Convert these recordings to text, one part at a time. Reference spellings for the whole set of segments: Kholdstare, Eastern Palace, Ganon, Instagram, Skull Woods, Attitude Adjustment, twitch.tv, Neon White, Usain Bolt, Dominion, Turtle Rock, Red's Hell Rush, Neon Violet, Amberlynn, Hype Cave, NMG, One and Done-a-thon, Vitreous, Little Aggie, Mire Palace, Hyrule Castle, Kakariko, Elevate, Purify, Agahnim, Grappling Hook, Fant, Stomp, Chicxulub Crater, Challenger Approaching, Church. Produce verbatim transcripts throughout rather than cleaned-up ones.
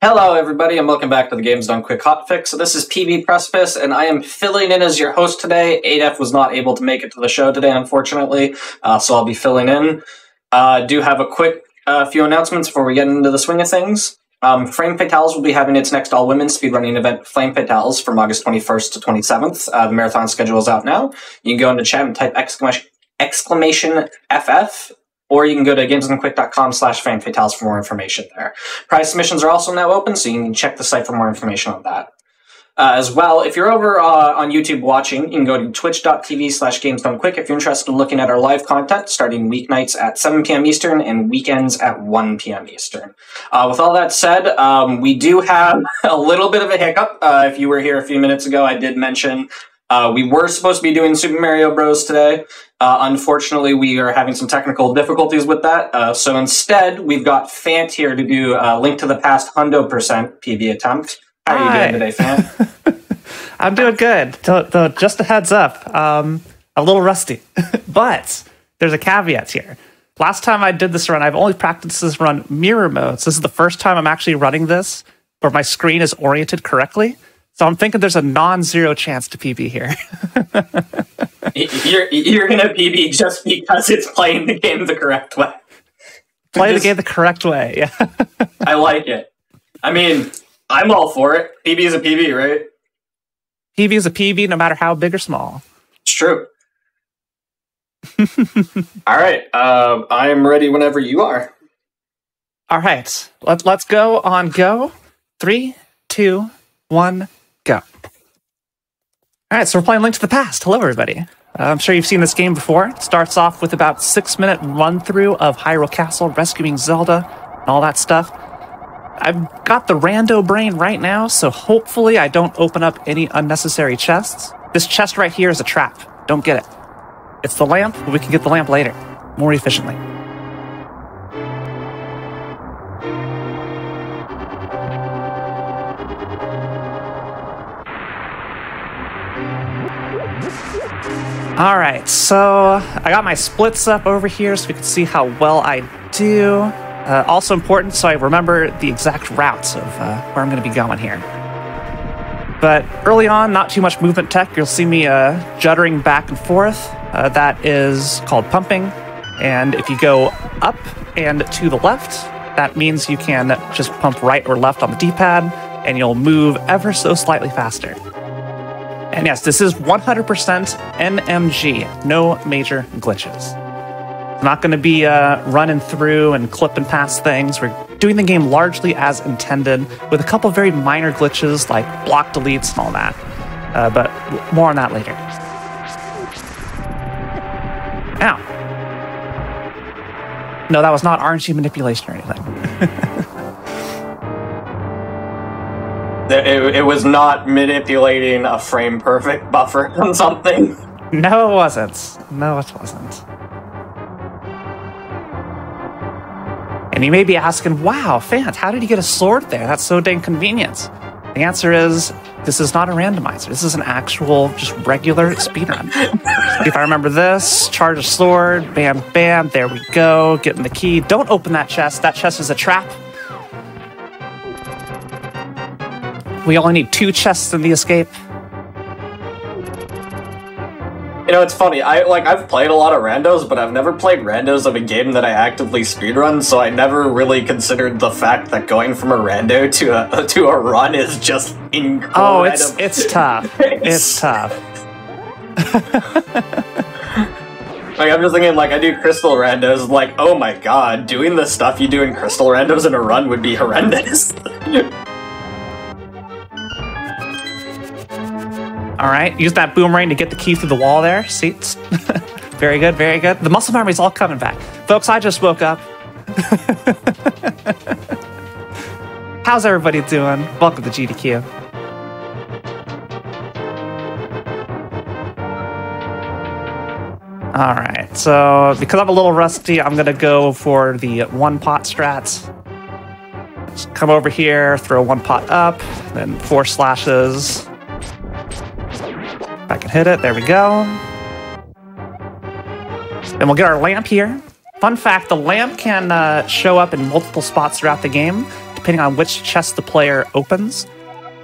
Hello everybody and welcome back to the Games Done Quick Hotfix. So this is P B Precipice and I am filling in as your host today. eight F was not able to make it to the show today, unfortunately, uh, so I'll be filling in. I uh, do have a quick uh, few announcements before we get into the swing of things. Um, Flame Fatales will be having its next all-women speedrunning event, Flame Fatales, from August twenty-first to twenty-seventh. Uh, the marathon schedule is out now. You can go into chat and type exclamation, exclamation F F. Or you can go to gamesdonquick.com slash fanfatales for more information there. Prize submissions are also now open, so you can check the site for more information on that. Uh, as well, if you're over uh, on YouTube watching, you can go to twitch.tv slash gamesdonequick if you're interested in looking at our live content, starting weeknights at seven p m Eastern and weekends at one p m Eastern. Uh, with all that said, um, we do have a little bit of a hiccup. Uh, if you were here a few minutes ago, I did mention Uh, we were supposed to be doing Super Mario Bros. Today. Uh, unfortunately, we are having some technical difficulties with that. Uh, so instead, we've got Fant here to do uh, Link to the Past one hundred percent P B attempt. How are Hi. you doing today, Fant? I'm doing good. To, to, just a heads up, um, a little rusty. But there's a caveat here. Last time I did this run, I've only practiced this run mirror modes. This is the first time I'm actually running this where my screen is oriented correctly. So I'm thinking there's a non-zero chance to P B here. you're you're going to P B just because it's playing the game the correct way. Play just, the game the correct way, yeah. I like it. I mean, I'm all for it. P B is a P B, right? P B is a P B no matter how big or small. It's true. All right. Uh, I am ready whenever you are. All right. Let, let's go on go. Three, two, one. Go. All right, so we're playing Link to the Past. Hello, everybody. Uh, I'm sure you've seen this game before. It starts off with about six-minute run-through of Hyrule Castle, rescuing Zelda, and all that stuff. I've got the rando brain right now, so hopefully I don't open up any unnecessary chests. This chest right here is a trap. Don't get it. It's the lamp, but we can get the lamp later, more efficiently. All right, so I got my splits up over here so we can see how well I do. Uh, also important, so I remember the exact routes of uh, where I'm gonna be going here. But early on, not too much movement tech. You'll see me uh, juddering back and forth. Uh, that is called pumping. And if you go up and to the left, that means you can just pump right or left on the D-pad and you'll move ever so slightly faster. And yes, this is one hundred percent N M G, no major glitches. I'm not going to be uh, running through and clipping past things. We're doing the game largely as intended with a couple of very minor glitches like block deletes and all that. Uh, but more on that later. Ow. No, that was not R N G manipulation or anything. It, it was not manipulating a frame-perfect buffer on something. No, it wasn't. No, it wasn't. And you may be asking, wow, Fant, how did you get a sword there? That's so dang convenient. The answer is, this is not a randomizer. This is an actual, just regular speedrun. If I remember this, charge a sword, bam, bam, there we go, getting the key. Don't open that chest. That chest is a trap. We only need two chests in the escape. You know, it's funny. I like I've played a lot of randos, but I've never played randos of a game that I actively speedrun, so I never really considered the fact that going from a rando to a to a run is just incredible. Oh, it's it's tough. It's tough. Like, I'm just thinking, like, I do crystal randos, like, oh my god, doing the stuff you do in crystal randos in a run would be horrendous. All right, use that boomerang to get the key through the wall there. See? Very good, very good. The muscle memory's all coming back. Folks, I just woke up. How's everybody doing? Welcome to G D Q. All right, so because I'm a little rusty, I'm gonna go for the one pot strats. Just come over here, throw one pot up, then four slashes. I can hit it, there we go. Then we'll get our lamp here. Fun fact, the lamp can uh, show up in multiple spots throughout the game, depending on which chest the player opens.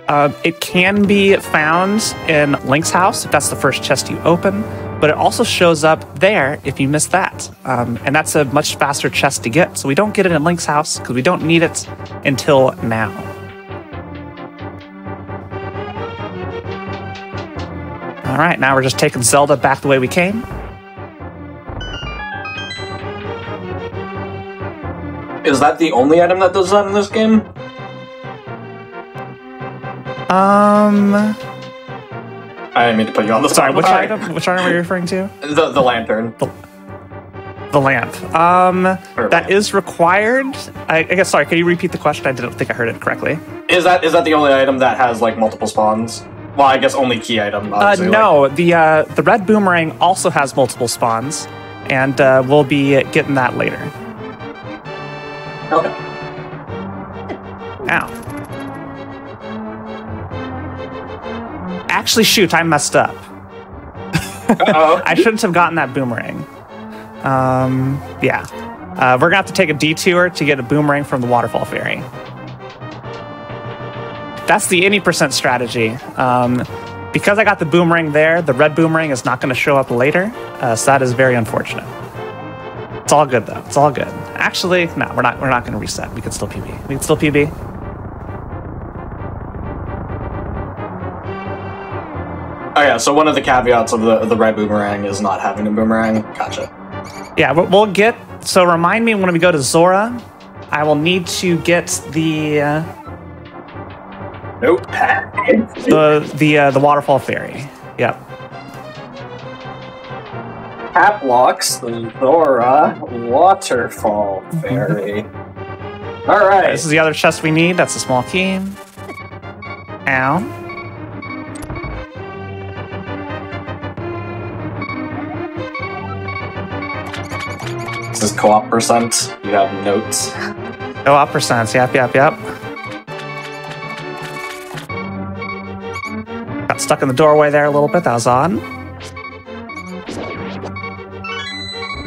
Uh, it can be found in Link's house if that's the first chest you open, but it also shows up there if you miss that. Um, and that's a much faster chest to get, so we don't get it in Link's house because we don't need it until now. All right, now we're just taking Zelda back the way we came. Is that the only item that does that in this game? Um, I didn't mean to put you on the spot. Sorry, which All item? Right. Which item are you referring to? The the lantern. The, the lamp. Um, or that lamp. Is required. I, I guess. Sorry, can you repeat the question? I didn't think I heard it correctly. Is that is that the only item that has like multiple spawns? Well, I guess only key item. Uh, no, like. the uh, the red boomerang also has multiple spawns, and uh, we'll be getting that later. Okay. Ow. Actually, shoot, I messed up. Uh-oh. I shouldn't have gotten that boomerang. Um, yeah. Uh, we're going to have to take a detour to get a boomerang from the waterfall fairy. That's the any percent strategy. Um, because I got the boomerang there, the red boomerang is not going to show up later, uh, so that is very unfortunate. It's all good, though. It's all good. Actually, no, we're not, we're not going to reset. We can still P B. We can still P B. Oh yeah, so one of the caveats of the the red boomerang is not having a boomerang. Gotcha. Yeah, we'll get. So remind me when we go to Zora, I will need to get the. Uh, nope. The the uh, the waterfall fairy. Yep. Cap locks the Zora waterfall fairy. All right. This is the other chest we need. That's a small key. Ow. This is co-op percent. You have notes. Co-op percent. Yep, yep, yep. Got stuck in the doorway there a little bit. That was on.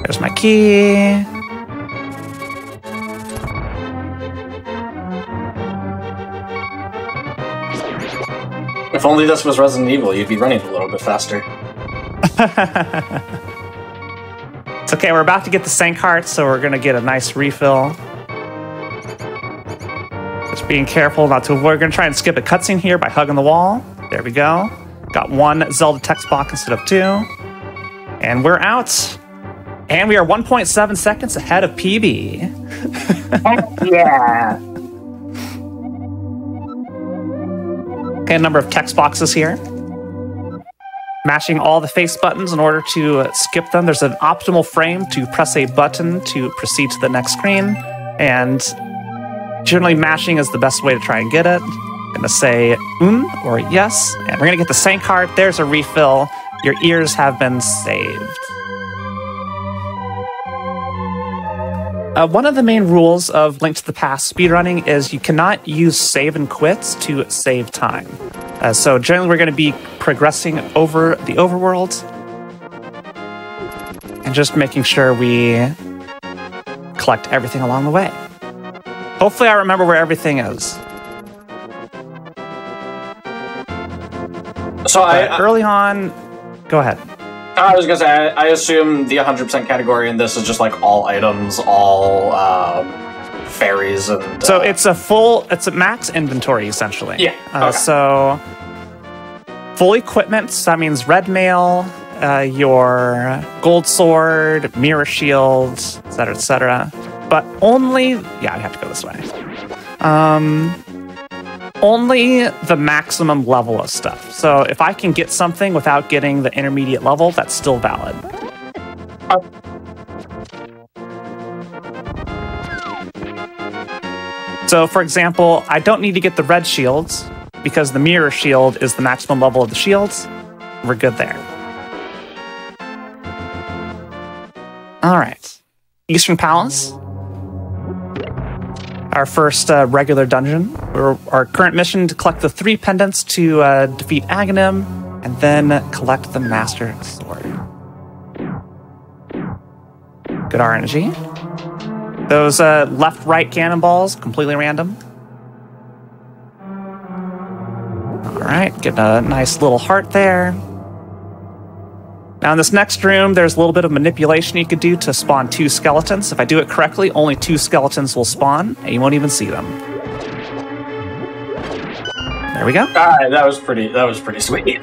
There's my key. If only this was Resident Evil, you'd be running a little bit faster. It's okay, we're about to get the sank heart, so we're gonna get a nice refill. Just being careful not to, we're gonna try and skip a cutscene here by hugging the wall. There we go. Got one Zelda text block instead of two. And we're out. And we are one point seven seconds ahead of P B. Heck yeah. Okay, a number of text boxes here. Mashing all the face buttons in order to uh, skip them. There's an optimal frame to press a button to proceed to the next screen, and generally mashing is the best way to try and get it. I'm gonna say un or yes, and we're gonna get the sank heart. There's a refill. Your ears have been saved. Uh, one of the main rules of Link to the Past speedrunning is you cannot use save and quits to save time. Uh, so generally we're going to be progressing over the overworld and just making sure we collect everything along the way. Hopefully I remember where everything is. So I, I, early on, go ahead. I was going to say, I, I assume the one hundred percent category in this is just like all items, all um, fairies and so uh, it's a full it's a max inventory essentially. Yeah. Okay. Uh, so full equipment, so that means red mail, uh, your gold sword, mirror shield, etc, etc, but only yeah I have to go this way um only the maximum level of stuff. So if I can get something without getting the intermediate level, that's still valid. uh So, for example, I don't need to get the red shields because the mirror shield is the maximum level of the shields. We're good there. All right. Eastern Palace. Our first uh, regular dungeon. We're, our current mission to collect the three pendants to uh, defeat Agahnim and then collect the Master Sword. Good R N G. Those uh, left-right cannonballs, completely random. Alright, getting a nice little heart there. Now in this next room, there's a little bit of manipulation you could do to spawn two skeletons. If I do it correctly, only two skeletons will spawn, and you won't even see them. There we go. Alright, that was pretty, that was pretty sweet.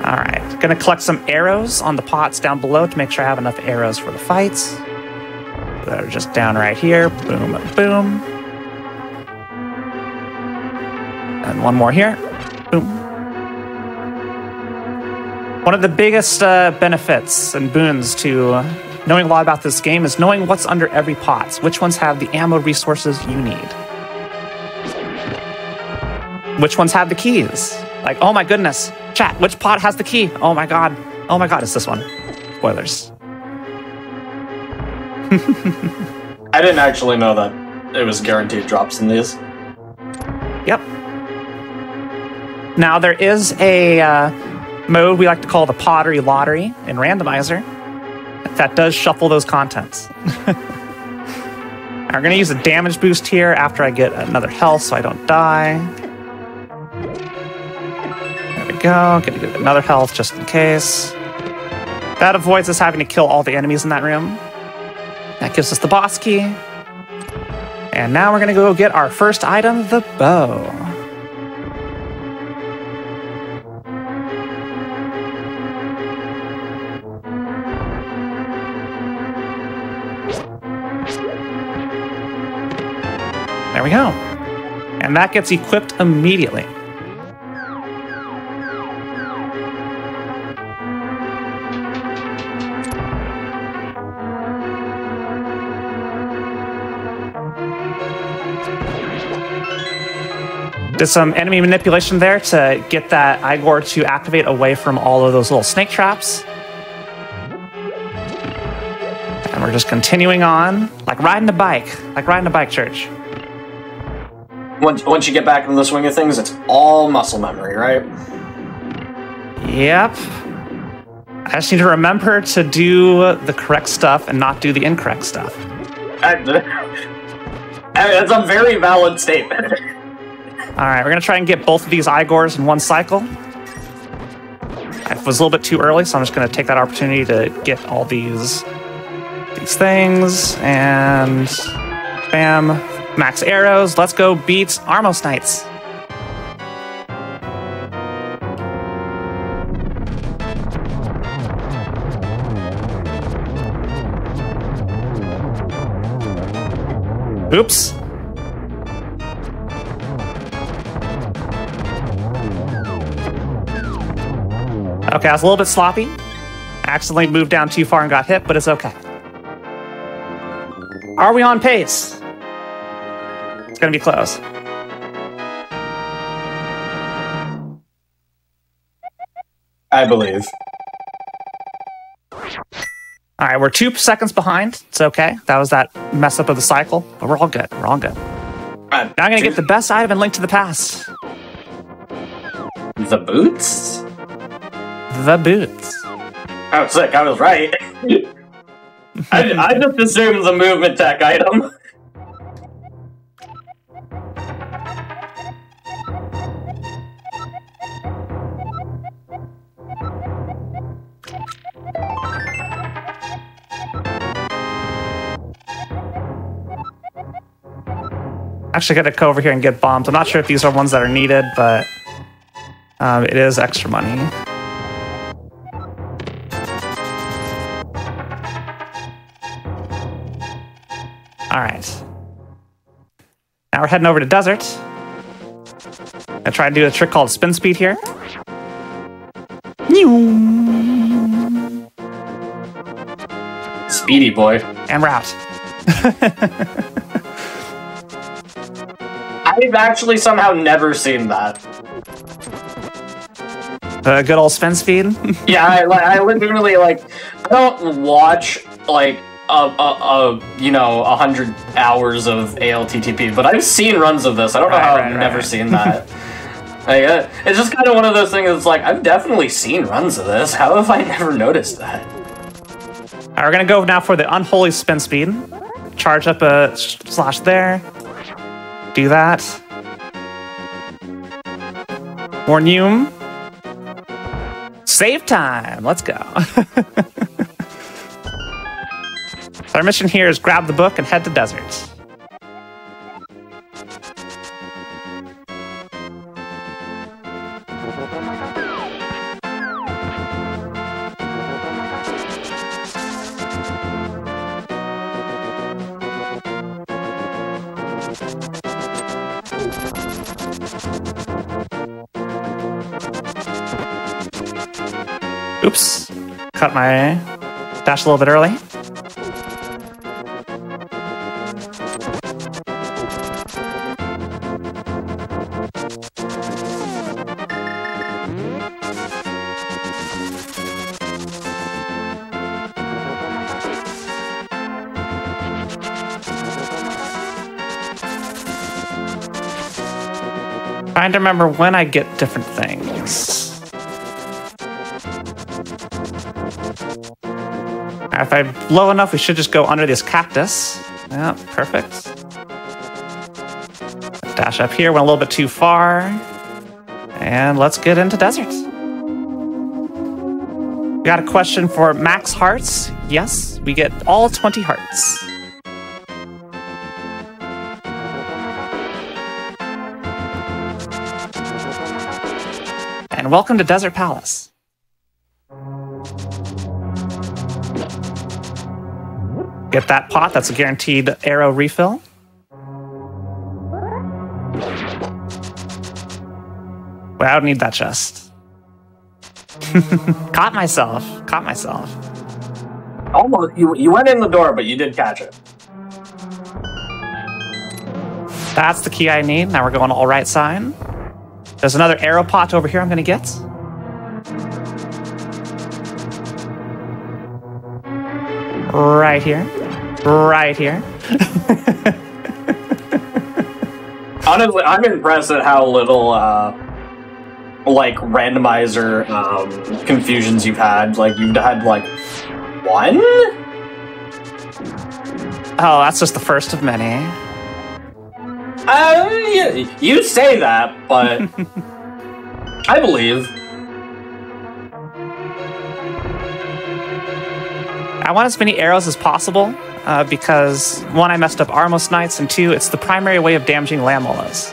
Alright, gonna collect some arrows on the pots down below to make sure I have enough arrows for the fights. That are just down right here. Boom, boom. And one more here. Boom. One of the biggest uh, benefits and boons to uh, knowing a lot about this game is knowing what's under every pot, which ones have the ammo resources you need. Which ones have the keys? Like, oh my goodness, chat, which pot has the key? Oh my god, oh my god, it's this one. Spoilers. I didn't actually know that it was guaranteed drops in these. Yep. Now, there is a uh, mode we like to call the Pottery Lottery in Randomizer that does shuffle those contents. I'm going to use a damage boost here after I get another health so I don't die. There we go. I'm going to get another health just in case. That avoids us having to kill all the enemies in that room. That gives us the boss key. And now we're going to go get our first item, the bow. There we go. And that gets equipped immediately. Did some enemy manipulation there to get that Igor to activate away from all of those little snake traps. And we're just continuing on, like riding a bike, like riding a bike, Church. Once, once you get back into the swing of things, it's all muscle memory, right? Yep. I just need to remember to do the correct stuff and not do the incorrect stuff. I, I, that's a very valid statement. All right, we're going to try and get both of these Igors in one cycle. I was a little bit too early, so I'm just going to take that opportunity to get all these, these things, and bam. Max arrows, let's go beat Armos Knights. Oops. Okay, I was a little bit sloppy. Accidentally moved down too far and got hit, but it's okay. Are we on pace? It's gonna be close. I believe. All right, we're two seconds behind. It's okay. That was that mess up of the cycle, but we're all good. We're all good. Uh, now I'm gonna get the best item in Link to the Past. The boots? The boots. Oh, sick. I was right. I, I just assumed the movement tech item. Actually, gotta go over here and get bombs. I'm not sure if these are ones that are needed, but um, it is extra money. All right. Now we're heading over to Desert. I try to do a trick called Spin Speed here. Speedy boy. And we're out. I've actually somehow never seen that. Uh, good old Sven Speed? Yeah, I, I literally, like, I don't watch, like, a, a, a you know, a hundred hours of A L T T P, but I've seen runs of this. I don't right, know how right, I've right. never seen that. Like, uh, it's just kind of one of those things that's like, I've definitely seen runs of this. How have I never noticed that? All right, we're going to go now for the unholy Sven Speed. Charge up a slash there. do that. Mornium. Save time. Let's go. So our mission here is grab the book and head to deserts. Oops, cut my dash a little bit early. Trying to remember when I get different things. If I'm low enough, we should just go under this cactus. Yeah, perfect. Dash up here, went a little bit too far. And let's get into deserts. We got a question for max hearts. Yes, we get all twenty hearts. And welcome to Desert Palace. Get that pot, that's a guaranteed arrow refill. Well, I don't need that chest. Caught myself, caught myself. Almost, you, you went in the door, but you did catch it. That's the key I need. Now we're going all right sign. There's another arrow pot over here I'm gonna get. Right here. Right here. Honestly, I'm impressed at how little, uh, like, randomizer um, confusions you've had. Like, you've had, like, one? Oh, that's just the first of many. Uh, you, you say that, but I believe. I want as many arrows as possible, uh, because one, I messed up Armos Knights, and two, it's the primary way of damaging Lamolas,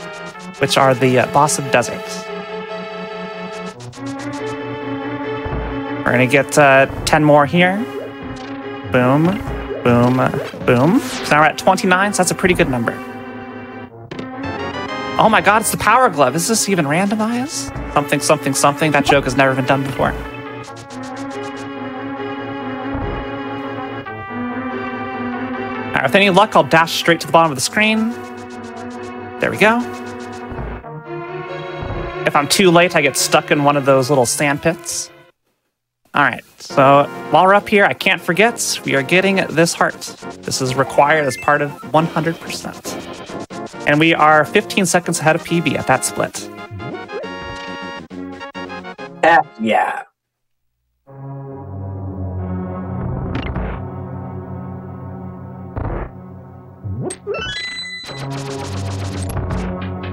which are the uh, boss of deserts. We're gonna get uh, ten more here. Boom, boom, boom. So now we're at twenty-nine, so that's a pretty good number. Oh my god, it's the Power Glove. Is this even randomized? Something, something, something. That joke has never been done before. With any luck, I'll dash straight to the bottom of the screen. There we go. If I'm too late, I get stuck in one of those little sand pits. All right, so while we're up here, I can't forget, we are getting this heart. This is required as part of one hundred percent. And we are fifteen seconds ahead of P B at that split. Heck yeah.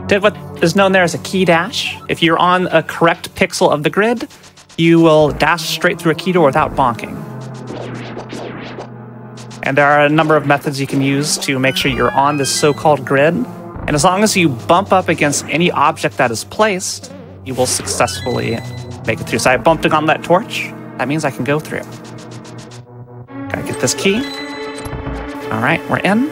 Did what is known there as a key dash. If you're on a correct pixel of the grid, you will dash straight through a key door without bonking. And there are a number of methods you can use to make sure you're on this so-called grid. And as long as you bump up against any object that is placed, you will successfully make it through. So I bumped on that torch. That means I can go through. Gotta get this key. All right, we're in.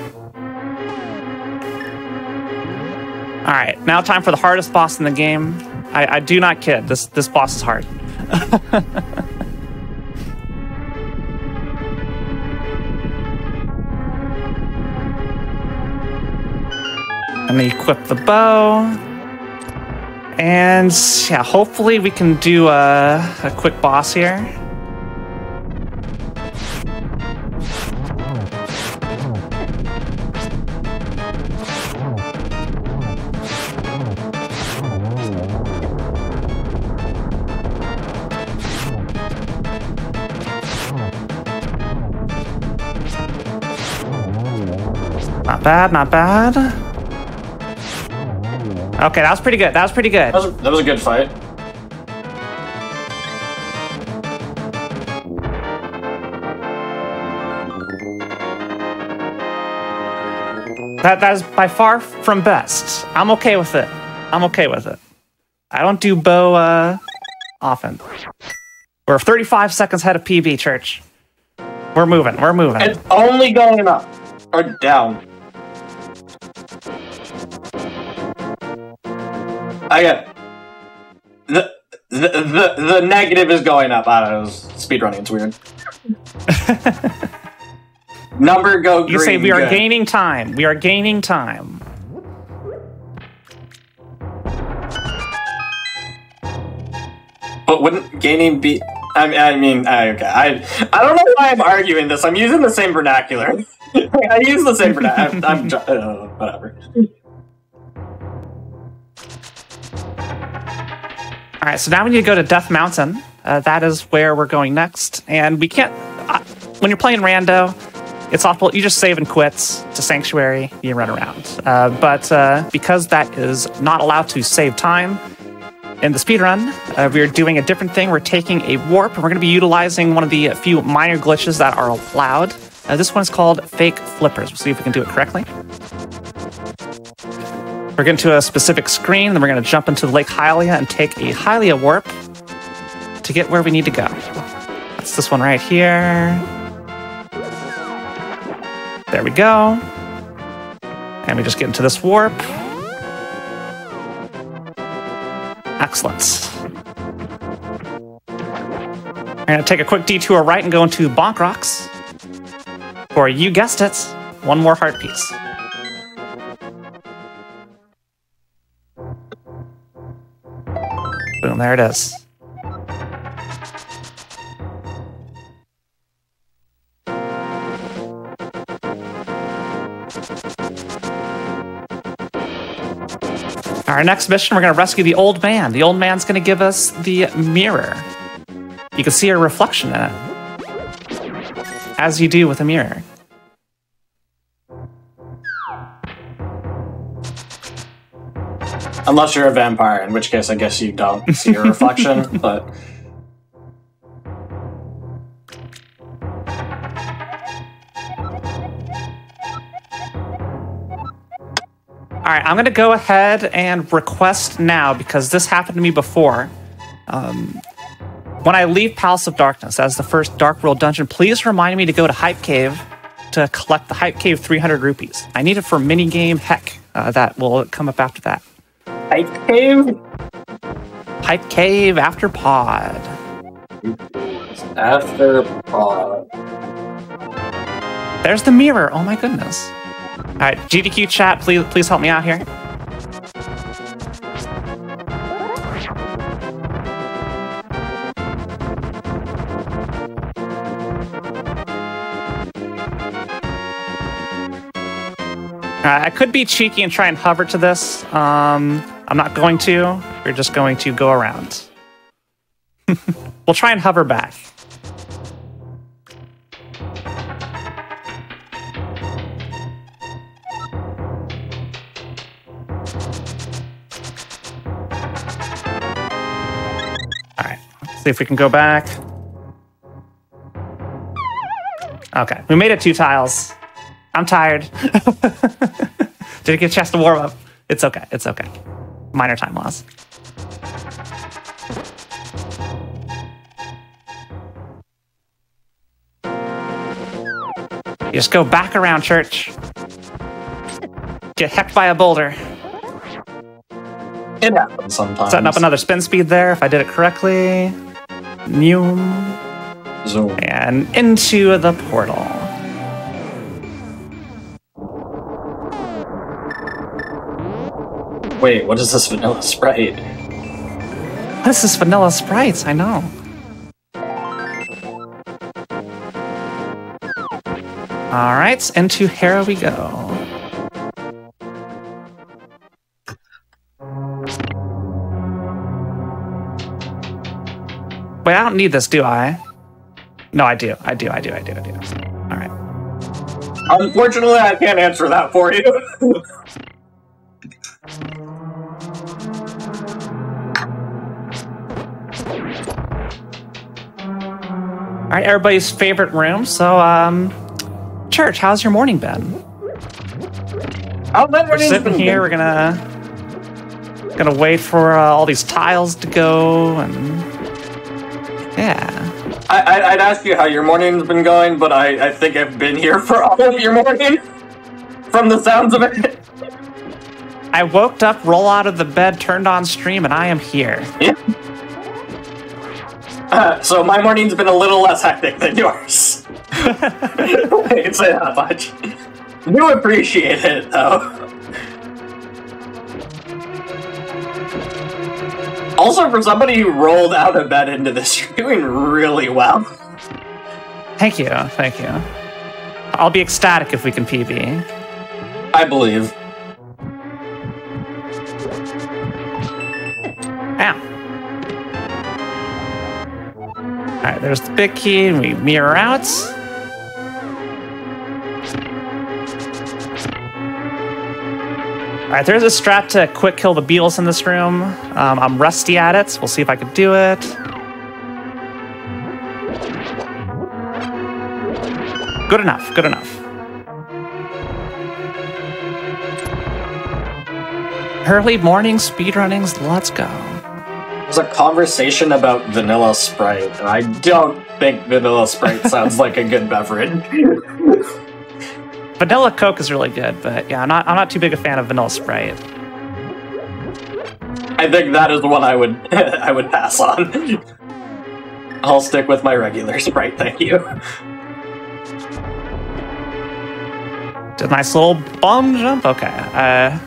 All right, now time for the hardest boss in the game. I, I do not kid, this, this boss is hard. I'm gonna equip the bow. And yeah, hopefully we can do a, a quick boss here. Not bad, not bad. Okay, that was pretty good. That was pretty good. That was, that was a good fight. That that is by far from best. I'm okay with it. I'm okay with it. I don't do bow uh, often. We're thirty-five seconds ahead of P B, Church. We're moving. We're moving. It's only going up or down. I got the the the, the negative is going up. I don't know. Speedrunning. It's weird. Number go green. You say we are good. Gaining time. We are gaining time. But wouldn't gaining be? I mean, I mean, I, okay. I I don't know why I'm arguing this. I'm using the same vernacular. I use the same vernacular. I'm, I'm uh, whatever. All right, so now we need to go to Death Mountain. Uh, that is where we're going next, and we can't. Uh, when you're playing rando, it's awful. You just save and quits to Sanctuary. You run around, uh, but uh, because that is not allowed to save time. In the speedrun, uh, we're doing a different thing. We're taking a warp, and we're going to be utilizing one of the few minor glitches that are allowed. Uh, this one is called Fake Flippers. We'll see if we can do it correctly. We're getting to a specific screen, then we're going to jump into Lake Hylia and take a Hylia warp to get where we need to go. That's this one right here. There we go. And we just get into this warp. Excellent. We're going to take a quick detour right and go into Bonk Rocks. Or you guessed it, one more heart piece. Boom, there it is. Our next mission, we're going to rescue the old man. The old man's going to give us the mirror. You can see a reflection in it, as you do with a mirror. Unless you're a vampire, in which case I guess you don't see your reflection, but... All right, I'm going to go ahead and request now, because this happened to me before. Um, when I leave Palace of Darkness as the first Dark World dungeon, please remind me to go to Hype Cave to collect the Hype Cave three hundred rupees. I need it for minigame Heck uh, that will come up after that. Hype Cave? Hype Cave after pod. After pod. There's the mirror. Oh, my goodness. All right, G D Q chat, please please help me out here. All right, I could be cheeky and try and hover to this. Um, I'm not going to. We're just going to go around. We'll try and hover back. See if we can go back. Okay, we made it two tiles. I'm tired. Didn't get a chance to warm up. It's okay, it's okay. Minor time loss. You just go back around, Church. Get hecked by a boulder. It happens sometimes. Setting up another spin speed there, if I did it correctly. Zoom. Zoom. And into the portal. Wait, what is this vanilla Sprite? What is this vanilla Sprite? I know. All right, into here we go. Wait, I don't need this, do I? No, I do. I do. I do. I do. I do. All right. Unfortunately, I can't answer that for you. All right, everybody's favorite room. So, um, Church, how's your morning been? I'll let we're sitting here. We're gonna gonna wait for uh, all these tiles to go, and yeah. I, I'd ask you how your morning's been going, but I, I think I've been here for all of your morning. From the sounds of it. I woke up, roll out of the bed, turned on stream, and I am here. Yeah. Uh, so my morning's been a little less hectic than yours. It's not much. You appreciate it, though. Also, for somebody who rolled out of bed into this, you're doing really well. Thank you, thank you. I'll be ecstatic if we can P B. I believe. All right, there's the big key, and we mirror out. All right, there's a strat to quick kill the beetles in this room. Um, I'm rusty at it, so we'll see if I can do it. Good enough, good enough. Early morning speedrunnings, let's go. There's a conversation about vanilla Sprite, and I don't think vanilla Sprite sounds like a good beverage. Vanilla Coke is really good, but yeah, I'm not, I'm not too big a fan of vanilla Sprite. I think that is the one I would I would pass on. I'll stick with my regular Sprite, thank you. Did a nice little bomb jump. Okay, uh,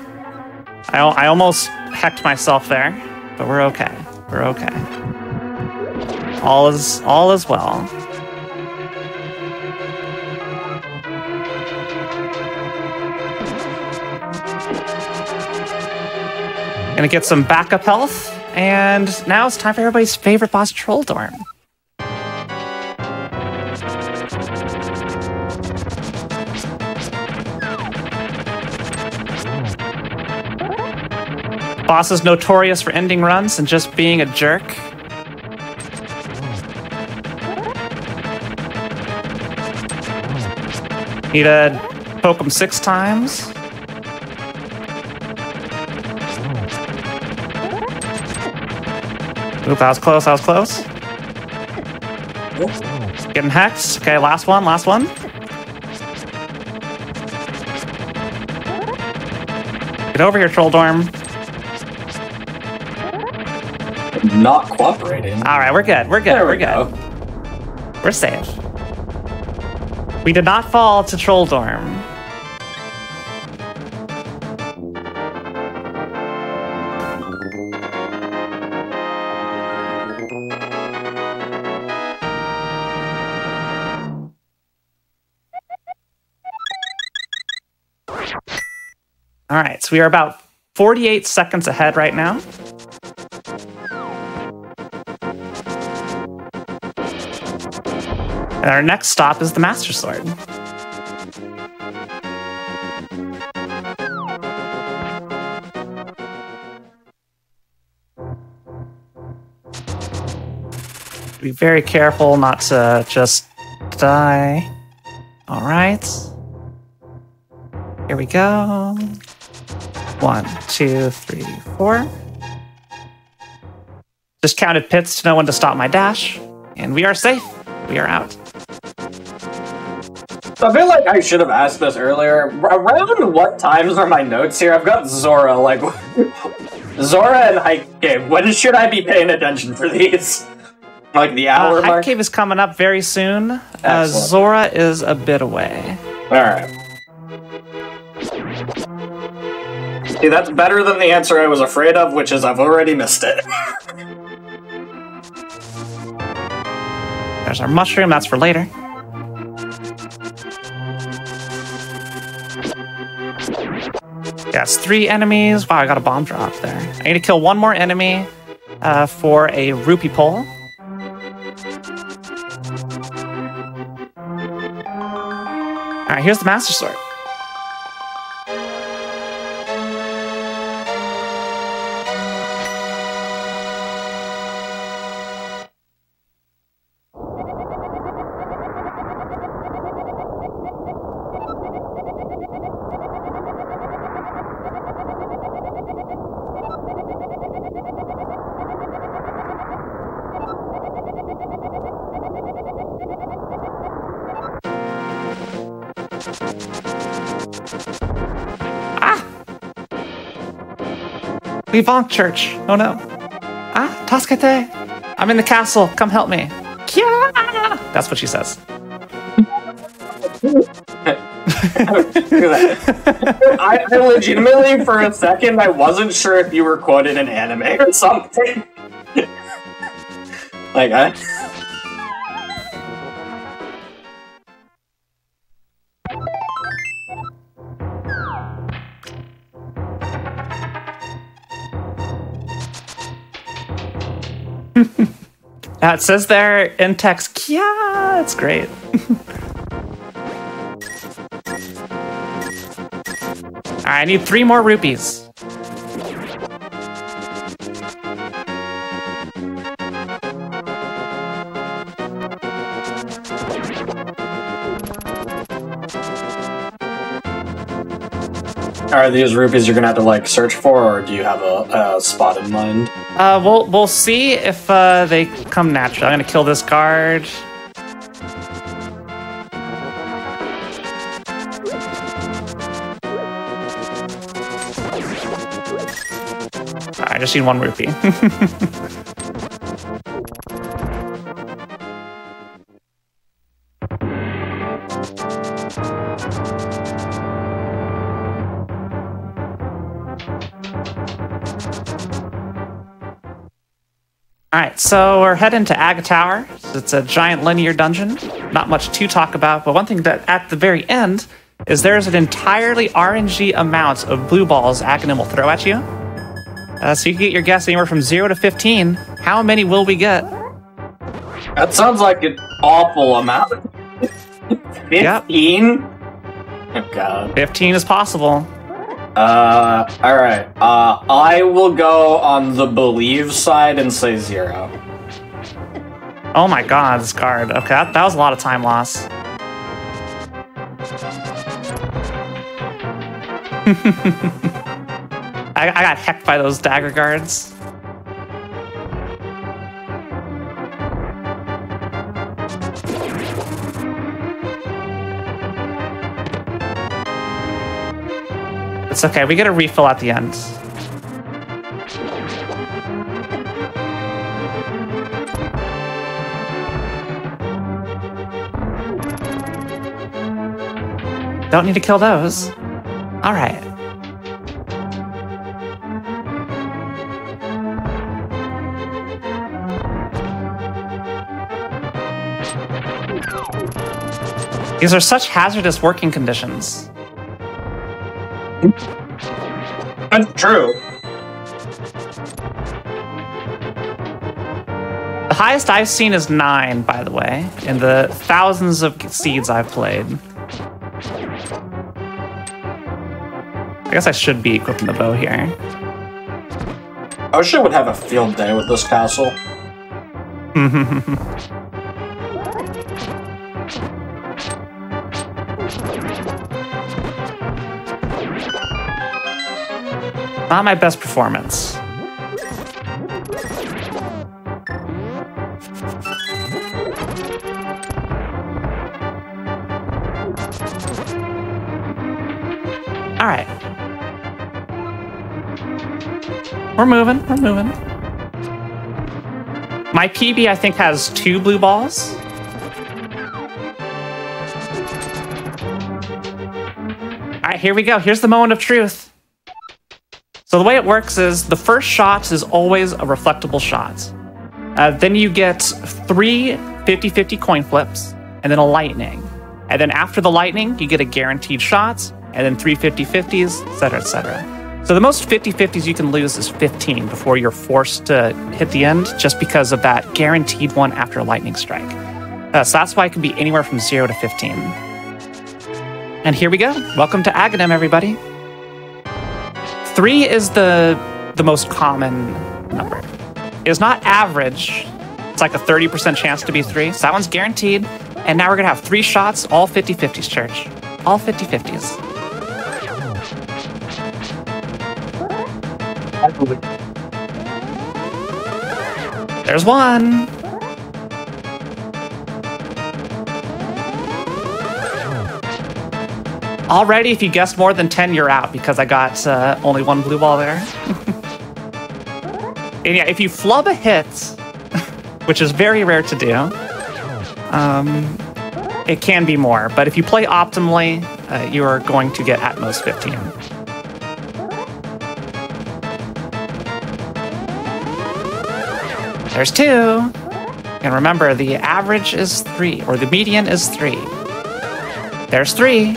I I almost hecked myself there, but we're okay. We're okay. All is all is well. Gonna get some backup health, and now it's time for everybody's favorite boss, Troll Dorm. Boss is notorious for ending runs and just being a jerk. Need to poke him six times. Oop, that was close, that was close. Getting hexed. Okay, last one, last one. Get over here, Troll Dorm. Not cooperating. All right, we're good. We're good. There we're we good. Go. We're safe. We did not fall to Troll Dorm. All right, so we are about forty-eight seconds ahead right now. And our next stop is the Master Sword. Be very careful not to just die. All right. Here we go. One, two, three, four. Just counted pits to know when to stop my dash. And we are safe. We are out. I feel like I should have asked this earlier. Around what times are my notes here? I've got Zora, like... Zora and Hype Cave. When should I be paying attention for these? Like the hour uh, Hype mark? Cave is coming up very soon. Uh, Zora is a bit away. Alright. See, that's better than the answer I was afraid of, which is I've already missed it. There's our mushroom, that's for later. Yes, three enemies. Wow, I got a bomb drop there. I need to kill one more enemy uh, for a rupee pole. All right, here's the Master Sword. Ah! We've bonked Church. Oh no. Ah, Tasukete. I'm in the castle. Come help me. Kia! That's what she says. I, I legitimately, for a second, I wasn't sure if you were quoted in anime or something. Like, I... It says there in text, Kia! It's great. I need three more rupees. Are these rupees you're gonna have to like search for, or do you have a, a spot in mind? Uh, we'll we'll see if uh, they come naturally. I'm gonna kill this guard. I just need one rupee. Alright, so we're heading to Aga Tower. It's a giant linear dungeon. Not much to talk about, but one thing that at the very end is there's an entirely R N G amount of blue balls Aghanim will throw at you. Uh, so you can get your guess anywhere from zero to fifteen. How many will we get? That sounds like an awful amount. fifteen? Yep. Oh god. fifteen is possible. Uh, alright. Uh, I will go on the believe side and say zero. Oh my god, this card. Okay, that, that was a lot of time loss. I, I got hecked by those dagger guards. It's okay, we get a refill at the end. Don't need to kill those. All right. These are such hazardous working conditions. That's true. The highest I've seen is nine, by the way, in the thousands of seeds I've played. I guess I should be equipping the bow here. I wish I would have a field day with this castle. Not my best performance. All right. We're moving, we're moving. My P B, I think, has two blue balls. All right, here we go. Here's the moment of truth. So the way it works is the first shot is always a reflectable shot. Uh, then you get three fifty fifty coin flips and then a lightning. And then after the lightning, you get a guaranteed shot and then three fifty fifties, et cetera, et cetera. So the most fifty fifties you can lose is fifteen before you're forced to hit the end just because of that guaranteed one after a lightning strike. Uh, so that's why it can be anywhere from zero to fifteen. And here we go. Welcome to Agahnim, everybody. Three is the the most common number. It's not average. It's like a thirty percent chance to be three. So that one's guaranteed. And now we're going to have three shots, all fifty fifties, Church. All fifty fifties. There's one. Already, if you guessed more than ten, you're out because I got uh, only one blue ball there. And yeah, if you flub a hit, which is very rare to do, um, it can be more. But if you play optimally, uh, you are going to get at most fifteen. There's two. And remember, the average is three, or the median is three. There's three.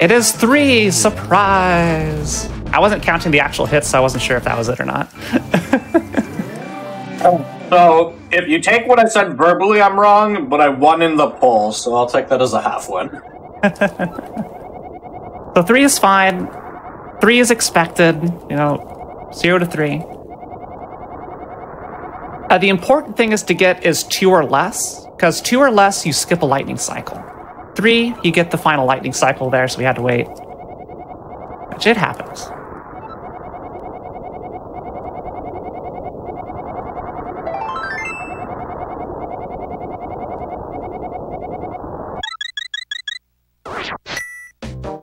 It is three! Surprise! I wasn't counting the actual hits, so I wasn't sure if that was it or not. Oh. So, if you take what I said verbally, I'm wrong, but I won in the poll, so I'll take that as a half win. So three is fine. Three is expected, you know, zero to three. Uh, the important thing is to get is two or less, because two or less, you skip a lightning cycle. Three, you get the final lightning cycle there, so we had to wait. Which it happens.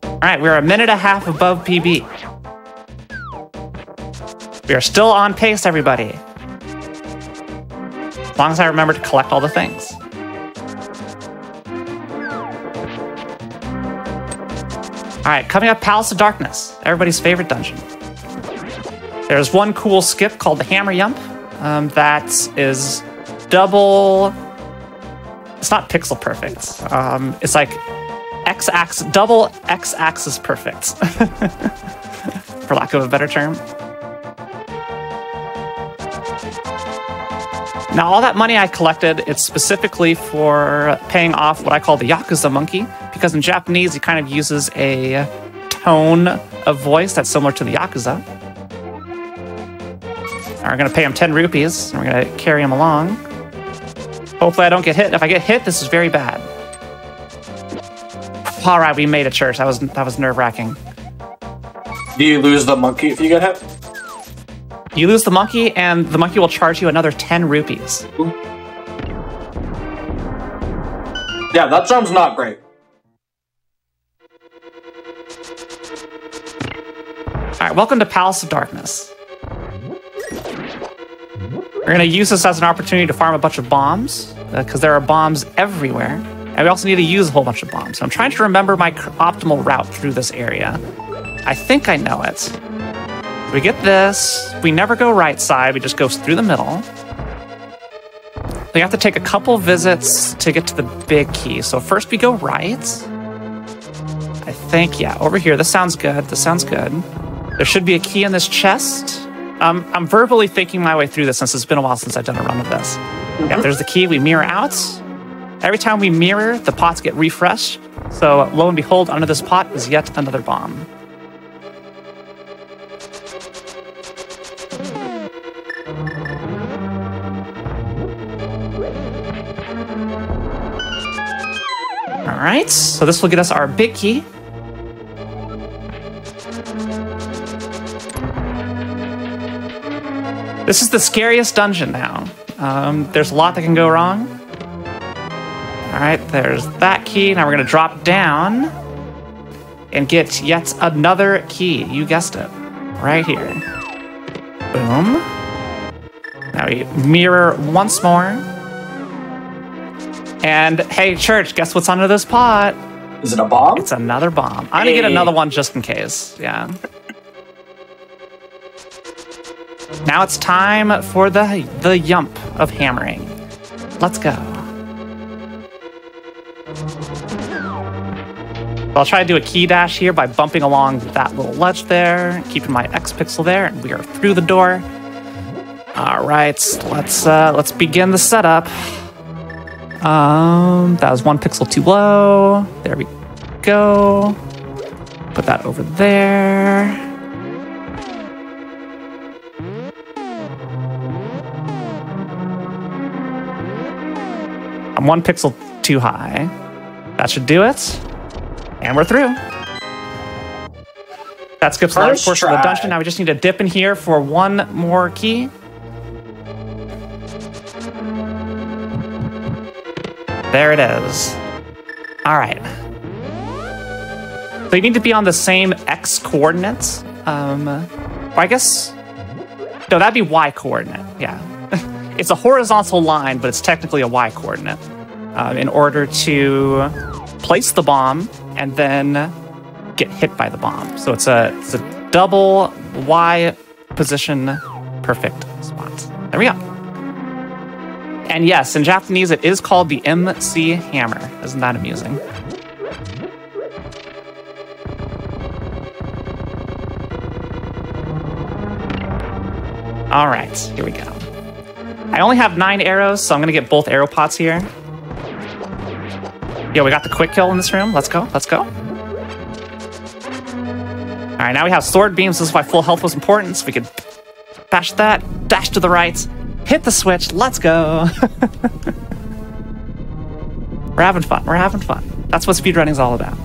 All right, we're a minute and a half above P B. We are still on pace, everybody. As long as I remember to collect all the things. All right, coming up, Palace of Darkness, everybody's favorite dungeon. There's one cool skip called the Hammer Yump. Um, that is double, it's not pixel perfect. Um, it's like, X-axis, double X-axis perfect, for lack of a better term. Now, all that money I collected, it's specifically for paying off what I call the Yakuza monkey, because in Japanese, it kind of uses a tone of voice that's similar to the Yakuza. Now we're going to pay him ten rupees, and we're going to carry him along. Hopefully, I don't get hit. If I get hit, this is very bad. All right, we made it, Church. That was that was nerve-wracking. Do you lose the monkey if you get hit? You lose the monkey, and the monkey will charge you another ten rupees. Yeah, that sounds not great. All right, welcome to Palace of Darkness. We're going to use this as an opportunity to farm a bunch of bombs, because uh, there are bombs everywhere. And we also need to use a whole bunch of bombs. So I'm trying to remember my optimal route through this area. I think I know it. We get this. We never go right side. We just go through the middle. We have to take a couple visits to get to the big key. So first we go right. I think, yeah, over here. This sounds good. This sounds good. There should be a key in this chest. Um, I'm verbally thinking my way through this since it's been a while since I've done a run of this. Yeah, there's the key. We mirror out. Every time we mirror, the pots get refreshed. So lo and behold, under this pot is yet another bomb. All right, so this will get us our big key. This is the scariest dungeon now. Um, there's a lot that can go wrong. All right, there's that key. Now we're going to drop down and get yet another key. You guessed it. Right here. Boom. Now we mirror once more. And hey, Church, guess what's under this pot? Is it a bomb? It's another bomb. I'm hey. going to get another one just in case. Yeah. Now it's time for the, the yump of hammering. Let's go. I'll try to do a key dash here by bumping along that little ledge there, keeping my X pixel there, and we are through the door. All right, let's uh, let's begin the setup. Um, that was one pixel too low. There we go. Put that over there. I'm one pixel too high. That should do it. And we're through. That's good for the first portion of the dungeon. Now we just need to dip in here for one more key. There it is. All right. So you need to be on the same X coordinates. Um, or I guess, no, that'd be Y coordinate. Yeah. It's a horizontal line, but it's technically a Y coordinate um, in order to place the bomb and then get hit by the bomb. So it's a, it's a double Y position perfect spot. There we go. And yes, in Japanese, it is called the M C Hammer. Isn't that amusing? All right, here we go. I only have nine arrows, so I'm gonna get both arrow pots here. Yo, we got the quick kill in this room. Let's go, let's go. All right, now we have sword beams. This is why full health was important. So we could bash that, dash to the right, hit the switch, let's go. We're having fun, we're having fun. That's what speedrunning's all about.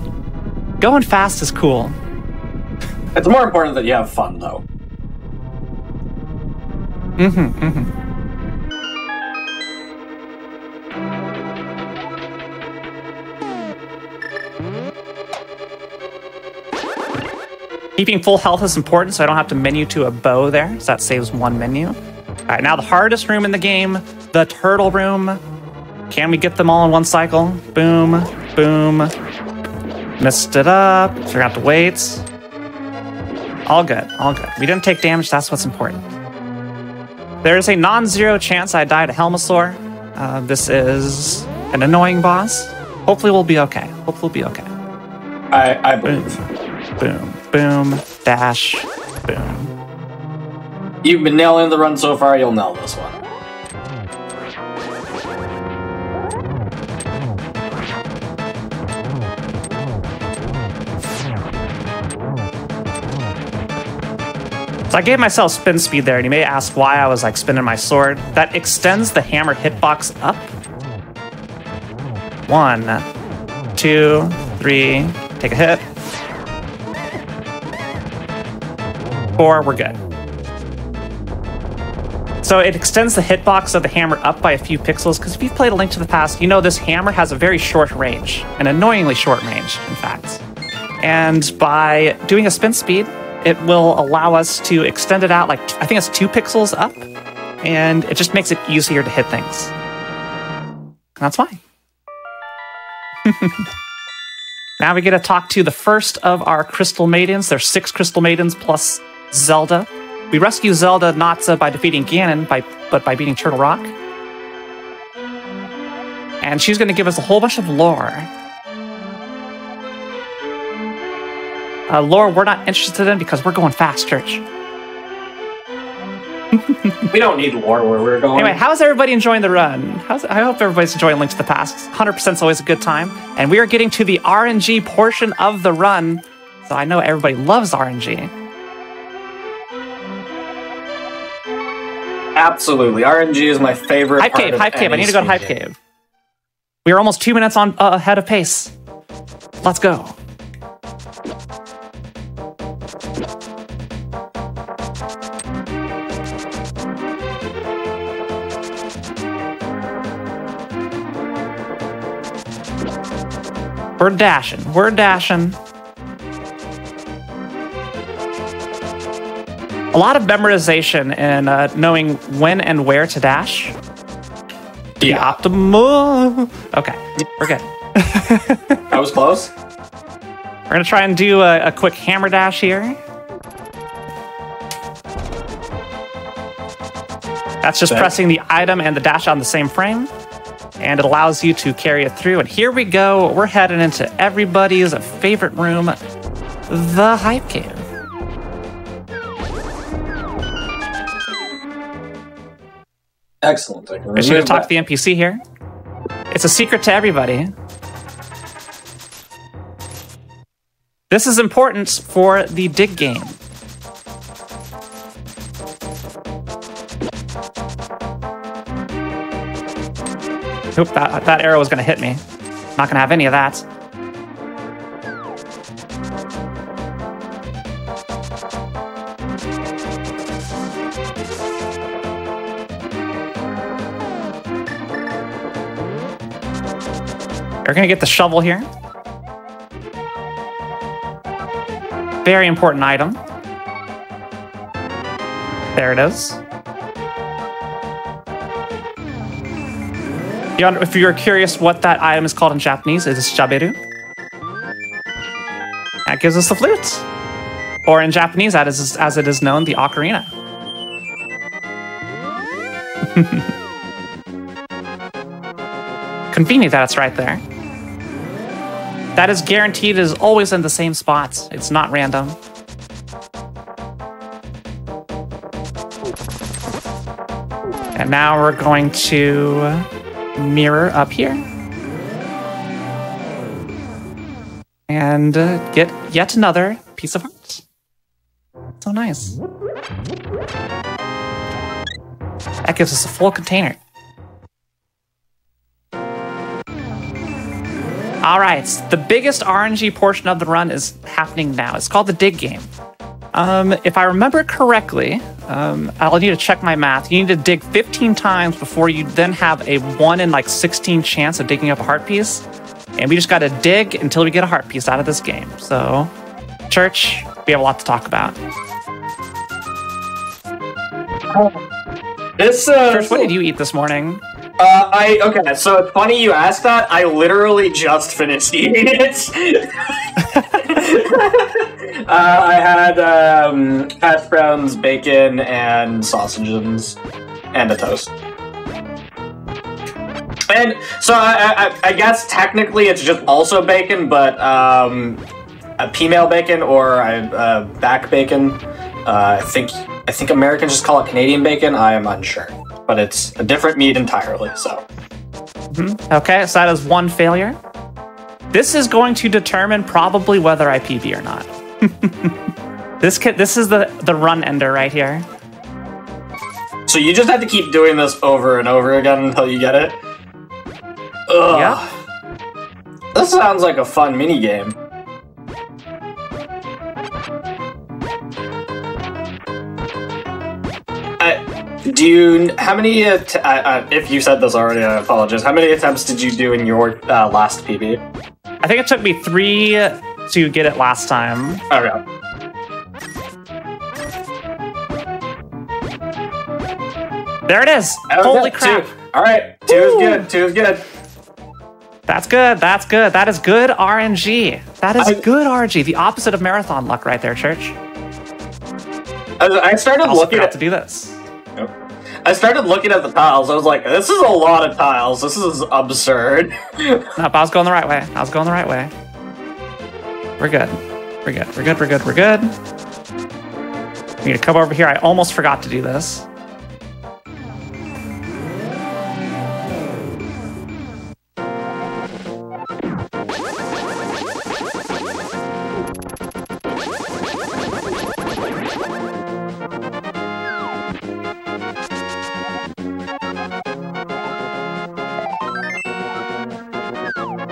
Going fast is cool. It's more important that you have fun, though. Mm-hmm, mm-hmm. Keeping full health is important, so I don't have to menu to a bow there, so that saves one menu. All right, now the hardest room in the game, the turtle room. Can we get them all in one cycle? Boom, boom. Missed it up, forgot to wait. All good, all good. We didn't take damage, that's what's important. There is a non-zero chance I die to Helmasaur. Uh, this is an annoying boss. Hopefully we'll be okay, hopefully we'll be okay. I, I believe. Boom. Boom. Boom, dash, boom. You've been nailing the run so far, you'll nail this one. So I gave myself spin speed there, and you may ask why I was like spinning my sword. That extends the hammer hitbox up. One, two, three, take a hit. Four, we're good. So it extends the hitbox of the hammer up by a few pixels, because if you've played A Link to the Past, you know this hammer has a very short range, an annoyingly short range, in fact. And by doing a spin speed, it will allow us to extend it out, like, I think it's two pixels up, and it just makes it easier to hit things. And that's why. Now we get to talk to the first of our Crystal Maidens. There's six Crystal Maidens plus Zelda. We rescue Zelda not uh, by defeating Ganon, by, but by beating Turtle Rock. And she's going to give us a whole bunch of lore. Uh, lore we're not interested in because we're going fast, Church. We don't need lore where we're going. Anyway, how's everybody enjoying the run? How's, I hope everybody's enjoying Link to the Past. one hundred percent is always a good time. And we are getting to the R N G portion of the run. So I know everybody loves R N G. Absolutely. R N G is my favorite Hype part Cave, of Hype Cave. I need to go to Hype game. Cave. We are almost two minutes on uh, ahead of pace. Let's go. We're dashing. We're dashing. A lot of memorization and uh, knowing when and where to dash. The yeah. optimal. Okay, we're good. That was close. We're gonna try and do a, a quick hammer dash here. That's just Thanks. pressing the item and the dash on the same frame, and it allows you to carry it through. And here we go. We're heading into everybody's favorite room, the Hype Cave. Excellent. I should have talked to the N P C here. It's a secret to everybody. This is important for the dig game. Oop, that, that arrow is going to hit me. Not going to have any of that. We're gonna get the shovel here. Very important item. There it is. If you're curious what that item is called in Japanese, it is shaberu. That gives us the flute. Or in Japanese, as, as it is known, the ocarina. Convenient that it's right there. That is guaranteed. It is always in the same spots. It's not random. And now we're going to mirror up here. And uh, get yet another piece of heart. So nice. That gives us a full container. All right, the biggest R N G portion of the run is happening now. It's called the dig game. Um, if I remember correctly, um, I'll need to check my math. You need to dig fifteen times before you then have a one in like sixteen chance of digging up a heart piece. And we just got to dig until we get a heart piece out of this game. So, Church, we have a lot to talk about. This, uh, Church, what did you eat this morning? Uh, I, okay, so it's funny you asked that. I literally just finished eating it. uh, I had, um, hash browns, bacon, and sausages, and a toast. And so I, I, I guess technically it's just also bacon, but, um, a female bacon or a, a back bacon. Uh, I think, I think Americans just call it Canadian bacon. I am unsure. But it's a different meat entirely, so. Mm-hmm. Okay, so that is one failure. This is going to determine probably whether I P B or not. This can, this is the, the run ender right here. So you just have to keep doing this over and over again until you get it? Ugh. Yeah. This sounds like a fun minigame. Do you, how many, uh, uh, if you said this already, I apologize. How many attempts did you do in your uh, last P B? I think it took me three to get it last time. Oh, yeah. There it is. Okay, holy crap. Two. All right. Two Woo. Is good. Two is good. That's good. That's good. That is good R N G. That is I, good R N G. The opposite of marathon luck right there, Church. I, I started I looking at to do this. I started looking at the tiles. I was like, this is a lot of tiles. This is absurd. No, but I was going the right way. I was going the right way. We're good. We're good. We're good. We're good. We're good. I need to come over here. I almost forgot to do this.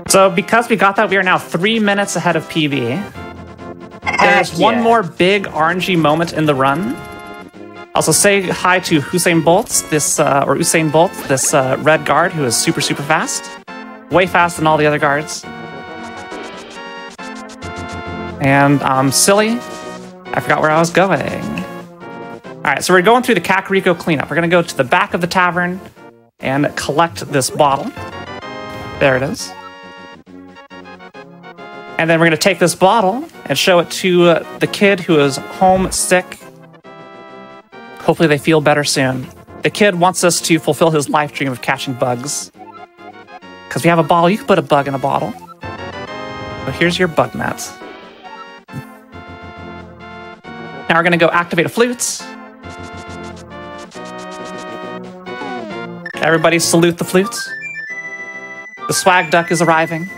So because we got that, we are now three minutes ahead of P B. There's yeah. one more big R N G moment in the run. Also, say hi to Usain Bolt, this uh, or Usain Bolt, this uh, red guard who is super super fast, way faster than all the other guards. And I'm um, silly, I forgot where I was going. All right, so we're going through the Kakariko cleanup. We're gonna go to the back of the tavern and collect this bottle. There it is. And then we're gonna take this bottle and show it to uh, the kid who is homesick. Hopefully they feel better soon. The kid wants us to fulfill his life dream of catching bugs. Because we have a bottle, you can put a bug in a bottle. So here's your bug net. Now we're gonna go activate a flute. Everybody salute the flute. The swag duck is arriving.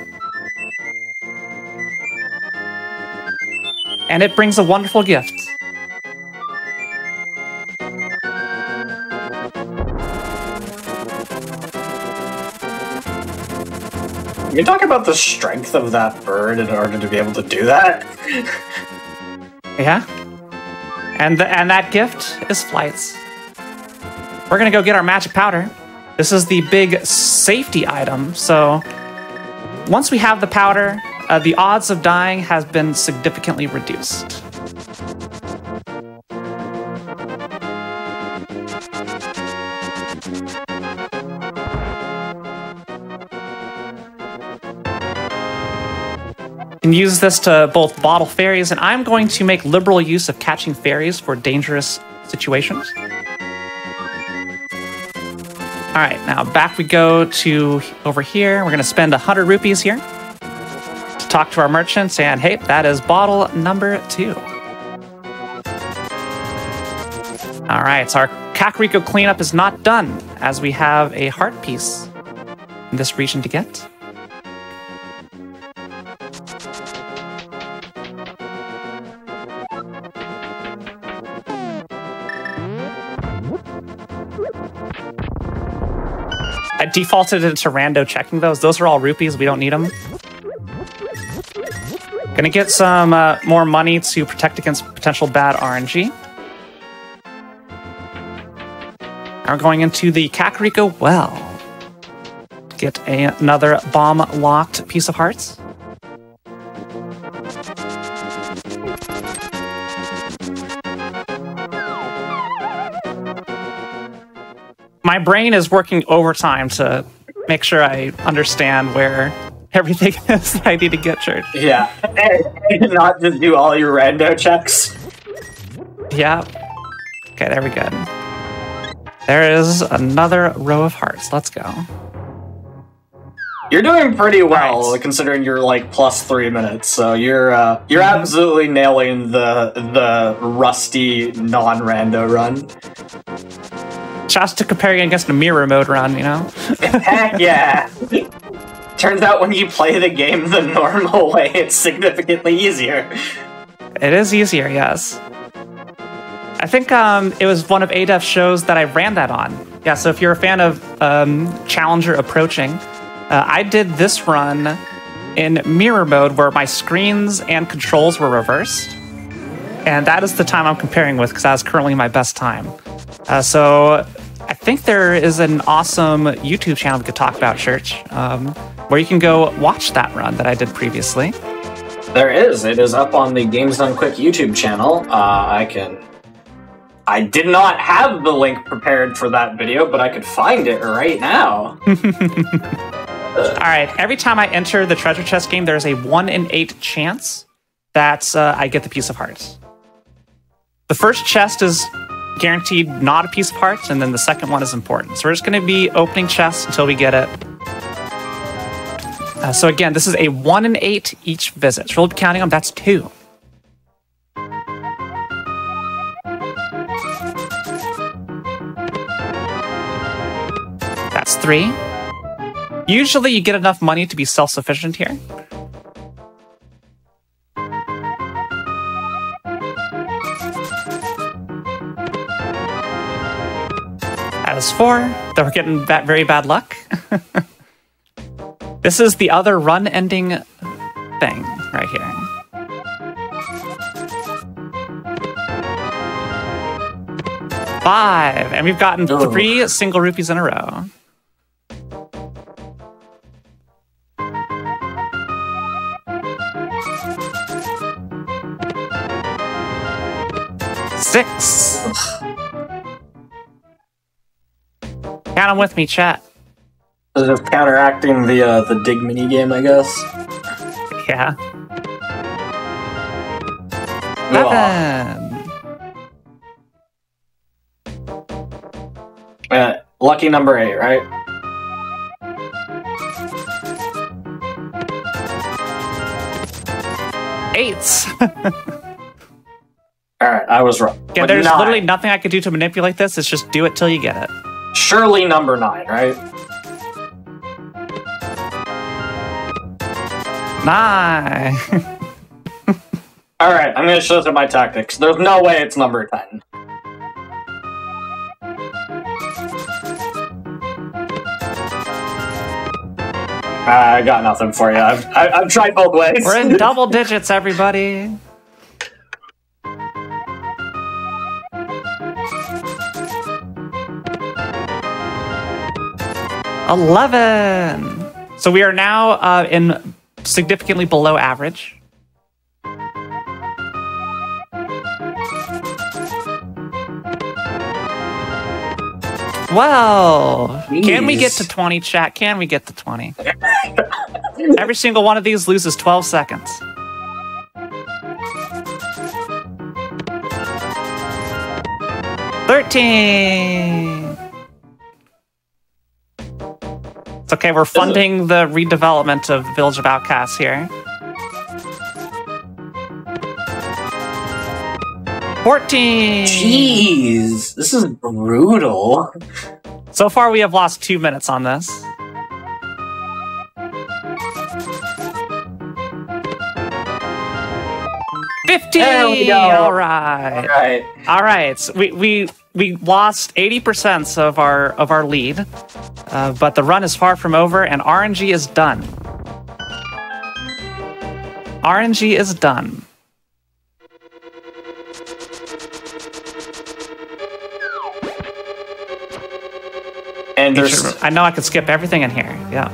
And it brings a wonderful gift. You're talking about the strength of that bird in order to be able to do that? Yeah. And, the, and that gift is flights. We're gonna go get our magic powder. This is the big safety item, so Once we have the powder, uh, the odds of dying has been significantly reduced. You can use this to both bottle fairies, and I'm going to make liberal use of catching fairies for dangerous situations. All right, now back we go to over here. We're gonna spend one hundred rupees here to talk to our merchants, and hey, that is bottle number two. All right, so our Kakariko cleanup is not done, as we have a heart piece in this region to get. I defaulted into rando checking those. Those are all rupees. We don't need them. Gonna get some uh, more money to protect against potential bad R N G. Now we're going into the Kakariko Well. Get a, another bomb-locked piece of hearts. My brain is working overtime to make sure I understand where everything is that I need to get, Church. Yeah. And not just do all your rando checks. Yeah. Okay, there we go. There is another row of hearts. Let's go. You're doing pretty well, right, considering you're like plus three minutes. So you're uh, you're mm-hmm. absolutely nailing the the rusty non-rando run. Just to comparing against a mirror mode run, you know? Heck yeah! Turns out when you play the game the normal way, it's significantly easier. It is easier, yes. I think um, it was one of A D E F's shows that I ran that on. Yeah, so if you're a fan of um, Challenger Approaching, uh, I did this run in mirror mode where my screens and controls were reversed. And that is the time I'm comparing with, because that is currently my best time. Uh, so I think there is an awesome YouTube channel we could talk about, Church, um, where you can go watch that run that I did previously. There is. It is up on the Games Done Quick YouTube channel. Uh, I can... I did not have the link prepared for that video, but I could find it right now. All right. Every time I enter the treasure chest game, there's a one in eight chance that uh, I get the piece of hearts. The first chest is guaranteed not a piece of hearts, and then the second one is important. So we're just going to be opening chests until we get it. Uh, so again, this is a one in eight each visit. So we'll be counting them. That's two. That's three. Usually you get enough money to be self-sufficient here. Is four, though we're getting that very bad luck. This is the other run-ending thing right here. Five, and we've gotten oh. three single rupees in a row. Six. Count them with me, chat. This is counteracting the uh, the dig mini game, I guess. Yeah. Eleven. Uh, lucky number eight, right? Eight. All right, I was wrong. Yeah, but there's nine. Literally nothing I could do to manipulate this. It's just do it till you get it. Surely number nine, right? Nine. All right, I'm going to show them my tactics. There's no way it's number ten. I got nothing for you. I've, I've tried both ways. We're in double digits, everybody. Eleven. So we are now uh, in significantly below average. Well, Jeez. Can we get to twenty, chat? Can we get to twenty? Every single one of these loses twelve seconds. thirteen. It's okay, we're funding the redevelopment of Village of Outcasts here. fourteen. Jeez, this is brutal. So far, we have lost two minutes on this. fifteen. There we go. All right. All right. All right. So we we we lost eighty percent of our of our lead, uh, but the run is far from over, and R N G is done. R N G is done. And there's, I know I could skip everything in here. Yeah.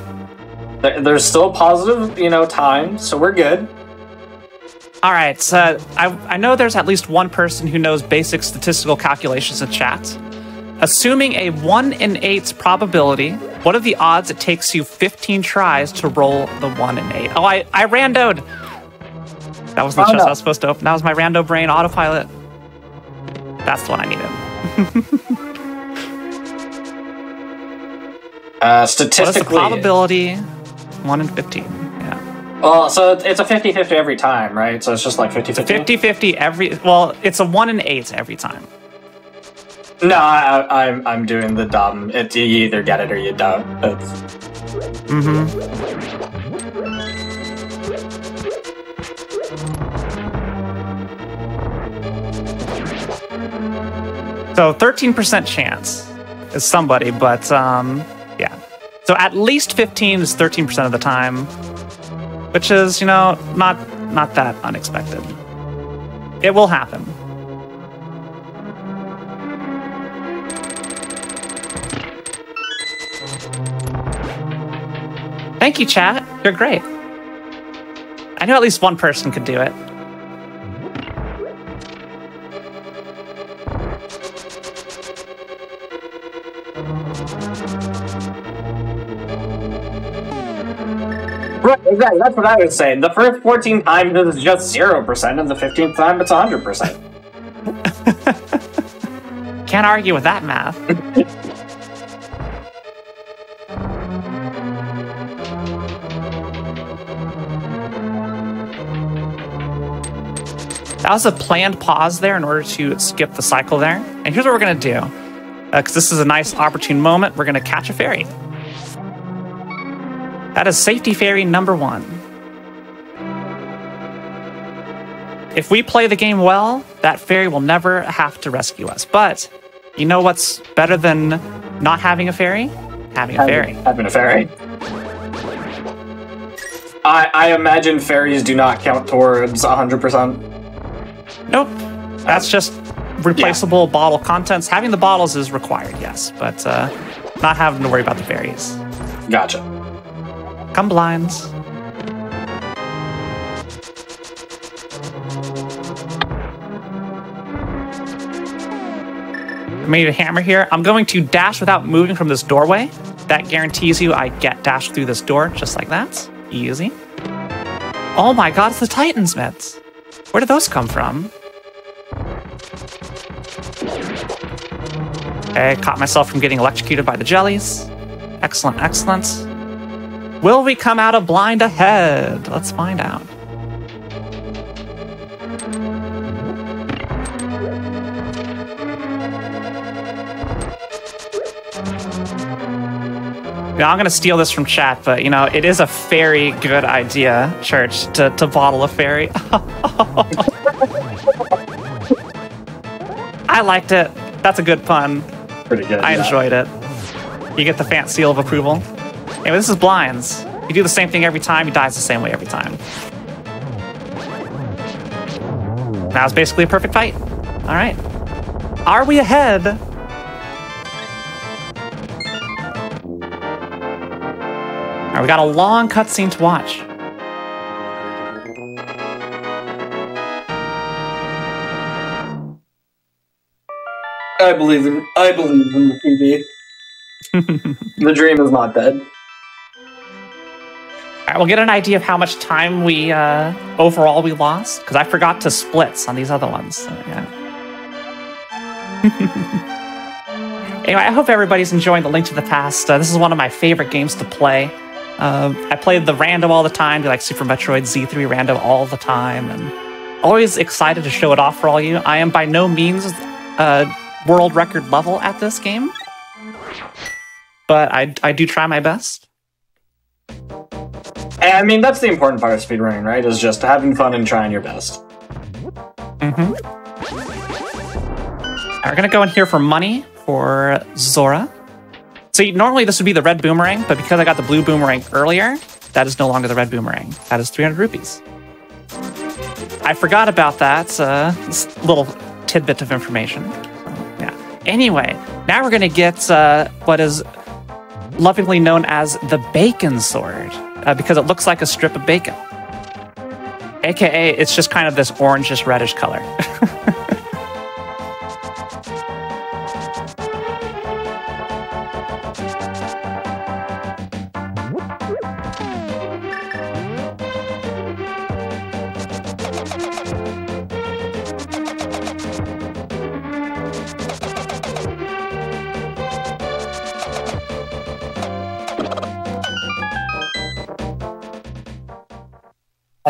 There's still positive, you know, time, so we're good. All right. So I, I know there's at least one person who knows basic statistical calculations in chat. Assuming a one in eight's probability, what are the odds it takes you fifteen tries to roll the one in eight? Oh, I, I randoed. That was the oh, chest no. I was supposed to open. That was my rando brain autopilot. That's the one I needed. Uh, statistically, what is the probability? one in fifteen. Yeah. Well, so it's a fifty fifty every time, right? So it's just like fifty fifty? fifty fifty every... Well, it's a one in eight every time. No, I, I'm, I'm doing the dumb. It, you either get it or you don't. It's... Mm-hmm. So thirteen percent chance is somebody, but... Um, so at least fifteen is thirteen percent of the time, which is, you know, not not that unexpected. It will happen. Thank you, chat. You're great. I knew at least one person could do it. Right, exactly. That's what I was saying. The first fourteen times is just zero percent, and the fifteenth time it's one hundred percent. Can't argue with that math. That was a planned pause there in order to skip the cycle there. And here's what we're going to do, because uh, this is a nice, opportune moment. We're going to catch a fairy. That is safety fairy number one. If we play the game well, that fairy will never have to rescue us. But you know what's better than not having a fairy? Having a fairy. Having a fairy. I, I imagine fairies do not count towards one hundred percent. Nope. That's just replaceable yeah. bottle contents. Having the bottles is required, yes. But uh, not having to worry about the fairies. Gotcha. Come blinds. I made a hammer here. I'm going to dash without moving from this doorway. That guarantees you I get dashed through this door just like that. Easy. Oh my god, it's the Titan's mitts. Where did those come from? I caught myself from getting electrocuted by the jellies. Excellent, excellent. Will we come out a blind ahead? Let's find out. Now, I'm going to steal this from chat, but, you know, it is a very good idea, Church, to, to bottle a fairy. I liked it. That's a good pun. Pretty good. I yeah. enjoyed it. You get the Fant seal of approval. Anyway, this is blinds. You do the same thing every time, he dies the same way every time. That was basically a perfect fight. All right. Are we ahead? Are we got a long cutscene to watch. I believe in I believe in the P B. The dream is not dead. All right, we'll get an idea of how much time we uh, overall we lost, because I forgot to splits on these other ones. So, yeah. Anyway, I hope everybody's enjoying The Link to the Past. Uh, this is one of my favorite games to play. Uh, I played the random all the time, like Super Metroid Z three random all the time, and always excited to show it off for all you. I am by no means uh, world record level at this game, but I, I do try my best. I mean, that's the important part of speedrunning, right? Is just having fun and trying your best. Mm-hmm. We're gonna go in here for money. For Zora. So normally this would be the red boomerang, but because I got the blue boomerang earlier, that is no longer the red boomerang. That is three hundred rupees. I forgot about that. It's a little tidbit of information. Yeah. Anyway, now we're going to get uh, what is lovingly known as the bacon sword, uh, because it looks like a strip of bacon. A K A it's just kind of this orangish reddish color.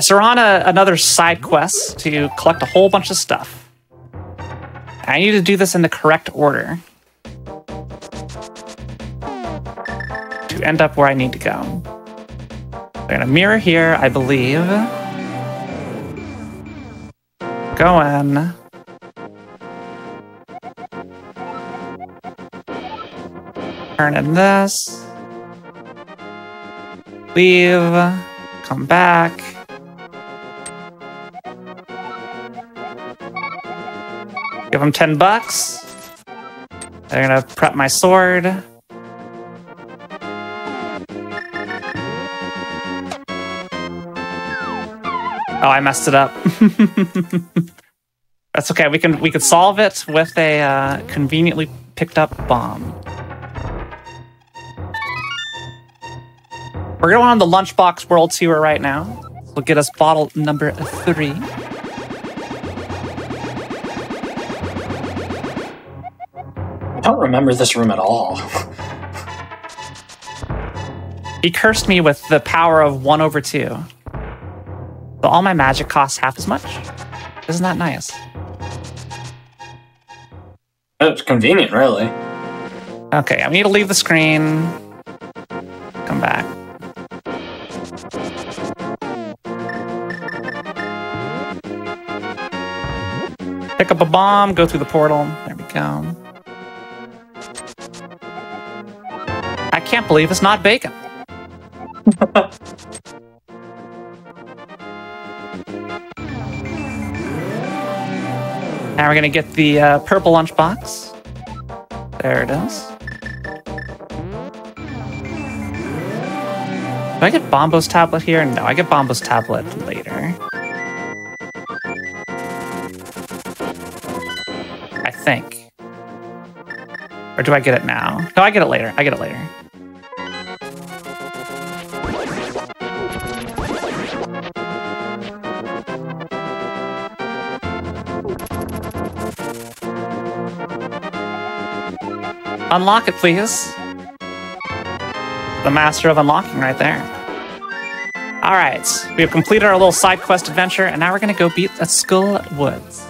So we're on a, another side quest to collect a whole bunch of stuff. I need to do this in the correct order to end up where I need to go. I'm gonna mirror here, I believe. Go in. Turn in this. Leave. Come back. Give them ten bucks. They're gonna prep my sword. Oh, I messed it up. That's okay. We can we can solve it with a uh, conveniently picked up bomb. We're going on the Lunchbox World Tour right now. We'll get us bottle number three. I don't remember this room at all. He cursed me with the power of one over two. So all my magic costs half as much. Isn't that nice? It's convenient, really. Okay, I need to leave the screen. Come back. Pick up a bomb, go through the portal. There we go. I can't believe it's not bacon. Now we're gonna get the uh, purple lunchbox. There it is. Do I get Bombo's tablet here? No, I get Bombo's tablet later. I think. Or do I get it now? No, I get it later. I get it later. Unlock it, please. The master of unlocking right there. All right, we have completed our little side quest adventure, and now we're gonna go beat a Skull Woods.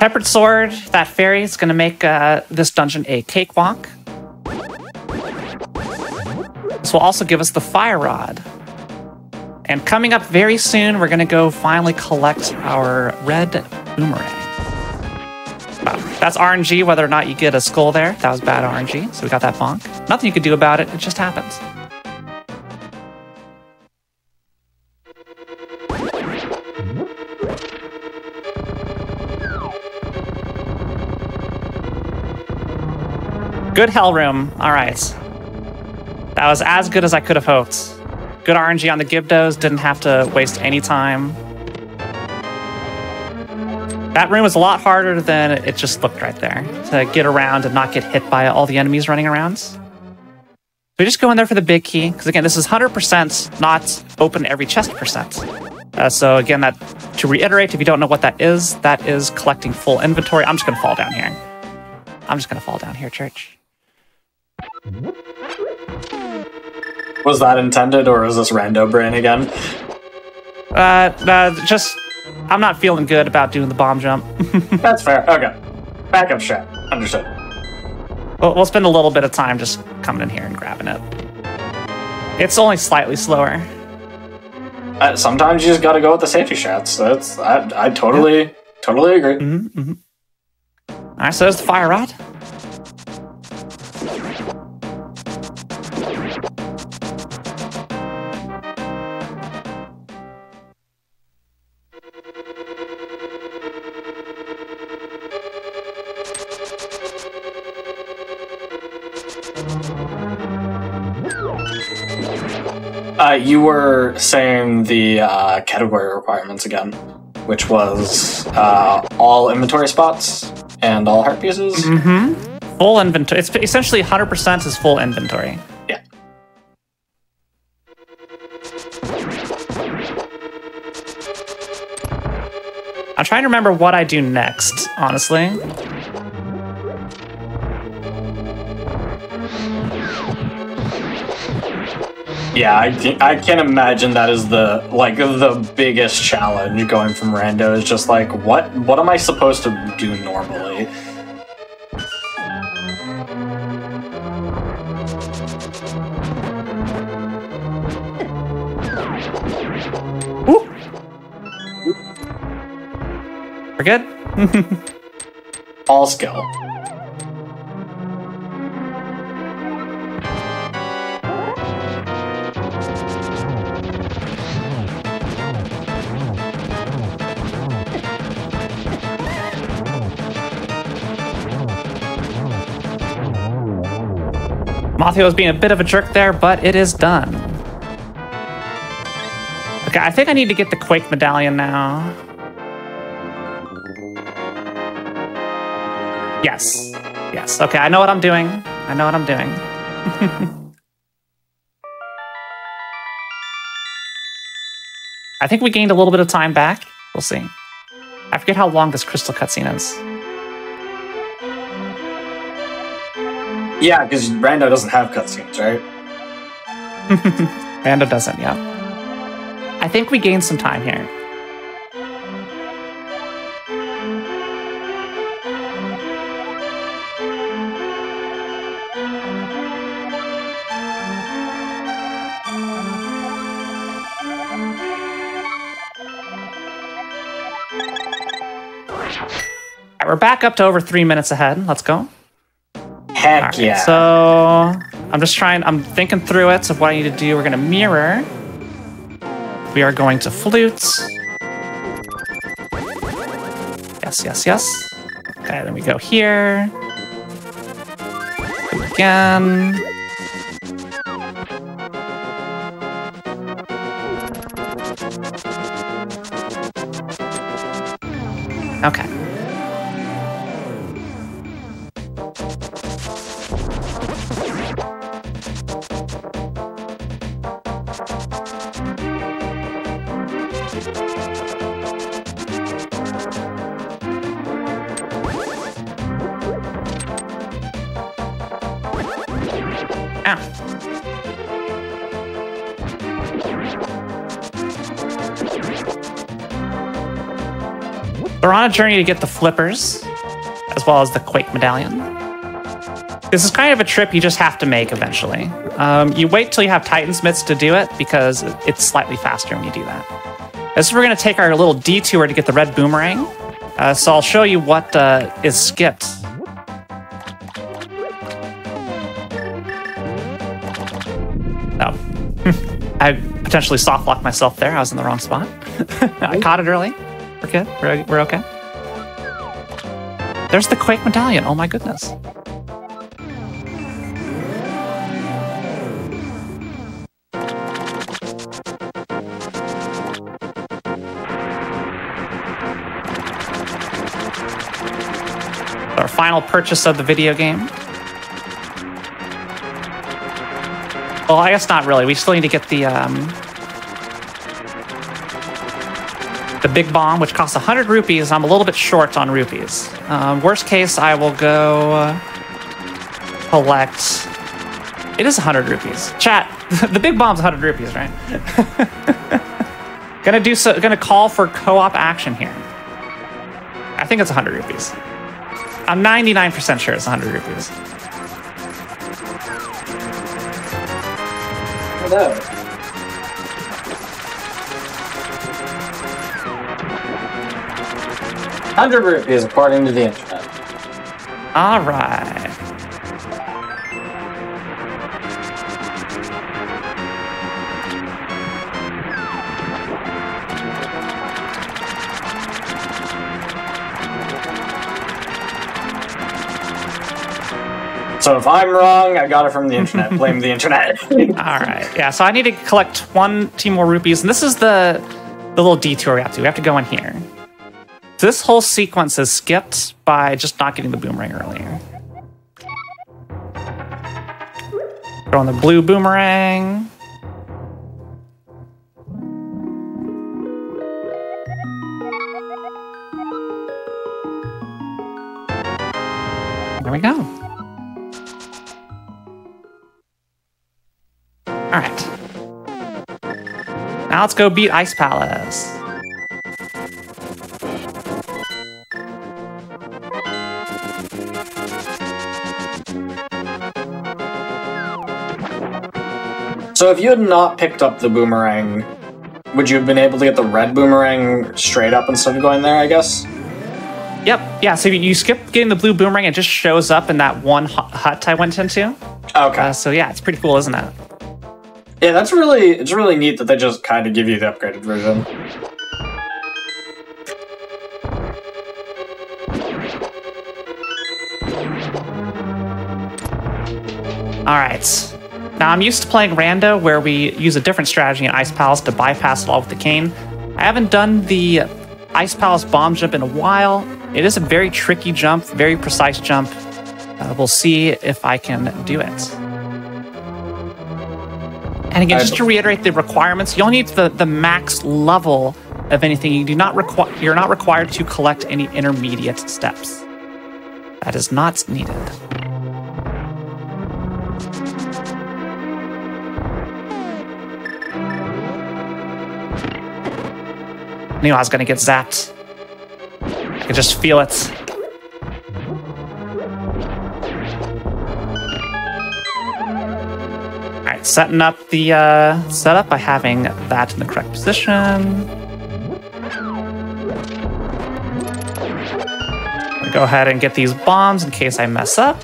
Peppered Sword, that fairy, is going to make uh, this dungeon a cakewalk. This will also give us the Fire Rod. And coming up very soon, we're going to go finally collect our red boomerang. Wow. That's R N G, whether or not you get a skull there. That was bad R N G, so we got that bonk. Nothing you could do about it, it just happens. Good hell room. All right. That was as good as I could have hoped. Good R N G on the Gibdos. Didn't have to waste any time. That room was a lot harder than it just looked right there to get around and not get hit by all the enemies running around. We just go in there for the big key, because again, this is one hundred percent not open every chest percent. Uh, so again, that to reiterate, if you don't know what that is, that is collecting full inventory. I'm just going to fall down here. I'm just going to fall down here, Church. Was that intended, or is this rando brain again? Uh, uh, just, I'm not feeling good about doing the bomb jump. That's fair. Okay. Backup shot. Understood. We'll, we'll spend a little bit of time just coming in here and grabbing it. It's only slightly slower. Uh, sometimes you just got to go with the safety shots. That's I, I totally, yeah. totally agree. Mm-hmm, mm-hmm. All right, so there's the fire rod. Uh, you were saying the uh, category requirements again, which was uh, all inventory spots and all heart pieces. Mm-hmm. Full inventory. It's essentially one hundred percent is full inventory. Yeah. I'm trying to remember what I do next, honestly. Yeah, I can't, I can't imagine that is the like the biggest challenge going from rando is just like what what am I supposed to do normally? Ooh. We're good. All skill. Mothio was being a bit of a jerk there, but it is done. Okay, I think I need to get the Quake Medallion now. Yes. Yes. Okay, I know what I'm doing. I know what I'm doing. I think we gained a little bit of time back. We'll see. I forget how long this crystal cutscene is. Yeah, because Rando doesn't have cutscenes, right? Rando doesn't, yeah. I think we gained some time here. All right, we're back up to over three minutes ahead. Let's go. Heck right, yeah. So I'm just trying, I'm thinking through it. So what I need to do, we're going to mirror. We are going to flute. Yes, yes, yes. Okay, then we go here. Flute again. Okay. We're on a journey to get the flippers, as well as the Quake Medallion. This is kind of a trip you just have to make eventually. Um, you wait till you have Titan's Mitts to do it, because it's slightly faster when you do that. This is we're going to take our little detour to get the Red Boomerang. Uh, so I'll show you what uh, is skipped. Oh, I potentially soft locked myself there. I was in the wrong spot. I caught it early. We're good. We're, we're okay. There's the Quake Medallion. Oh my goodness. Our final purchase of the video game. Well, I guess not really. We still need to get the um, the big bomb, which costs one hundred rupees. I'm a little bit short on rupees. Um, worst case, I will go collect. It is one hundred rupees. Chat, the big bomb's one hundred rupees, right? gonna do so. Gonna call for co-op action here. I think it's one hundred rupees. I'm ninety-nine percent sure it's one hundred rupees. Hello. one hundred rupees according to the internet. All right. So if I'm wrong, I got it from the internet. Blame the internet. All right. Yeah, so I need to collect twenty more rupees. And this is the, the little detour we have to. We have to go in here. So this whole sequence is skipped by just not getting the boomerang earlier. Throw in the blue boomerang. There we go. All right. Now let's go beat Ice Palace. So if you had not picked up the boomerang, would you have been able to get the red boomerang straight up instead of going there, I guess? Yep. Yeah, so you skip getting the blue boomerang, it just shows up in that one hut I went into. Okay. Uh, so yeah, it's pretty cool, isn't it? Yeah, that's really, it's really neat that they just kind of give you the upgraded version. All right. Now I'm used to playing Rando where we use a different strategy in Ice Palace to bypass it all with the cane. I haven't done the Ice Palace bomb jump in a while. It is a very tricky jump, very precise jump. Uh, we'll see if I can do it. And again, just to reiterate the requirements, you'll need the, the max level of anything. You do not require you're not required to collect any intermediate steps. That is not needed. Knew I was gonna get zapped. I could just feel it. Setting up the uh, setup by having that in the correct position. Go ahead and get these bombs in case I mess up.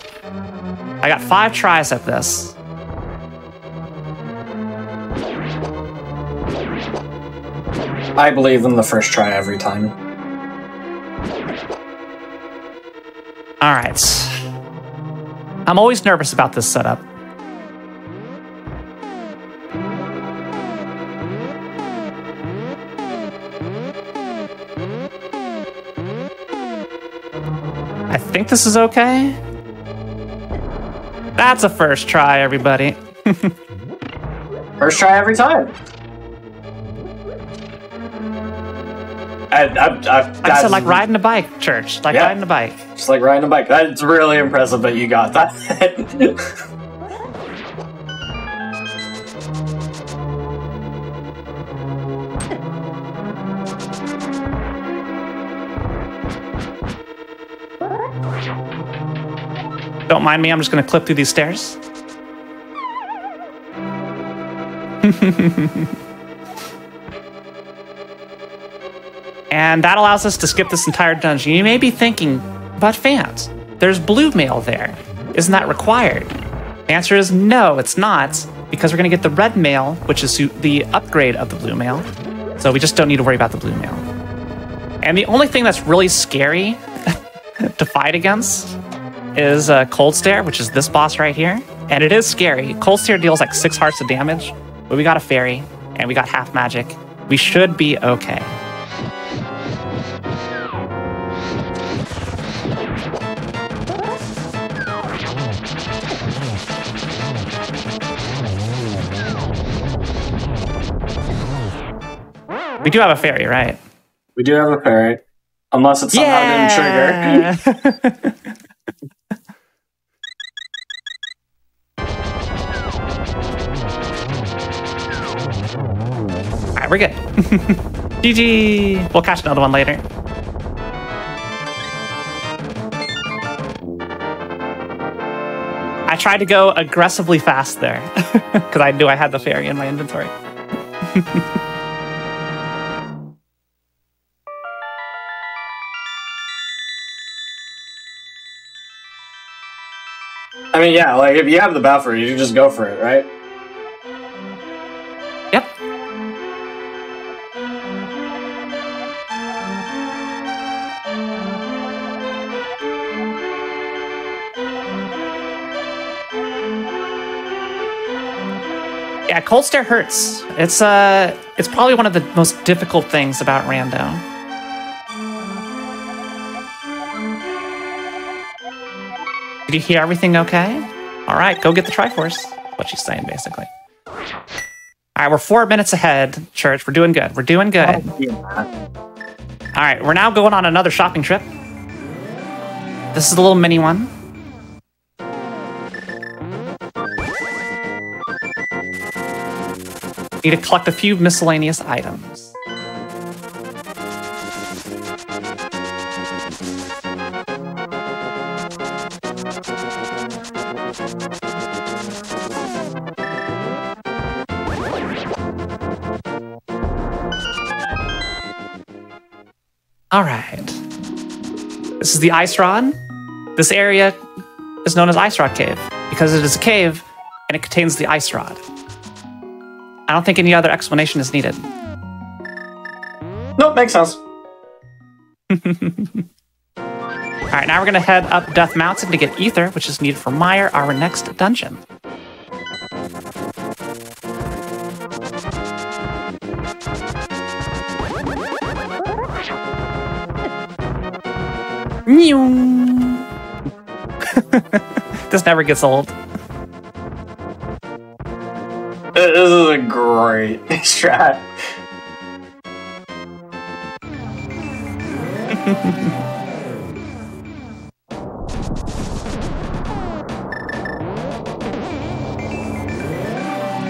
I got five tries at this. I believe in the first try every time. All right. I'm always nervous about this setup. I think this is okay. That's a first try, everybody. First try every time. I, I, I, like I said, like riding a bike, Church. Like yeah, riding a bike. Just like riding a bike. That's really impressive that you got that. Don't mind me, I'm just gonna clip through these stairs. And that allows us to skip this entire dungeon. You may be thinking, but Fant, there's blue mail there. Isn't that required? The answer is no, it's not, because we're going to get the red mail, which is the upgrade of the blue mail. So we just don't need to worry about the blue mail. And the only thing that's really scary to fight against is uh, Kholdstare, which is this boss right here. And it is scary. Kholdstare deals like six hearts of damage, but we got a fairy and we got half magic. We should be okay. We do have a fairy, right? We do have a fairy. Unless it somehow yeah! didn't trigger. Alright, we're good. G G! We'll catch another one later. I tried to go aggressively fast there, because I knew I had the fairy in my inventory. I mean, yeah, like, if you have the buffer, you can just go for it, right? Yep. Yeah, Kholdstare hurts. It's, uh, it's probably one of the most difficult things about Rando. Did you hear everything okay? All right, go get the Triforce. What she's saying, basically. All right, we're four minutes ahead, Church. We're doing good. We're doing good. Oh, yeah. All right, we're now going on another shopping trip. This is the little mini one. Need to collect a few miscellaneous items. All right, this is the Ice Rod. This area is known as Ice Rod Cave because it is a cave and it contains the Ice Rod. I don't think any other explanation is needed. Nope, makes sense. All right, now we're gonna head up Death Mountain to get Ether, which is needed for Mire, our next dungeon. This never gets old. This is a great strat.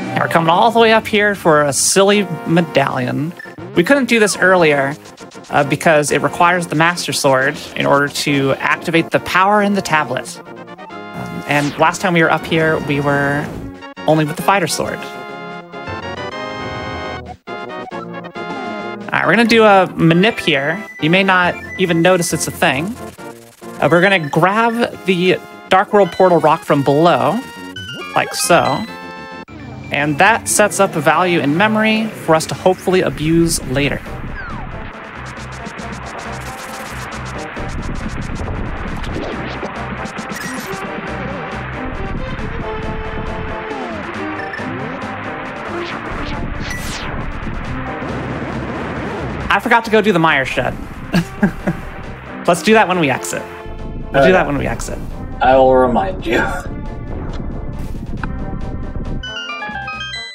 Now we're coming all the way up here for a silly medallion. We couldn't do this earlier uh, because it requires the Master Sword in order to activate the power in the tablet. Um, and last time we were up here, we were only with the Fighter Sword. All right, we're gonna do a manip here. You may not even notice it's a thing. Uh, we're gonna grab the Dark World Portal Rock from below, like so. And that sets up a value in memory for us to hopefully abuse later. I forgot to go do the Mire Shed. Let's do that when we exit. We'll uh, do that when we exit. I will remind you.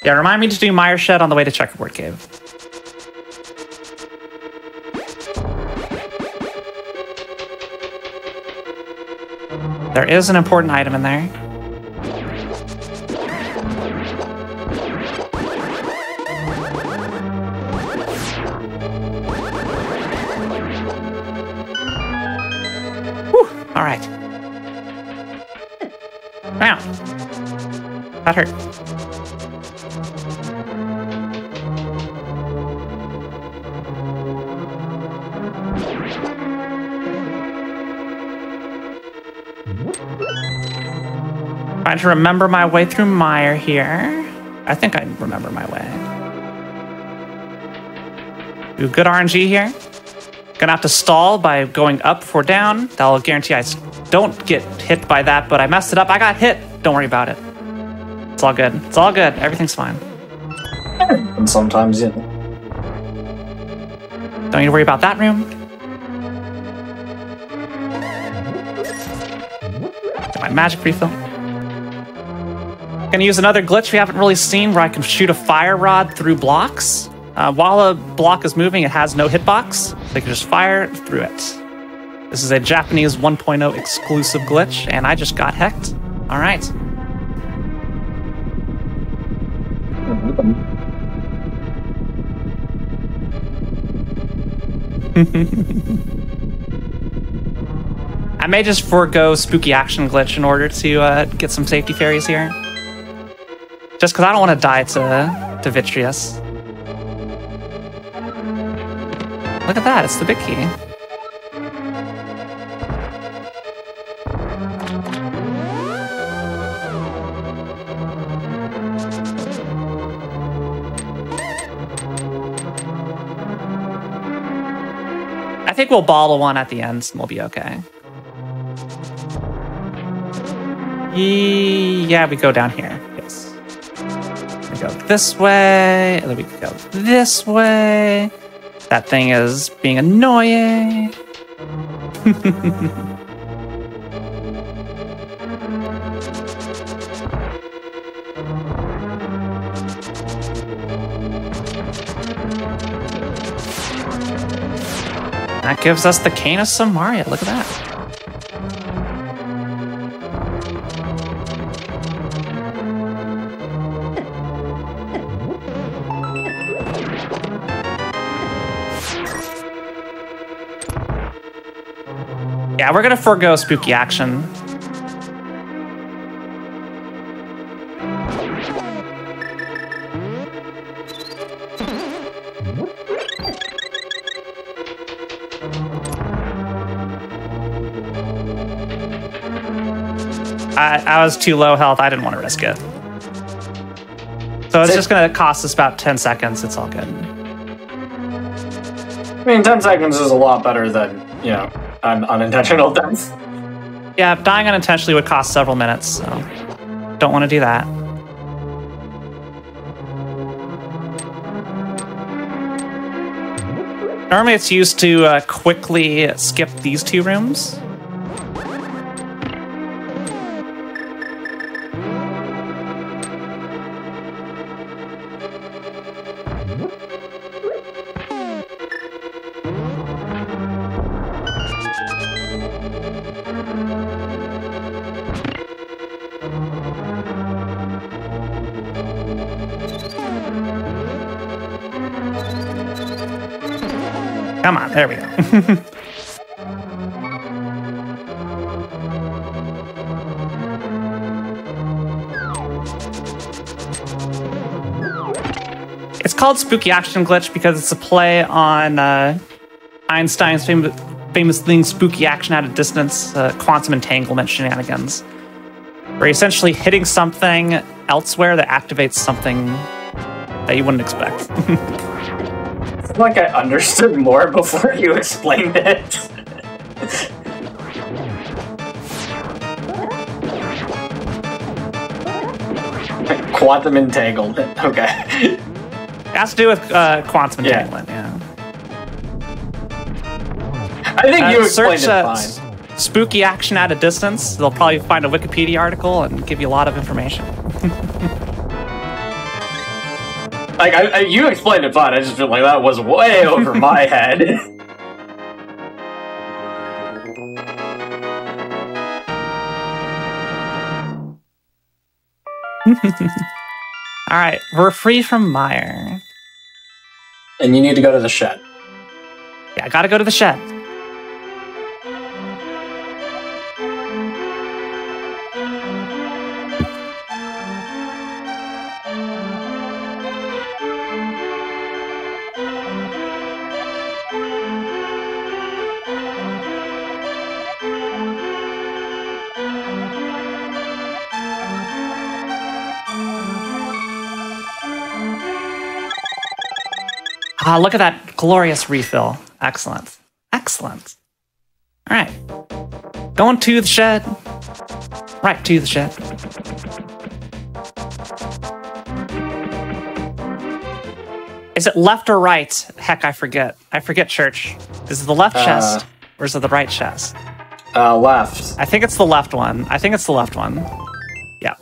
Yeah, remind me to do Mire Shed on the way to Checkerboard Cave. There is an important item in there. Whew, all right. Wow. That hurt. Trying to remember my way through Mire here. I think I remember my way. Do good R N G here. Gonna have to stall by going up before down. That'll guarantee I don't get hit by that, but I messed it up. I got hit. Don't worry about it. It's all good. It's all good. Everything's fine. And sometimes, yeah. Don't need to worry about that room. Get my magic refill. Gonna use another glitch we haven't really seen where I can shoot a fire rod through blocks. Uh, while a block is moving, it has no hitbox. They can just fire through it. This is a Japanese one point oh exclusive glitch, and I just got hecked. All right. I may just forego spooky action glitch in order to uh, get some safety fairies here. Just because I don't want to die to, to Vitreous. Look at that, it's the big key. I think we'll ball a one at the end and we'll be okay. Yeah, we go down here. Yes. We go this way, and then we go this way. That thing is being annoying. That gives us the cane of Samaria. Look at that. Yeah, we're gonna forego spooky action. I was too low health. I didn't want to risk it. So it's just going to cost us about ten seconds. It's all good. I mean, ten seconds is a lot better than, you know, un unintentional deaths. Yeah, dying unintentionally would cost several minutes, so don't want to do that. Normally it's used to uh, quickly skip these two rooms. Come on, there we go. It's called Spooky Action Glitch because it's a play on uh, Einstein's fam famous thing, Spooky Action at a Distance, uh, quantum entanglement shenanigans, where you're essentially hitting something elsewhere that activates something that you wouldn't expect. Like I understood more before you explained it. Quantum entanglement. Okay. It has to do with uh, quantum entanglement. Yeah. yeah. I think uh, you explained search, it uh, fine. Spooky action at a distance. They'll probably find a Wikipedia article and give you a lot of information. Like, I, I, you explained it fine, I just feel like that was way over my head. Alright, we're free from Mire. And you need to go to the shed. Yeah, I gotta go to the shed. Ah, look at that glorious refill. Excellent. Excellent. All right. Going to the shed. Right to the shed. Is it left or right? Heck, I forget. I forget, Church. Is it the left uh, chest or is it the right chest? Uh, left. I think it's the left one. I think it's the left one. Yeah.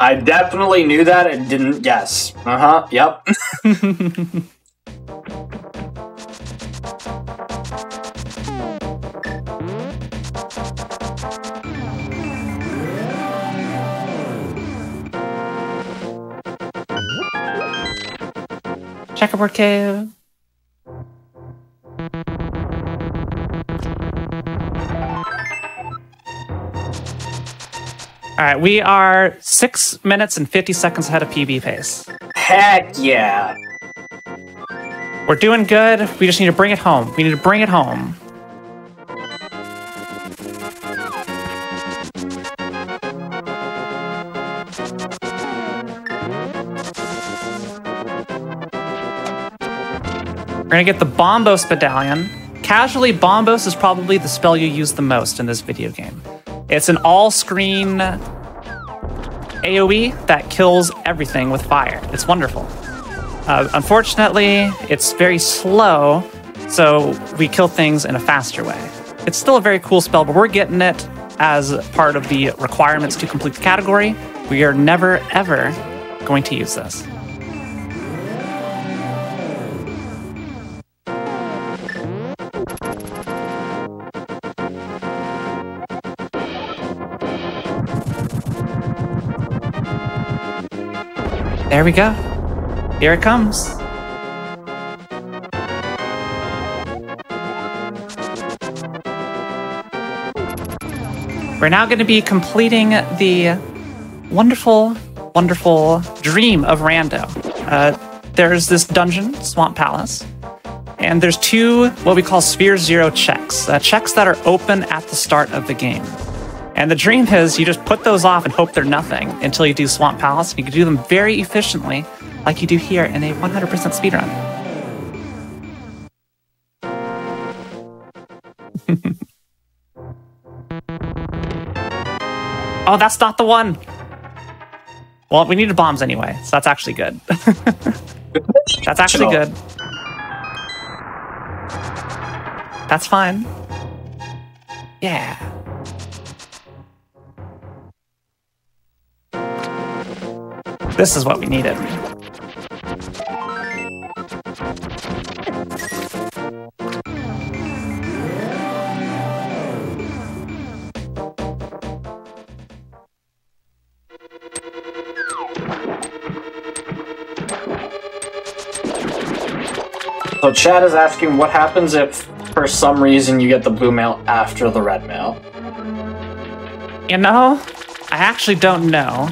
I definitely knew that and didn't guess. Uh-huh, yep. Checkerboard Cave. All right, we are six minutes and fifty seconds ahead of P B pace. Heck yeah. We're doing good. We just need to bring it home. We need to bring it home. We're gonna get the Bombos Medallion. Casually, Bombos is probably the spell you use the most in this video game. It's an all-screen AoE that kills everything with fire. It's wonderful. Uh, unfortunately, it's very slow, so we kill things in a faster way. It's still a very cool spell, but we're getting it as part of the requirements to complete the category. We are never, ever going to use this. There we go. Here it comes. We're now going to be completing the wonderful, wonderful dream of Rando. Uh, there's this dungeon, Swamp Palace, and there's two what we call Sphere Zero checks, uh, checks that are open at the start of the game. And the dream is you just put those off and hope they're nothing until you do Swamp Palace. And you can do them very efficiently, like you do here in a one hundred percent speedrun. Oh, that's not the one. Well, we needed bombs anyway, so that's actually good. That's actually good. That's fine. Yeah. This is what we needed. So Chad is asking what happens if for some reason you get the blue mail after the red mail? You know, I actually don't know.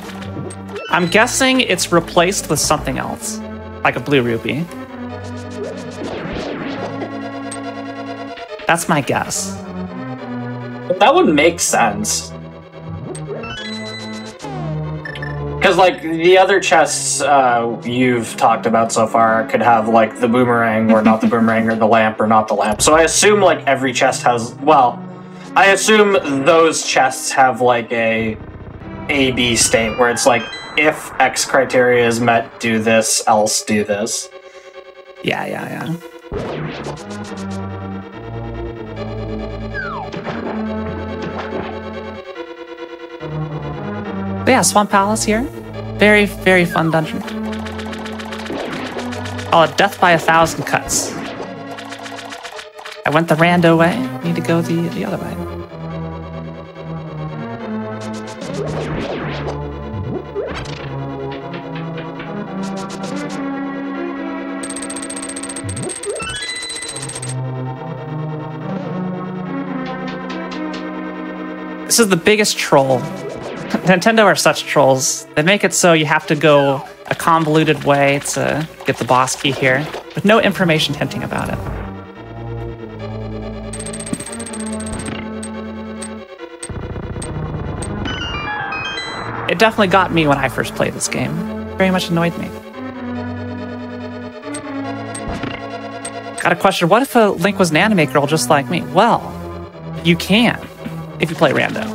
I'm guessing it's replaced with something else, like a blue rupee. That's my guess. But that would make sense. Because, like, the other chests uh, you've talked about so far could have, like, the boomerang or not the boomerang or the lamp or not the lamp. So I assume, like, every chest has, well, I assume those chests have, like, a A B state where it's like, if X criteria is met, do this, else do this. Yeah, yeah, yeah. But yeah, Swamp Palace here. Very, very fun dungeon. Oh, death by a thousand cuts. I went the rando way. Need to go the, the other way. This is the biggest troll. Nintendo are such trolls. They make it so you have to go a convoluted way to get the boss key here, with no information hinting about it. It definitely got me when I first played this game. Very much annoyed me. Got a question. What if a Link was an anime girl just like me? Well, you can if you play random.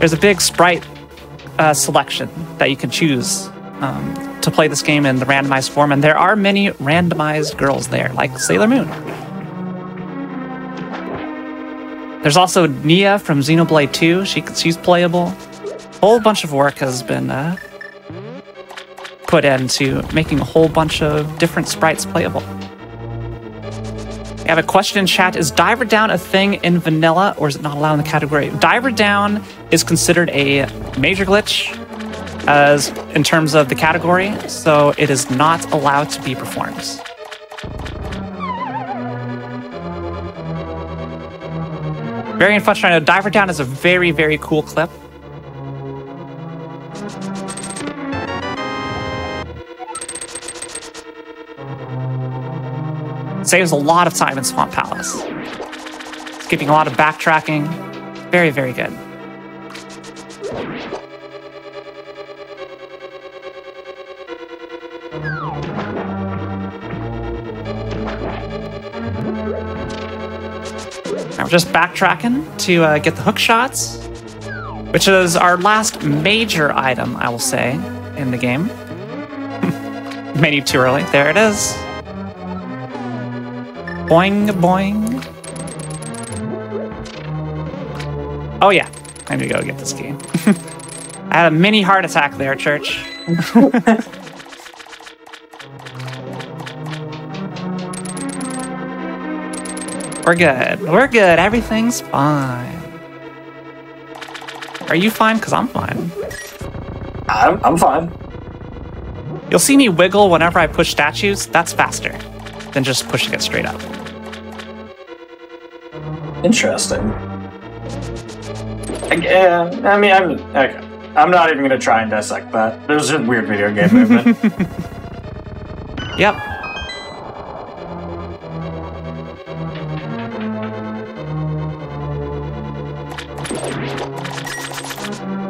There's a big sprite uh, selection that you can choose um, to play this game in the randomized form, and there are many randomized girls there, like Sailor Moon. There's also Nia from Xenoblade two. She, she's playable. A whole bunch of work has been uh, put into making a whole bunch of different sprites playable. I have a question in chat. Is Diver Down a thing in vanilla, or is it not allowed in the category? Diver Down is considered a major glitch as in terms of the category, so it is not allowed to be performed. Very unfortunate. I know Diver Down is a very, very cool clip. Saves a lot of time in Swamp Palace. Skipping a lot of backtracking. Very, very good. Now we're just backtracking to uh, get the hook shots, which is our last major item, I will say, in the game. Menu too early. There it is. Boing, boing. Oh yeah, I need to go get this game. I had a mini heart attack there, Church. We're good, we're good, everything's fine. Are you fine? Because I'm fine. I'm, I'm fine. You'll see me wiggle whenever I push statues. That's faster than just pushing it straight up. Interesting. I, uh, I mean, I'm okay. I'm not even gonna try and dissect that. There's a weird video game movement. Yep.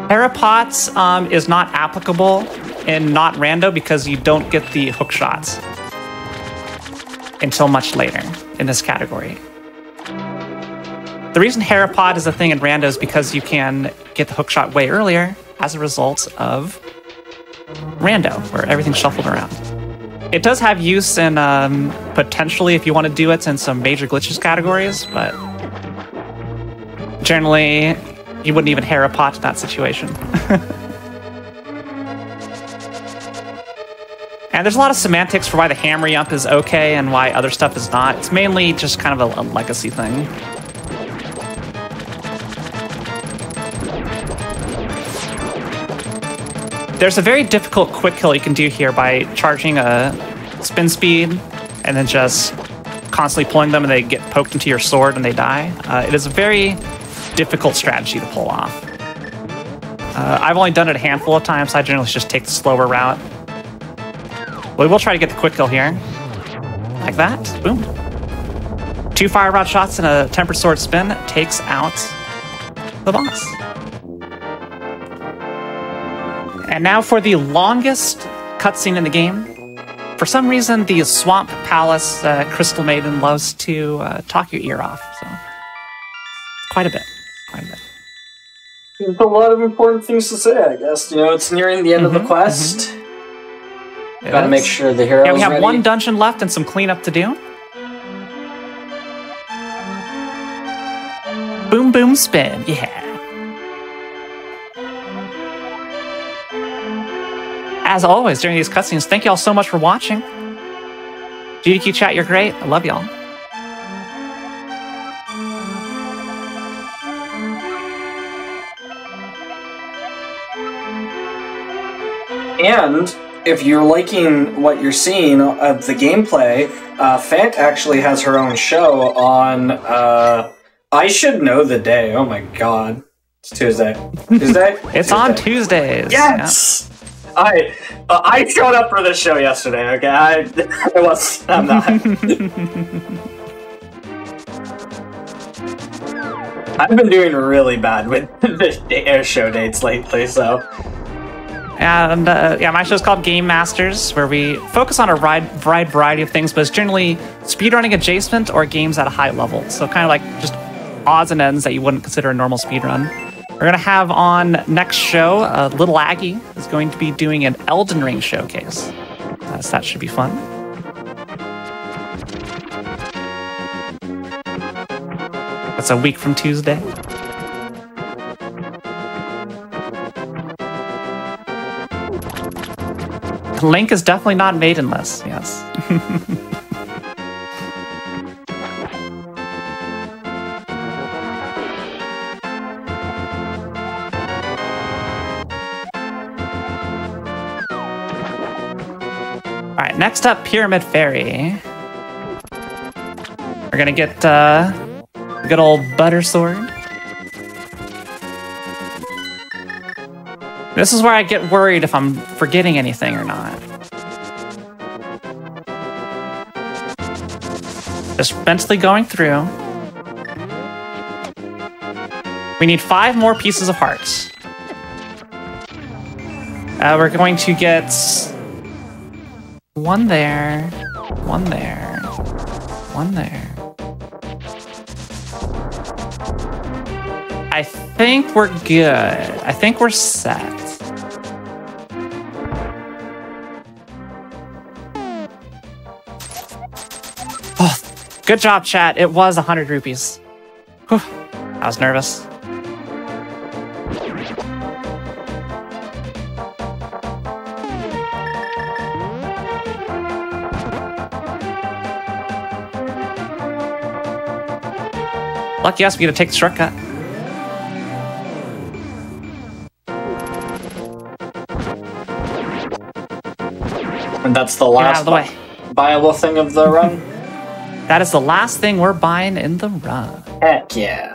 Parapots um, is not applicable in not rando because you don't get the hook shots until much later in this category. The reason Harapod is a thing in rando is because you can get the hookshot way earlier as a result of rando, where everything's shuffled around. It does have use in um, potentially if you want to do it in some major glitches categories, but generally you wouldn't even Harapod in that situation. And there's a lot of semantics for why the hammer yump is okay and why other stuff is not. It's mainly just kind of a, a legacy thing. There's a very difficult quick kill you can do here by charging a spin speed and then just constantly pulling them and they get poked into your sword and they die. Uh, it is a very difficult strategy to pull off. Uh, I've only done it a handful of times, so I generally just take the slower route. We will try to get the quick kill here. Like that. Boom. Two fire rod shots and a tempered sword spin takes out the boss. And now for the longest cutscene in the game. For some reason, the Swamp Palace uh, Crystal Maiden loves to uh, talk your ear off. So, quite a bit. Quite a bit. There's a lot of important things to say, I guess. You know, it's nearing the end mm-hmm, of the quest. Mm-hmm. It Gotta is. make sure the hero's Yeah, we have ready. one dungeon left and some cleanup to do. Boom, boom, spin. Yeah. As always, during these cutscenes, thank y'all so much for watching. G D Q chat, you're great. I love y'all. And if you're liking what you're seeing of the gameplay, uh, Fant actually has her own show on, uh, I should know the day. Oh my god. It's Tuesday. Tuesday? It's Tuesday. On Tuesdays. Yes! Yeah. I uh, I showed up for this show yesterday, okay? I, I was, I'm not. I've been doing really bad with the air show dates lately, so And uh, yeah, my show's called Game Masters, where we focus on a wide, wide variety of things, but it's generally speedrunning adjacent or games at a high level. So kind of like just odds and ends that you wouldn't consider a normal speedrun. We're going to have on next show, uh, Little Aggie is going to be doing an Elden Ring showcase. Uh, so that should be fun. That's a week from Tuesday. Link is definitely not maidenless, yes. All right, next up, Pyramid Fairy. We're gonna get uh, a good old butter sword. This is where I get worried if I'm forgetting anything or not. Just mentally going through. We need five more pieces of hearts. Uh, we're going to get one there, one there, one there. I think we're good. I think we're set. Good job, chat. It was one hundred rupees. Whew. I was nervous. Lucky us, we get to take the shortcut. And that's the last the way. viable thing of the run. That is the last thing we're buying in the run. Heck yeah.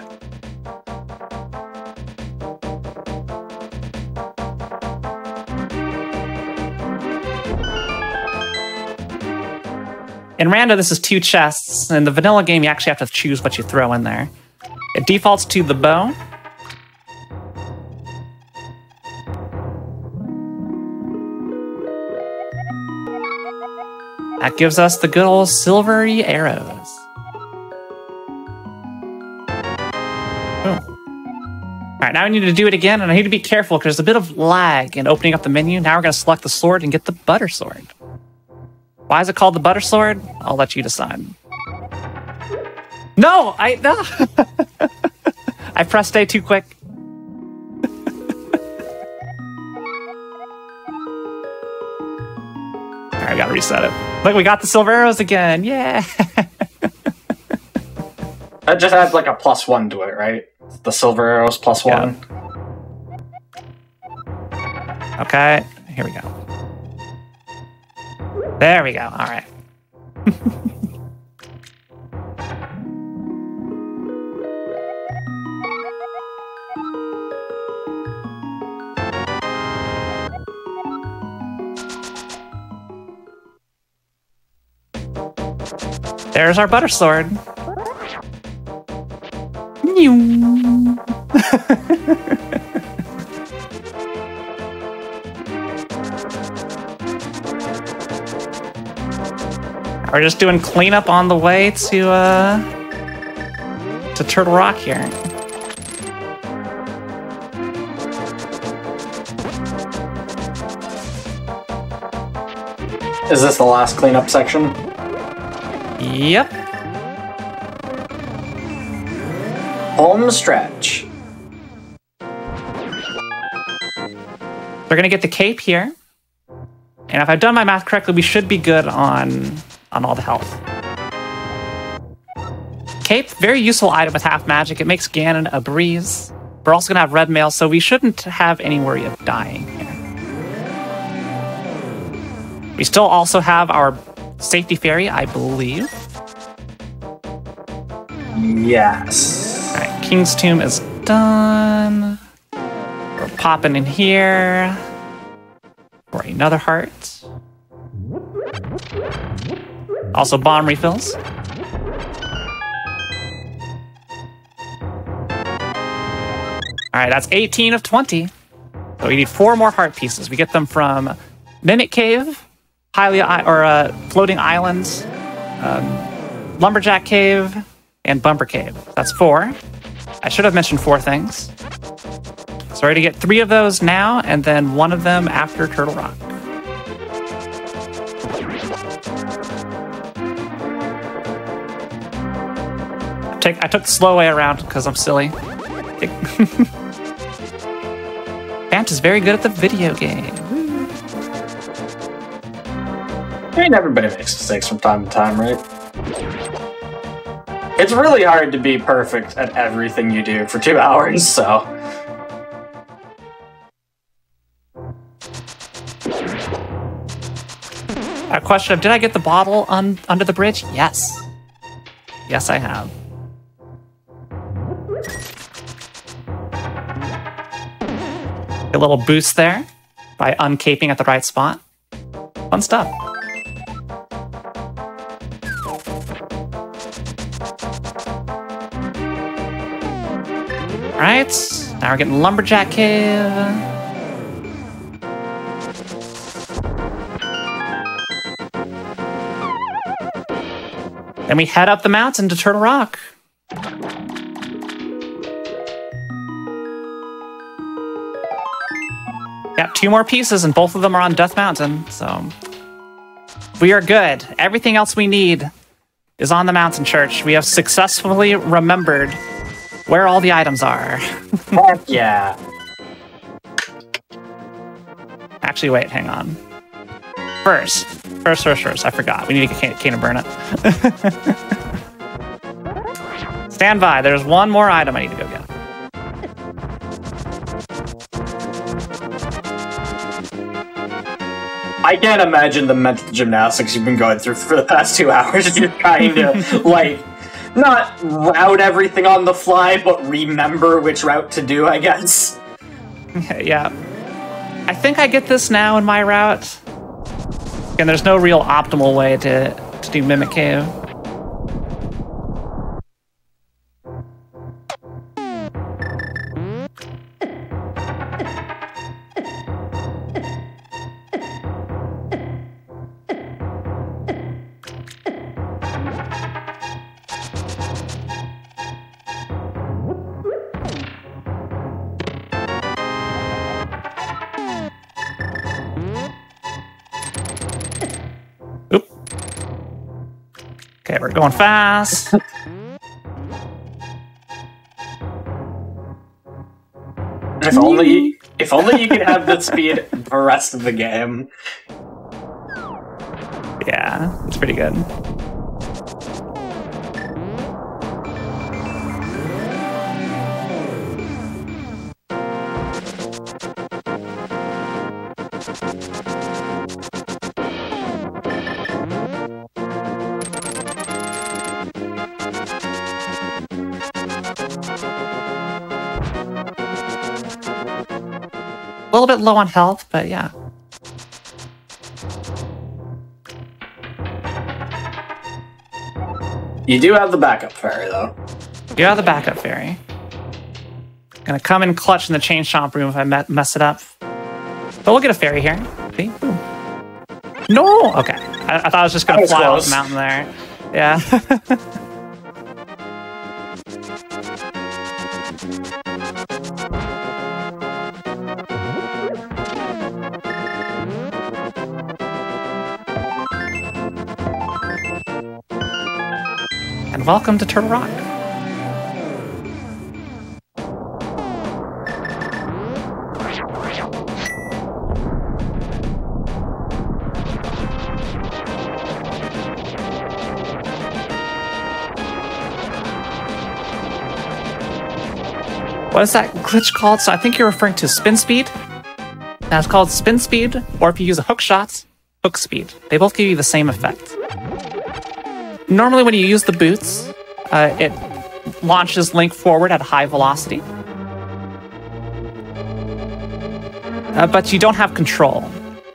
In Rando, this is two chests. In the vanilla game, you actually have to choose what you throw in there. It defaults to the bow. That gives us the good old silvery arrows. Cool. All right, now we need to do it again, and I need to be careful because there's a bit of lag in opening up the menu. Now we're going to select the sword and get the butter sword. Why is it called the butter sword? I'll let you decide. No, I no. I pressed A too quick. All right, I got to reset it. Look, we got the silver arrows again. Yeah. That just adds like a plus one to it, right? The silver arrows plus yeah. one. Okay, here we go. There we go. All right. There's our butter sword. We're just doing cleanup on the way to uh to Turtle Rock here. Is this the last cleanup section? Yep. Home stretch. We're gonna get the cape here, and if I've done my math correctly, we should be good on on all the health. Cape, very useful item with half magic. It makes Ganon a breeze. We're also gonna have red mail, so we shouldn't have any worry of dying here. We still also have our Safety Fairy, I believe. Yes. All right, King's Tomb is done. We're popping in here for another heart. Also, bomb refills. All right, that's eighteen of twenty. But we need four more heart pieces. We get them from Minute Cave, Hylia I or uh, Floating Islands, um, Lumberjack Cave, and Bumper Cave. That's four. I should have mentioned four things. So we're going to get three of those now, and then one of them after Turtle Rock. Take, I took the slow way around because I'm silly. Fant is very good at the video game. I mean, everybody makes mistakes from time to time, right? It's really hard to be perfect at everything you do for two hours, so... A question of, did I get the bottle un under the bridge? Yes. Yes, I have. A little boost there by uncaping at the right spot. Fun stuff. All right, now we're getting Lumberjack Cave. And we head up the mountain to Turtle Rock. Got two more pieces, and both of them are on Death Mountain, so... We are good. Everything else we need is on the mountain, Church. We have successfully remembered where all the items are. Heck yeah. Actually, wait, hang on. First, first, first, first, I forgot. We need to get Kane and burn it. Stand by, there's one more item I need to go get. I can't imagine the mental gymnastics you've been going through for the past two hours. You're trying to, like, not route everything on the fly, but remember which route to do, I guess. Yeah. I think I get this now in my route. And there's no real optimal way to, to do Mimic Cave. Going fast. If only, if only you could have the speed the rest of the game. Yeah, it's pretty good. A little bit low on health, but yeah. You do have the backup fairy, though. You have the backup fairy. Gonna come and clutch in the chain chomp room if I mess it up. But we'll get a fairy here. See? Boom. No! Okay. I, I thought I was just gonna was fly off the mountain there. Yeah. Welcome to Turtle Rock. What is that glitch called? So I think you're referring to spin speed. That's called spin speed, or if you use a hook shot, hook speed. They both give you the same effect. Normally when you use the boots, uh, it launches Link forward at high velocity. Uh, but you don't have control.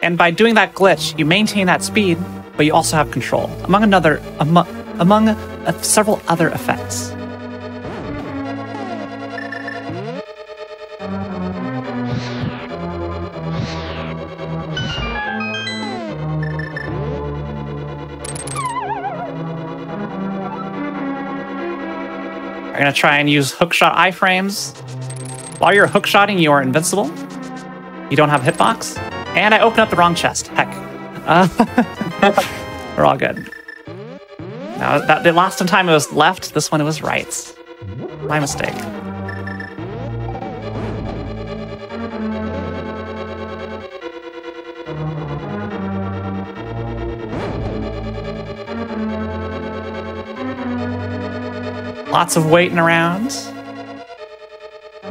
And by doing that glitch, you maintain that speed, but you also have control, among another um, among uh, several other effects. We're gonna try and use hookshot iframes. While you're hookshotting, you are invincible. You don't have a hitbox. And I opened up the wrong chest. Heck. Uh, we're all good. Now, that, the last time it was left, this one it was right. My mistake. Lots of waiting around. You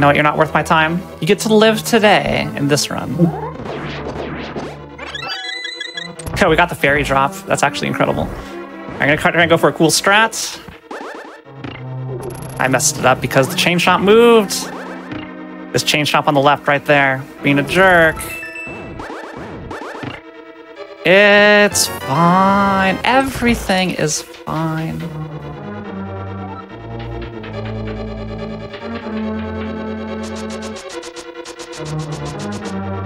know what? You're not worth my time. You get to live today in this run. Okay, we got the fairy drop. That's actually incredible. I'm gonna try to go for a cool strat. I messed it up because the chain shot moved. This chain shot on the left right there. Being a jerk. It's fine. Everything is fine.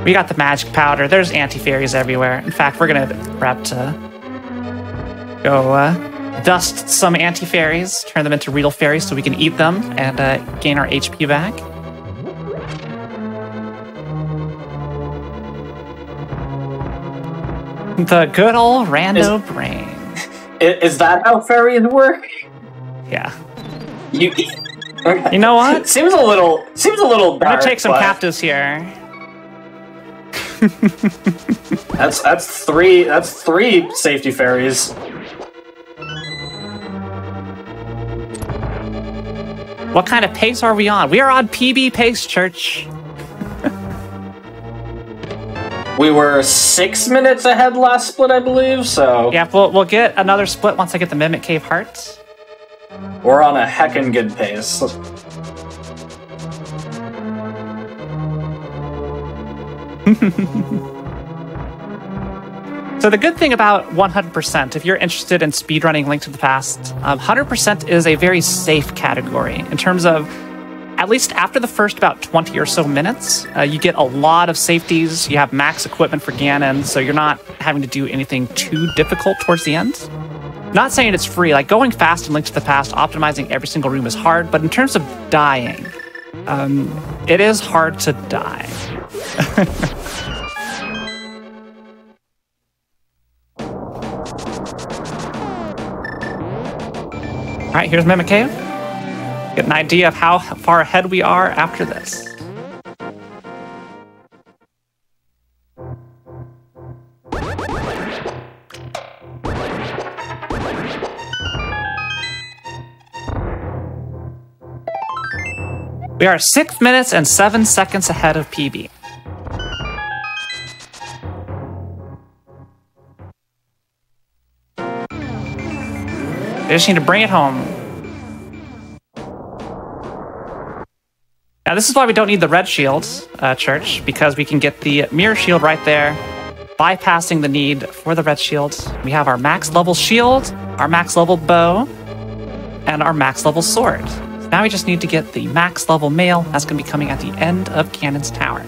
We got the magic powder. There's anti-fairies everywhere. In fact, we're going to prep to go uh, dust some anti-fairies, turn them into real fairies so we can eat them and uh, gain our H P back. The good old rando is, brain. Is that how fairies work? Yeah. You, you know what? Seems a little. Seems a little. Dark, I'm gonna take some captives here. that's that's three. That's three safety fairies. What kind of pace are we on? We are on P B pace, Church. We were six minutes ahead last split, I believe, so... Yeah, we'll, we'll get another split once I get the Mimic Cave Hearts. We're on a heckin' good pace. So the good thing about one hundred percent, if you're interested in speedrunning Link to the Past, um, one hundred percent is a very safe category in terms of... At least after the first about twenty or so minutes, uh, you get a lot of safeties. You have max equipment for Ganon, so you're not having to do anything too difficult towards the end. Not saying it's free. Like, going fast in Link to the Past, optimizing every single room is hard, but in terms of dying, um, it is hard to die. All right, here's Mimic Cave. Get an idea of how far ahead we are after this. We are six minutes and seven seconds ahead of P B. They just need to bring it home. Now, this is why we don't need the red shields, uh, Church, because we can get the mirror shield right there, bypassing the need for the red shield. We have our max level shield, our max level bow, and our max level sword. So now we just need to get the max level mail. That's going to be coming at the end of Ganon's Tower.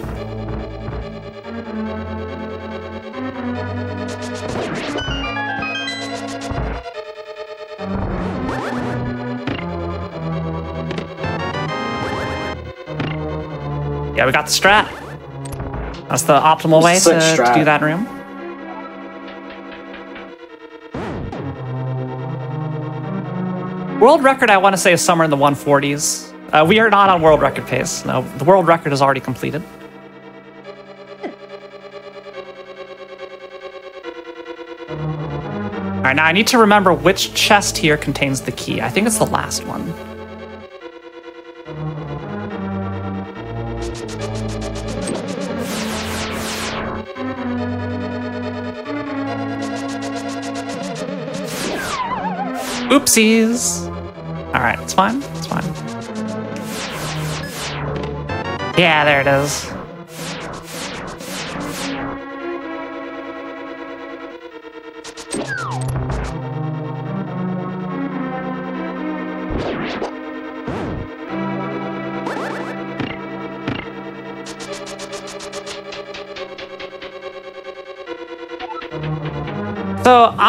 Yeah, we got the strat. That's the optimal way to, to do that room. World record, I want to say, is somewhere in the one forties. Uh, we are not on world record pace. No, the world record is already completed. All right, now I need to remember which chest here contains the key. I think it's the last one. Oopsies. All right, it's fine. It's fine. Yeah, there it is.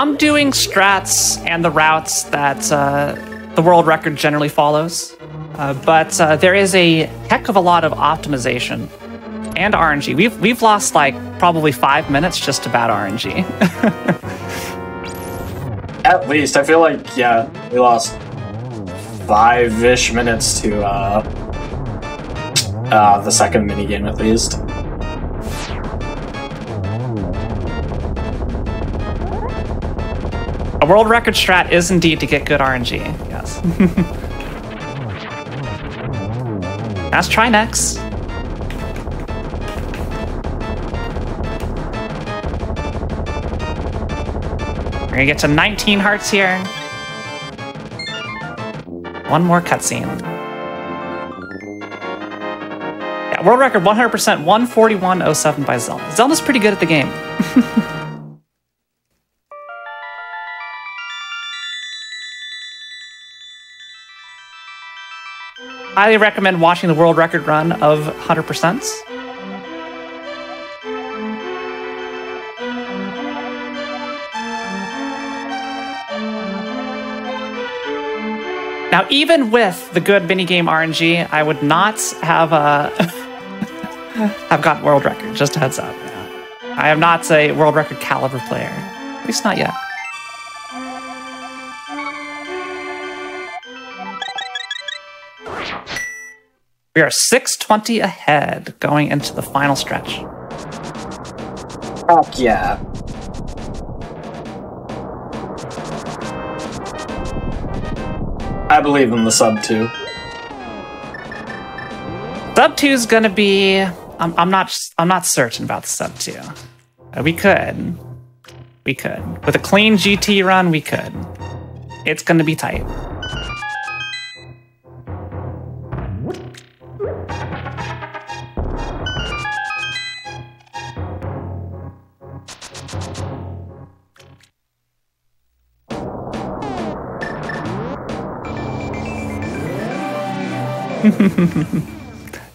I'm doing strats and the routes that uh, the world record generally follows. Uh, but uh, there is a heck of a lot of optimization and R N G. We've, we've lost like probably five minutes just about R N G. At least, I feel like, yeah, we lost five-ish minutes to uh, uh, the second minigame at least. A world record strat is indeed to get good R N G, yes. Let's try next. We're gonna get to nineteen hearts here. One more cutscene. Yeah, world record one hundred percent, one forty-one oh seven by Zelda. Zelda's pretty good at the game. Highly recommend watching the world record run of one hundred percent. Now, even with the good minigame R N G, I would not have uh, have gotten world record. Just a heads up. Yeah. I am not a world record caliber player. At least not yet. We are six twenty ahead going into the final stretch. Fuck yeah. I believe in the sub two. Sub two is gonna be. I'm, I'm not. I'm not certain about the sub two. Uh, we could. We could. With a clean G T run, we could. It's gonna be tight.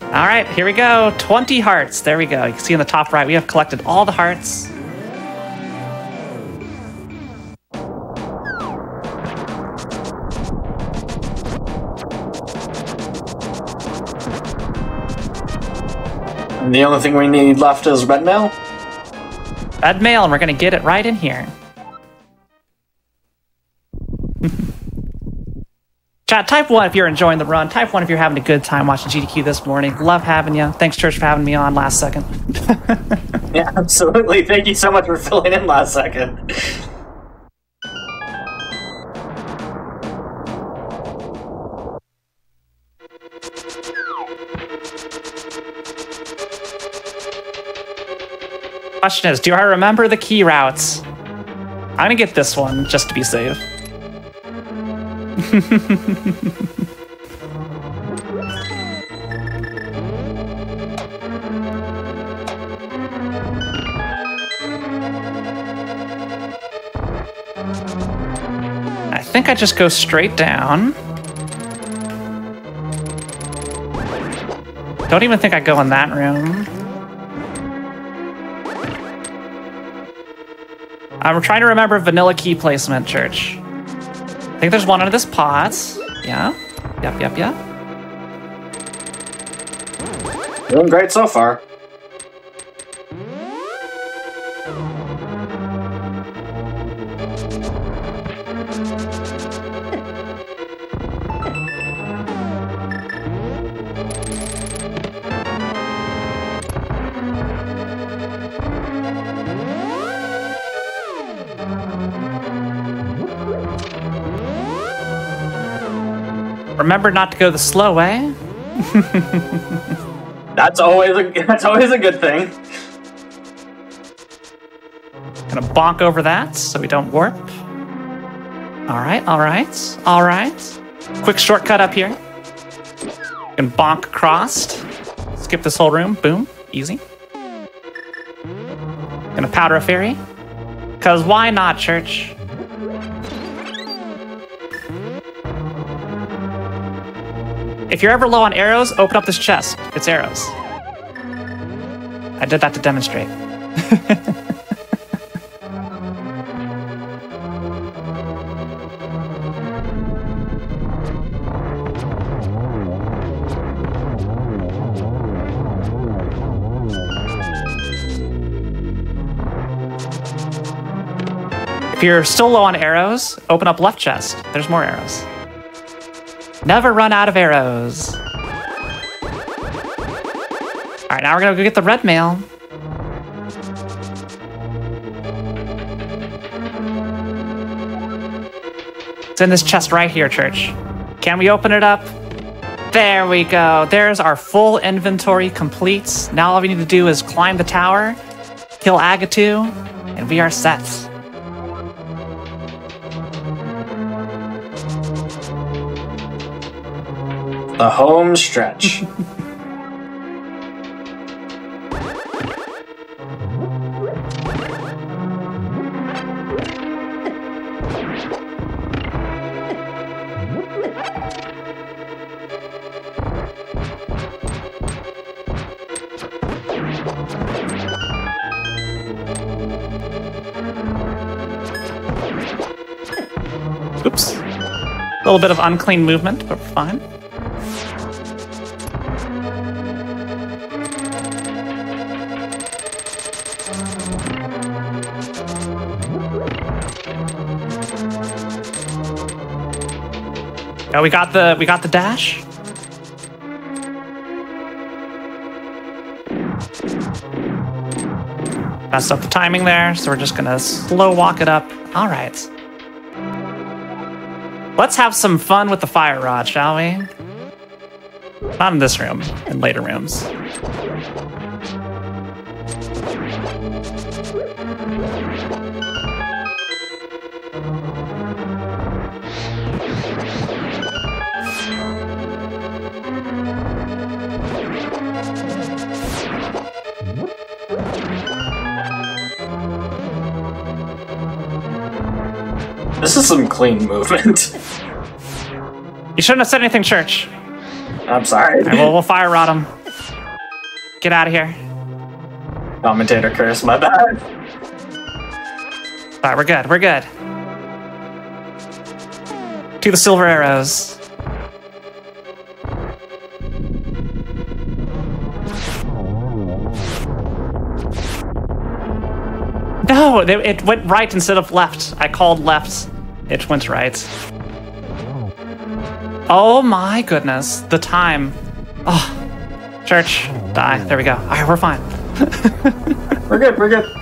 All right, here we go. twenty hearts. There we go. You can see in the top right, we have collected all the hearts. And the only thing we need left is red mail. Red mail, and we're going to get it right in here. Chat, type one if you're enjoying the run. Type one if you're having a good time watching G D Q this morning. Love having you. Thanks, Church, for having me on last second. Yeah, absolutely. Thank you so much for filling in last second. Question is, do I remember the key routes? I'm going to get this one just to be safe. I think I just go straight down. Don't even think I go in that room. I'm trying to remember vanilla key placement, Church. I think there's one under this pot. Yeah. Yep, yep, yep. Doing great so far. Remember not to go the slow way. That's always a, that's always a good thing. Gonna bonk over that so we don't warp. All right, all right, all right. Quick shortcut up here. And bonk across. Skip this whole room. Boom, easy. Gonna powder a fairy. Cause why not, Church? If you're ever low on arrows, open up this chest. It's arrows. I did that to demonstrate. you're still low on arrows, open up left chest. There's more arrows. Never run out of arrows. All right, now we're gonna go get the red mail. It's in this chest right here, Church. Can we open it up? There we go. There's our full inventory complete. Now all we need to do is climb the tower, kill Agahnim, and we are set. The home stretch. Oops. A little bit of unclean movement, but fine. Oh, we got the we got the dash. Messed up the timing there, so we're just gonna slow walk it up. All right. Let's have some fun with the fire rod, shall we? Not in this room, in later rooms. This is some clean movement. You shouldn't have said anything, Church. I'm sorry. Right, well, we'll fire rod him. Get out of here. Commentator curse, my bad. All right, we're good. We're good. To the silver arrows. No, it went right instead of left. I called left. It went right. Oh my goodness, the time. Oh, Church, die. There we go. All right, we're fine. We're good, we're good.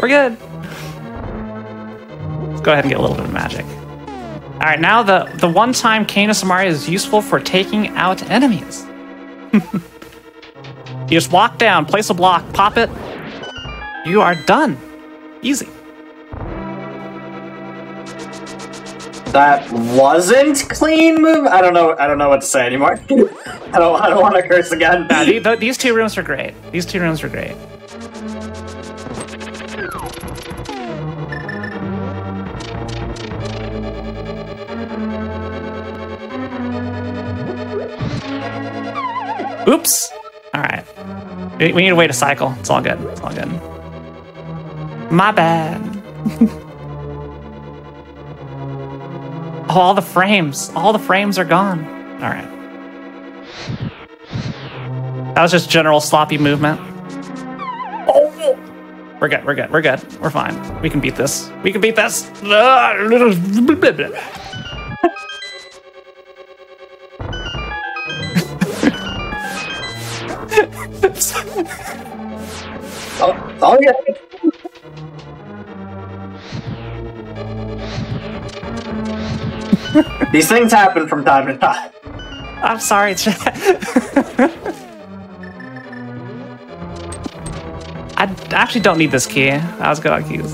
We're good. Let's go ahead and get a little bit of magic. All right, now the, the one-time Cane of Samaria is useful for taking out enemies. You just walk down, place a block, pop it. You are done. Easy. That wasn't clean move. I don't know. I don't know what to say anymore. I don't. I don't want to curse again. Nah, the, the, these two rooms were great. These two rooms were great. Oops. All right. We, we need to wait a cycle. It's all good. It's all good. My bad. Oh, all the frames. All the frames are gone. All right. That was just general sloppy movement. Oh. We're good. We're good. We're good. We're fine. We can beat this. We can beat this. oh, oh, yeah. These things happen from time to time. I'm sorry, Chad. I actually don't need this key. I was good on keys.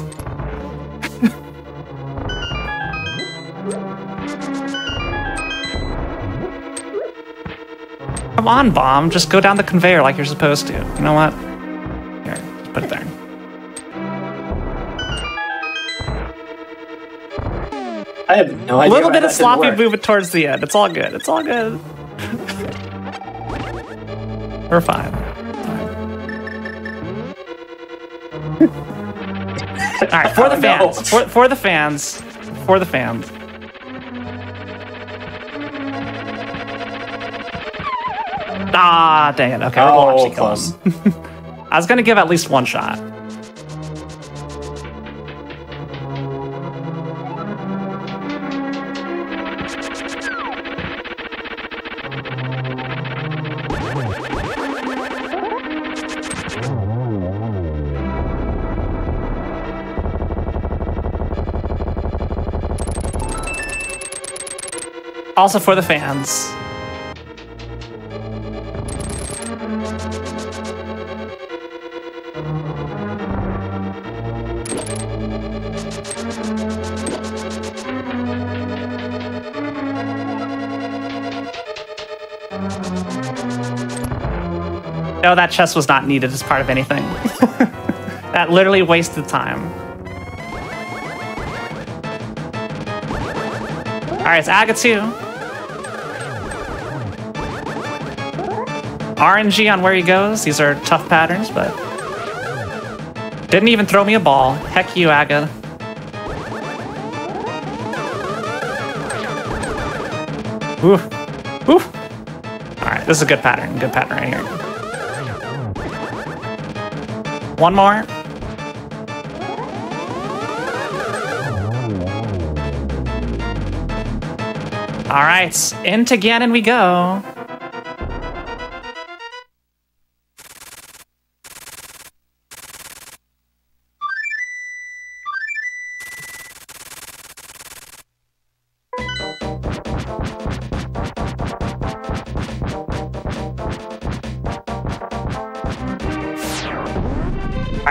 Come on, Bomb. Just go down the conveyor like you're supposed to. You know what? Here, just put it there. I have no idea. A little bit of sloppy movement towards the end. It's all good. It's all good. We're fine. All right, for the fans. Oh, no. for, for the fans. For the fans. Ah, dang it. Okay, oh, we'll actually close. I was going to give at least one shot. Also for the fans. No, that chest was not needed as part of anything. That literally wasted time. All right, it's Agatsu. R N G on where he goes. These are tough patterns, but... Didn't even throw me a ball. Heck you, Aga. Oof. Oof. Alright, this is a good pattern. Good pattern right here. One more. Alright, into Ganon we go.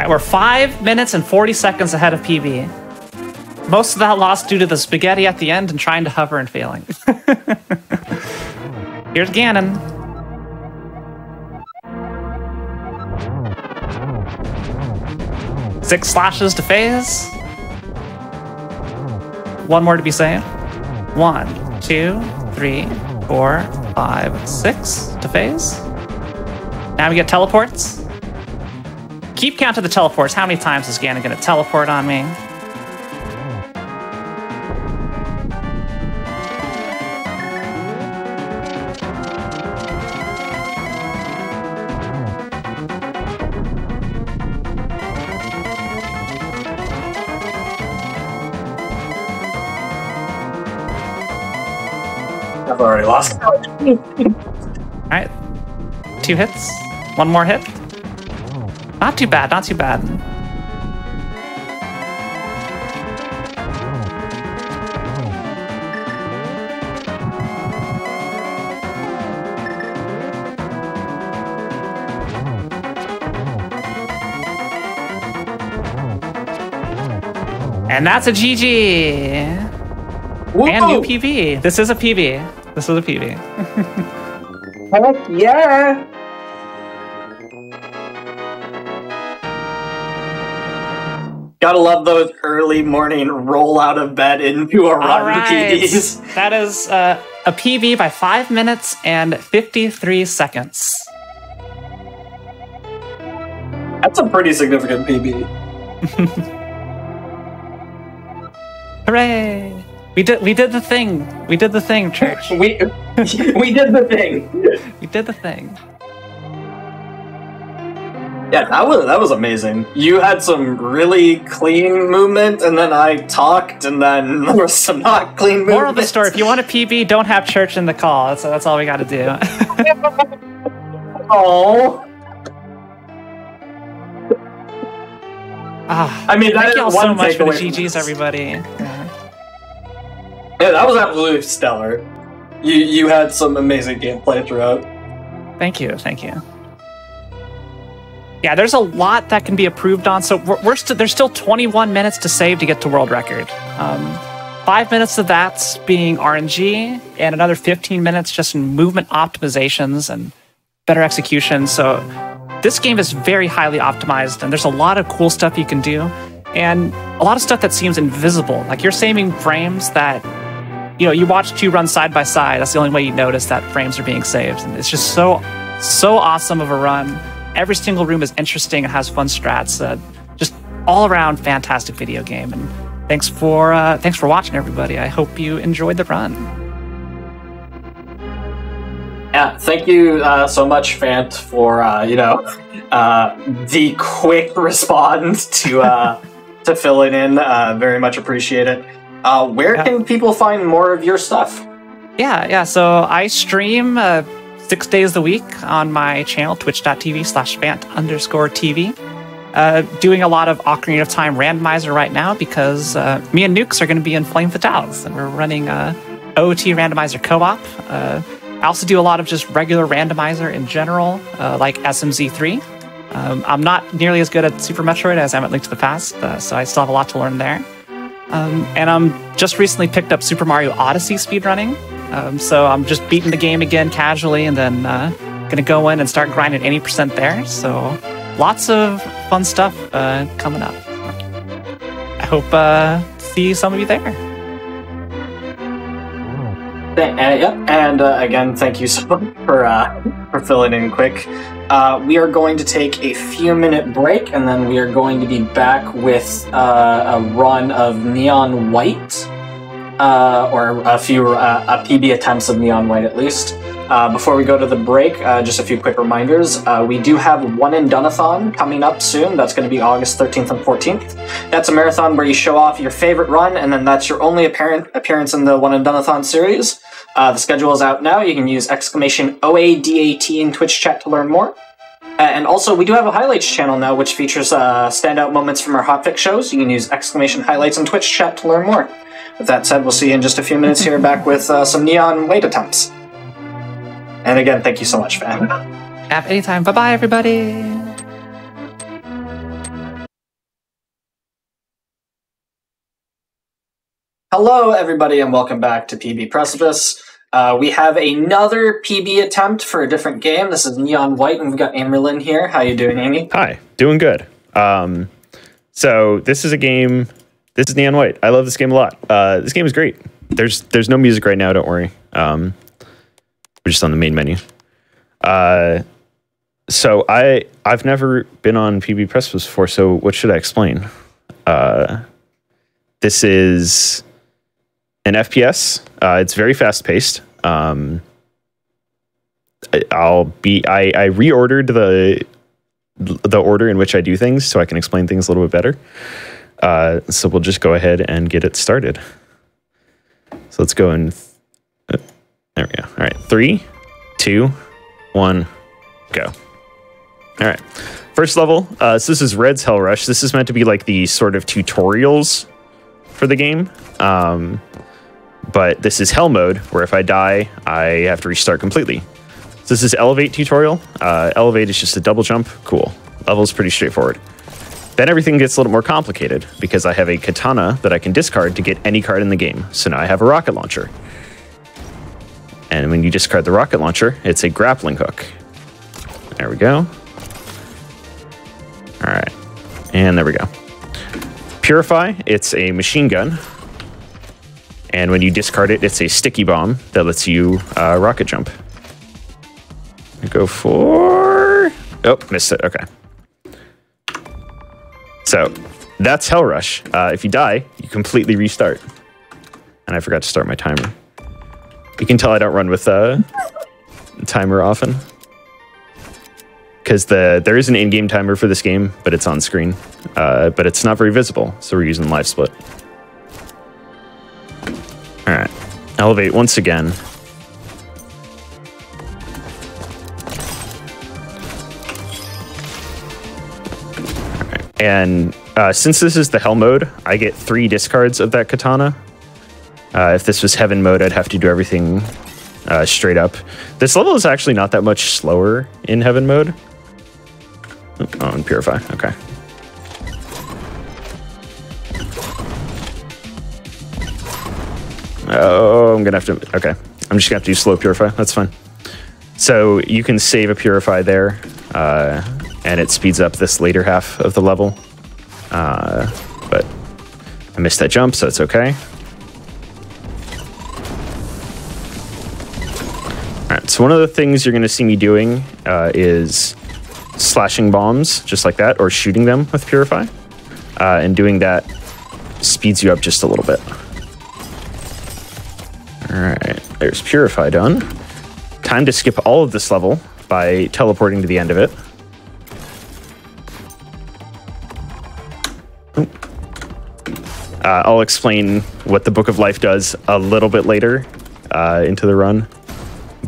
We're five minutes and forty seconds ahead of P B. Most of that lost due to the spaghetti at the end and trying to hover and failing. Here's Ganon. Six slashes to phase. One more to be saved. One, two, three, four, five, six to phase. Now we get teleports. Keep count of the teleports. How many times is Ganon going to teleport on me? I've already lost count. All right. Two hits. One more hit. Not too bad, not too bad. And that's a G G. Whoa. And new P B. This is a P B. This is a P B. Heck yeah! Gotta love those early morning roll out of bed into a run right. P Bs. That is uh, a P B by five minutes and fifty-three seconds. That's a pretty significant P B. Hooray! We did we did the thing. We did the thing, Church. we we did the thing. We did the thing. Yeah, that was that was amazing. You had some really clean movement, and then I talked, and then there was some not clean movement. Moral of the story: if you want a P B, don't have Church in the call. That's that's all we got to do. Oh. Ah, I mean, that thank y'all so much for the G Gs, everybody. Yeah. Yeah, that was absolutely stellar. You you had some amazing gameplay throughout. Thank you, thank you. Yeah, there's a lot that can be improved on. So we're, we're st there's still twenty-one minutes to save to get to world record. Um, five minutes of that's being R N G, and another fifteen minutes just in movement optimizations and better execution. So this game is very highly optimized, and there's a lot of cool stuff you can do, and a lot of stuff that seems invisible. Like you're saving frames that, you know, you watch two run side by side. That's the only way you notice that frames are being saved. And it's just so, so awesome of a run. Every single room is interesting and has fun strats. Uh, just all around fantastic video game. And thanks for uh, thanks for watching, everybody. I hope you enjoyed the run. Yeah, thank you uh, so much, Fant, for uh, you know uh, the quick response to uh, to filling in. Uh, very much appreciate it. Uh, where yeah. can people find more of your stuff? Yeah, yeah. So I stream. Uh, Six days a week on my channel, twitch dot T V slash Fant underscore T V. Uh, doing a lot of Ocarina of Time randomizer right now because uh, me and Nukes are going to be in Flame Fatales, and we're running uh, O O T randomizer co-op. Uh, I also do a lot of just regular randomizer in general, uh, like S M Z three. Um, I'm not nearly as good at Super Metroid as I'm at Link to the Past, uh, so I still have a lot to learn there. Um, and I'm just recently picked up Super Mario Odyssey speedrunning, um, so I'm just beating the game again casually, and then uh, gonna go in and start grinding eighty percent there. So lots of fun stuff uh, coming up. I hope uh, to see some of you there. And, yep, and uh, again, thank you so much for uh, for filling in quick. Uh, we are going to take a few minute break, and then we are going to be back with uh, a run of Neon White, uh, or a few uh, a P B attempts of Neon White at least. Uh, before we go to the break, uh, just a few quick reminders. Uh, we do have One and Done-a-thon coming up soon. That's going to be August thirteenth and fourteenth. That's a marathon where you show off your favorite run, and then that's your only apparent appearance in the One and Done-a-thon series. Uh, the schedule is out now. You can use exclamation O A D A T in Twitch chat to learn more. Uh, and also, we do have a highlights channel now, which features uh, standout moments from our hotfix shows. You can use exclamation highlights in Twitch chat to learn more. With that said, we'll see you in just a few minutes here, back with uh, some Neon White attempts. And again, thank you so much, Fant. At any time. Bye-bye, everybody. Hello, everybody, and welcome back to P B Precipice. Uh, we have another P B attempt for a different game. This is Neon White, and we've got Amberlynn here. How you doing, Amy? Hi. Doing good. Um, so this is a game. This is Neon White. I love this game a lot. Uh, this game is great. There's, there's no music right now. Don't worry. Um... We're just on the main menu. Uh, so I I've never been on P B Precipice before. So what should I explain? Uh, this is an F P S. Uh, it's very fast paced. Um, I, I'll be I, I reordered the the order in which I do things so I can explain things a little bit better. Uh, so we'll just go ahead and get it started. So let's go and. There we go. All right. Three, two, one, go. All right. First level. Uh, so this is Red's Hell Rush. This is meant to be like the sort of tutorials for the game. Um, but this is Hell Mode, where if I die, I have to restart completely. So this is Elevate tutorial. Uh, Elevate is just a double jump. Cool. Level's pretty straightforward. Then everything gets a little more complicated because I have a Katana that I can discard to get any card in the game. So now I have a Rocket Launcher. And when you discard the Rocket Launcher, it's a grappling hook. There we go. All right. And there we go. Purify, it's a machine gun. And when you discard it, it's a sticky bomb that lets you uh, rocket jump. Go for... Oh, missed it. Okay. So that's Hell Rush. Uh, if you die, you completely restart. And I forgot to start my timer. You can tell I don't run with a uh, timer often. Because the there is an in-game timer for this game, but it's on screen. Uh, but it's not very visible, so we're using live split. All right, Elevate once again. All right. And uh, since this is the Hell Mode, I get three discards of that Katana. Uh, if this was Heaven Mode, I'd have to do everything uh, straight up. This level is actually not that much slower in Heaven Mode. Oh, and Purify, okay. Oh, I'm gonna have to, okay. I'm just gonna have to do slow Purify, that's fine. So you can save a Purify there, uh, and it speeds up this later half of the level. Uh, but I missed that jump, so it's okay. So one of the things you're going to see me doing uh, is slashing bombs just like that, or shooting them with Purify. Uh, and doing that speeds you up just a little bit. All right, there's Purify done. Time to skip all of this level by teleporting to the end of it. Uh, I'll explain what the Book of Life does a little bit later uh, into the run.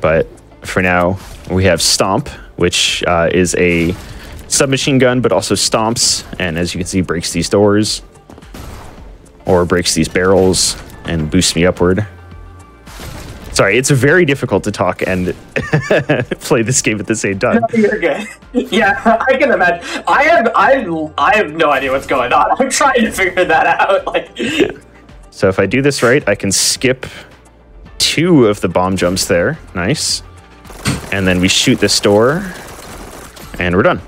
But for now, we have Stomp, which uh, is a submachine gun, but also stomps. And as you can see, breaks these doors or breaks these barrels and boosts me upward. Sorry, it's very difficult to talk and play this game at the same time. No, you're good. Yeah, I can imagine. I have, I have, I have no idea what's going on. I'm trying to figure that out. Like, yeah. So if I do this right, I can skip two of the bomb jumps there. Nice. And then we shoot this door, and we're done.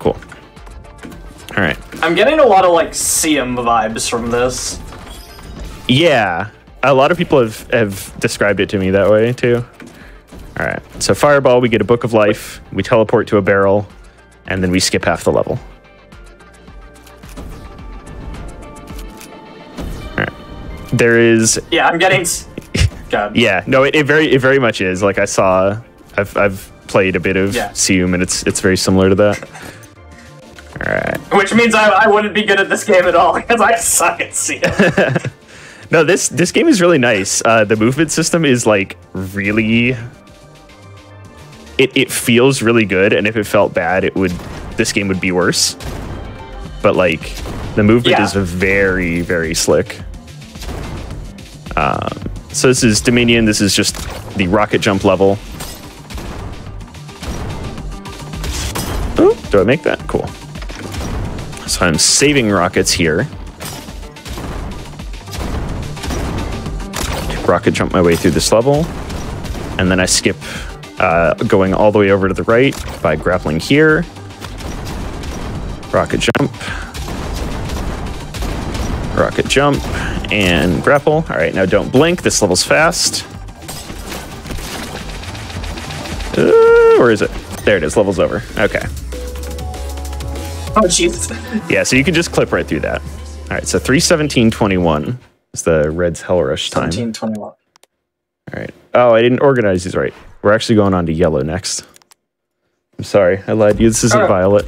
Cool. All right. I'm getting a lot of like C M vibes from this. Yeah. A lot of people have, have described it to me that way, too. All right. So Fireball, we get a Book of Life, we teleport to a barrel, and then we skip half the level. All right. There is... Yeah, I'm getting... God. Yeah, no, it, it very it very much is. Like, I saw... I've, I've played a bit of yeah. Sium, and it's, it's very similar to that. All right. Which means I, I wouldn't be good at this game at all, because I suck at Sium. No, this this game is really nice. Uh, the movement system is like really. It it feels really good, and if it felt bad, it would. This game would be worse. But like, the movement yeah. is very very slick. Um, so this is Dominion. This is just the rocket jump level. Oh, do I make that? Cool. So I'm saving rockets here. Rocket jump my way through this level, and then I skip uh, going all the way over to the right by grappling here. Rocket jump. Rocket jump and grapple. All right, now don't blink. This level's fast. Uh, where is it? There it is. Level's over. Okay. Oh, jeez. Yeah, so you can just clip right through that. All right, so three seventeen twenty-one. It's the Reds Hell Rush time. seventeen twenty-one. All right. Oh, I didn't organize these right. We're actually going on to yellow next. I'm sorry. I lied to you. This isn't oh. violet.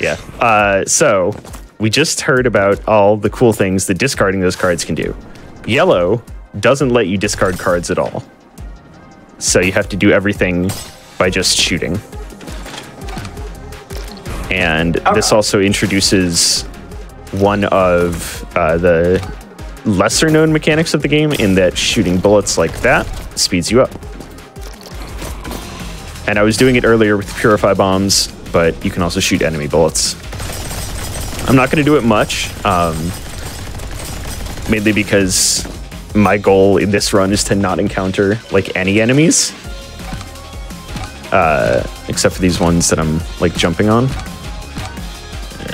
Yeah. Uh, so we just heard about all the cool things that discarding those cards can do. Yellow doesn't let you discard cards at all. So you have to do everything by just shooting. And okay. this also introduces... one of uh, the lesser known mechanics of the game, in that shooting bullets like that speeds you up. And I was doing it earlier with Purify bombs, but you can also shoot enemy bullets. I'm not going to do it much, um, mainly because my goal in this run is to not encounter like any enemies, uh, except for these ones that I'm like jumping on.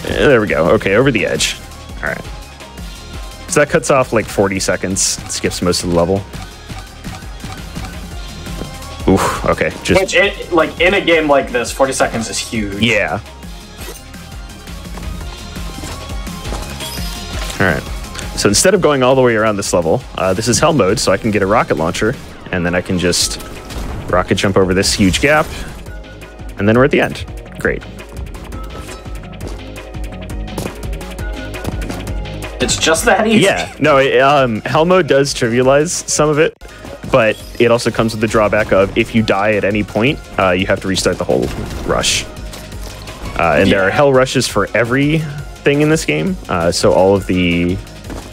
There we go. Okay, over the edge. All right. So that cuts off like forty seconds. It skips most of the level. Ooh, okay. Just Which it, like in a game like this, forty seconds is huge. Yeah. All right. So instead of going all the way around this level, uh, this is hell mode, so I can get a rocket launcher, and then I can just rocket jump over this huge gap, and then we're at the end. Great. It's just that easy. Yeah, no, it, um, Hell Mode does trivialize some of it, but it also comes with the drawback of if you die at any point, uh, you have to restart the whole rush. Uh, and yeah. there are Hell Rushes for everything in this game, uh, so all of the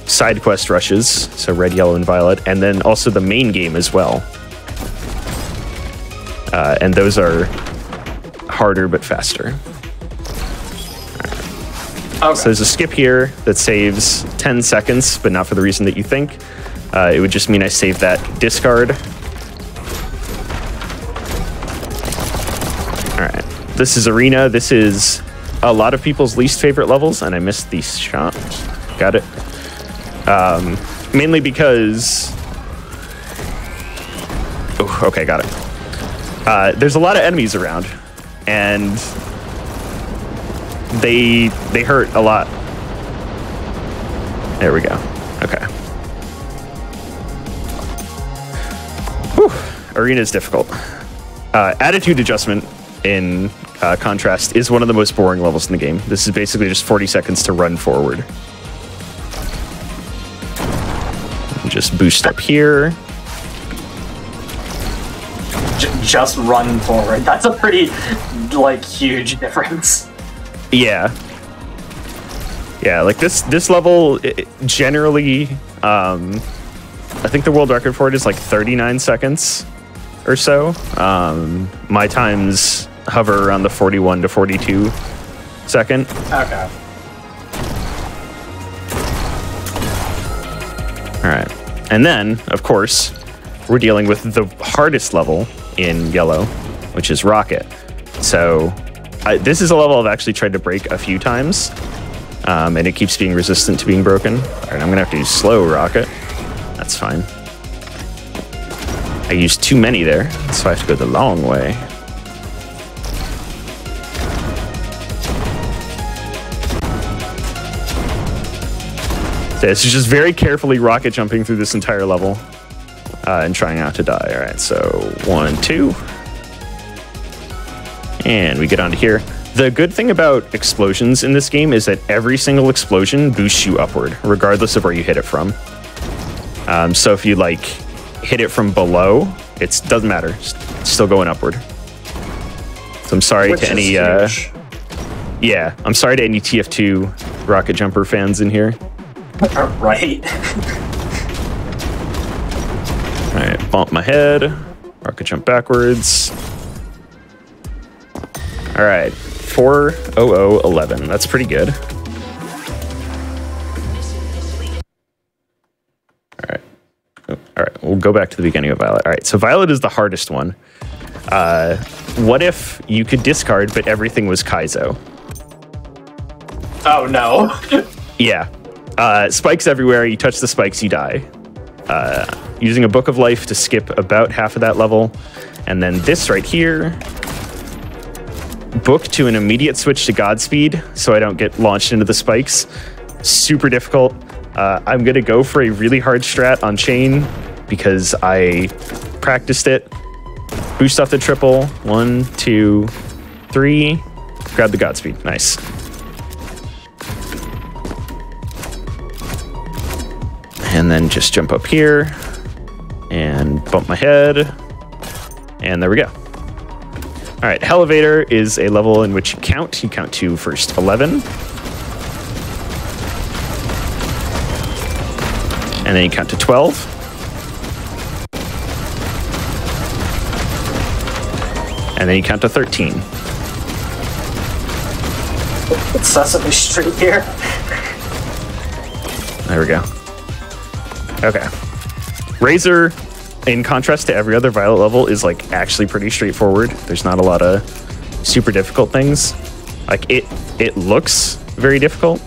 side quest rushes, so red, yellow, and violet, and then also the main game as well. Uh, and those are harder but faster. Okay. So there's a skip here that saves ten seconds, but not for the reason that you think. Uh, it would just mean I save that discard. All right. This is Arena. This is a lot of people's least favorite levels, and I missed the shot. Got it. Um, mainly because... Oh, okay, got it. Uh, there's a lot of enemies around, and... They they hurt a lot. There we go. Okay. Whew. Arena is difficult. Uh, attitude adjustment, in uh, contrast, is one of the most boring levels in the game. This is basically just forty seconds to run forward. Just boost up here. Just run forward. That's a pretty, like, huge difference. Yeah. Yeah, like this this level, it, generally, um, I think the world record for it is like thirty-nine seconds or so. Um, my times hover around the forty-one to forty-two second. Okay. All right. And then, of course, we're dealing with the hardest level in yellow, which is Rocket. So I, this is a level I've actually tried to break a few times, um, and it keeps being resistant to being broken. All right, I'm gonna have to use slow Rocket. That's fine. I used too many there, so I have to go the long way. So it's just very carefully rocket jumping through this entire level uh, and trying not to die. All right, so one, two. And we get onto here. The good thing about explosions in this game is that every single explosion boosts you upward, regardless of where you hit it from. Um, so if you like hit it from below, it doesn't matter. It's still going upward. So I'm sorry Which to any. Uh, yeah, I'm sorry to any T F two Rocket Jumper fans in here. All right. All right, bump my head. Rocket jump backwards. All right, four oh oh eleven. That's pretty good. All right. Oh, all right, we'll go back to the beginning of Violet. All right, so Violet is the hardest one. Uh, what if you could discard, but everything was Kaizo? Oh, no. Yeah. Uh, spikes everywhere. You touch the spikes, you die. Uh, using a Book of Life to skip about half of that level. And then this right here. Book to an immediate switch to Godspeed so I don't get launched into the spikes. Super difficult. Uh, I'm going to go for a really hard strat on chain because I practiced it. Boost off the triple. One, two, three. Grab the Godspeed. Nice. And then just jump up here and bump my head. And there we go. All right, Elevator is a level in which you count. You count to first eleven. And then you count to twelve. And then you count to thirteen. It's Sesame Street here. There we go. Okay. Razor, in contrast to every other Violet level, is like actually pretty straightforward. There's not a lot of super difficult things. Like it, it looks very difficult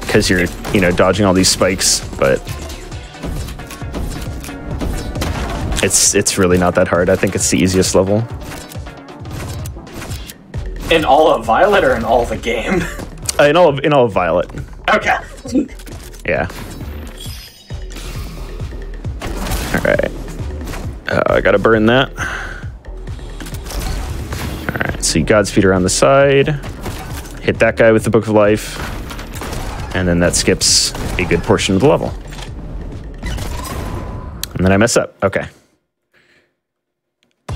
because you're, you know, dodging all these spikes, but it's it's really not that hard. I think it's the easiest level. In all of Violet or in all of the game? Uh, in all of in all of Violet. Okay. Yeah. All right, uh, I gotta burn that. All right, so you Godspeed around the side, hit that guy with the Book of Life, and then that skips a good portion of the level. And then I mess up, okay.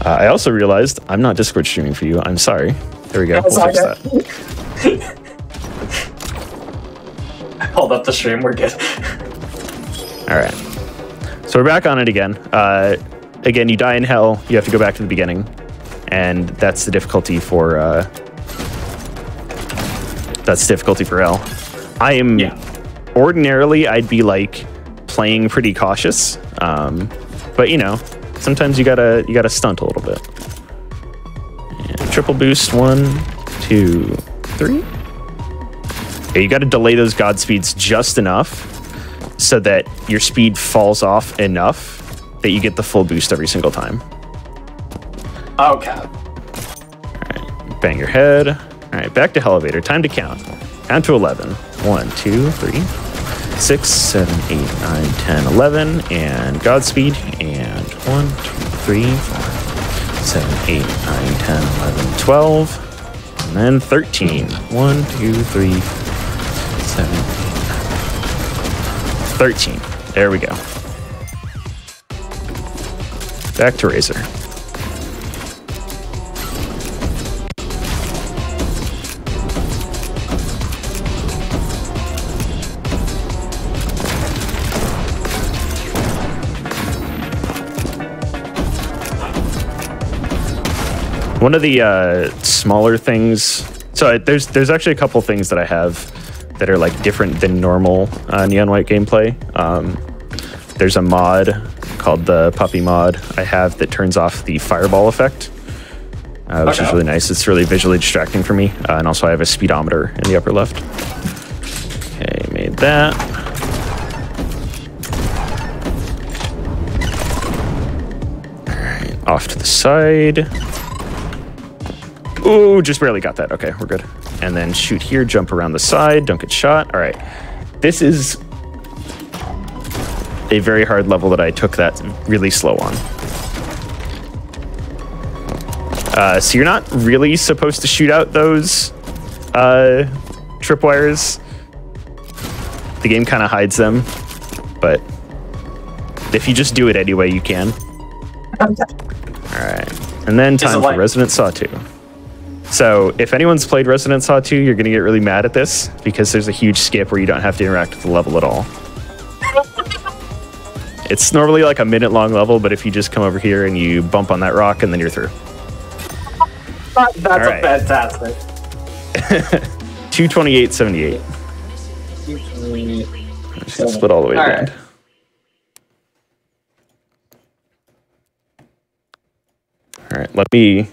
Uh, I also realized I'm not Discord streaming for you, I'm sorry. There we go, we'll fix that. I pulled up the stream, we're good. All right. So we're back on it again. Uh, again, you die in hell. You have to go back to the beginning. And that's the difficulty for... Uh, that's difficulty for hell. I am... Yeah. Ordinarily, I'd be, like, playing pretty cautious. Um, but, you know, sometimes you gotta, you gotta stunt a little bit. And triple boost. One, two, three. Okay, you gotta delay those Godspeeds just enough so that your speed falls off enough that you get the full boost every single time. Okay. All right, bang your head. All right, back to Elevator. Time to count. Count to eleven. One, two, three, six, seven, eight, nine, ten, eleven, and Godspeed. And one, two, three, four, seven, eight, nine, ten, eleven, twelve, and then thirteen. One, two, three, four, seven, eight, thirteen. There we go. Back to Razor. One of the uh, smaller things, so I, there's there's actually a couple things that I have that are like different than normal uh, Neon White gameplay. Um, there's a mod called the Puppy mod I have that turns off the fireball effect, uh, which okay. is really nice. It's really visually distracting for me. Uh, and also I have a speedometer in the upper left. Okay, made that. All right, off to the side. Ooh, just barely got that. Okay, we're good. And then shoot here, jump around the side, don't get shot. All right, this is a very hard level that I took that really slow on. Uh, so you're not really supposed to shoot out those uh, tripwires. The game kind of hides them, but if you just do it anyway, you can. All right, and then time for Resident Saw two. So if anyone's played Resident Saw two, you're gonna get really mad at this because there's a huge skip where you don't have to interact with the level at all. It's normally like a minute long level, but if you just come over here and you bump on that rock and then you're through. That's right. Fantastic. two twenty-eight seventy-eight. Split all the way all around. Right. All right, let me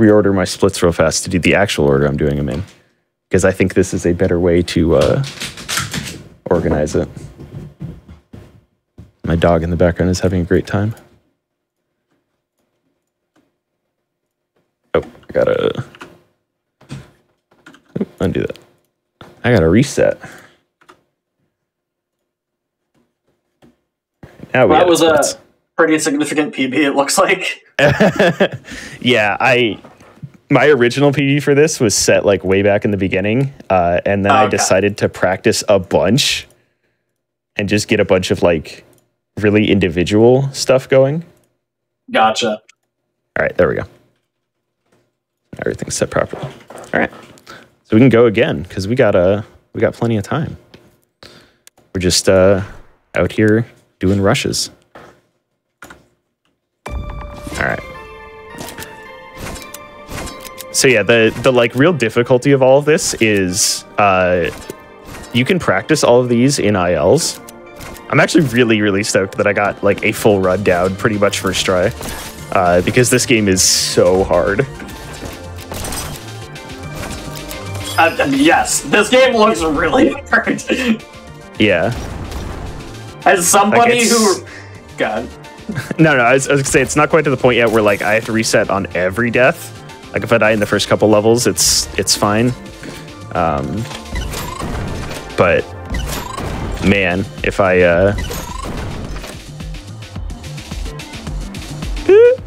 reorder my splits real fast to do the actual order I'm doing them in, because I think this is a better way to uh, organize it. My dog in the background is having a great time. Oh, I gotta undo that. I gotta reset. Now we that was a pretty significant P B, it looks like. Yeah, I my original P B for this was set like way back in the beginning, uh, and then oh, I okay. decided to practice a bunch and just get a bunch of like really individual stuff going. Gotcha. All right, there we go. Everything's set properly. All right, so we can go again because we got a uh, we got plenty of time. We're just uh, out here doing rushes. All right. So yeah, the the like real difficulty of all of this is uh, you can practice all of these in I Ls. I'm actually really really stoked that I got like a full run down pretty much first try, uh, because this game is so hard. Uh, yes, this game looks really hard. Yeah. As somebody like who, God. No, no, I was, I was gonna say it's not quite to the point yet where like I have to reset on every death. Like if I die in the first couple levels, it's it's fine. Um, but man, if I uh,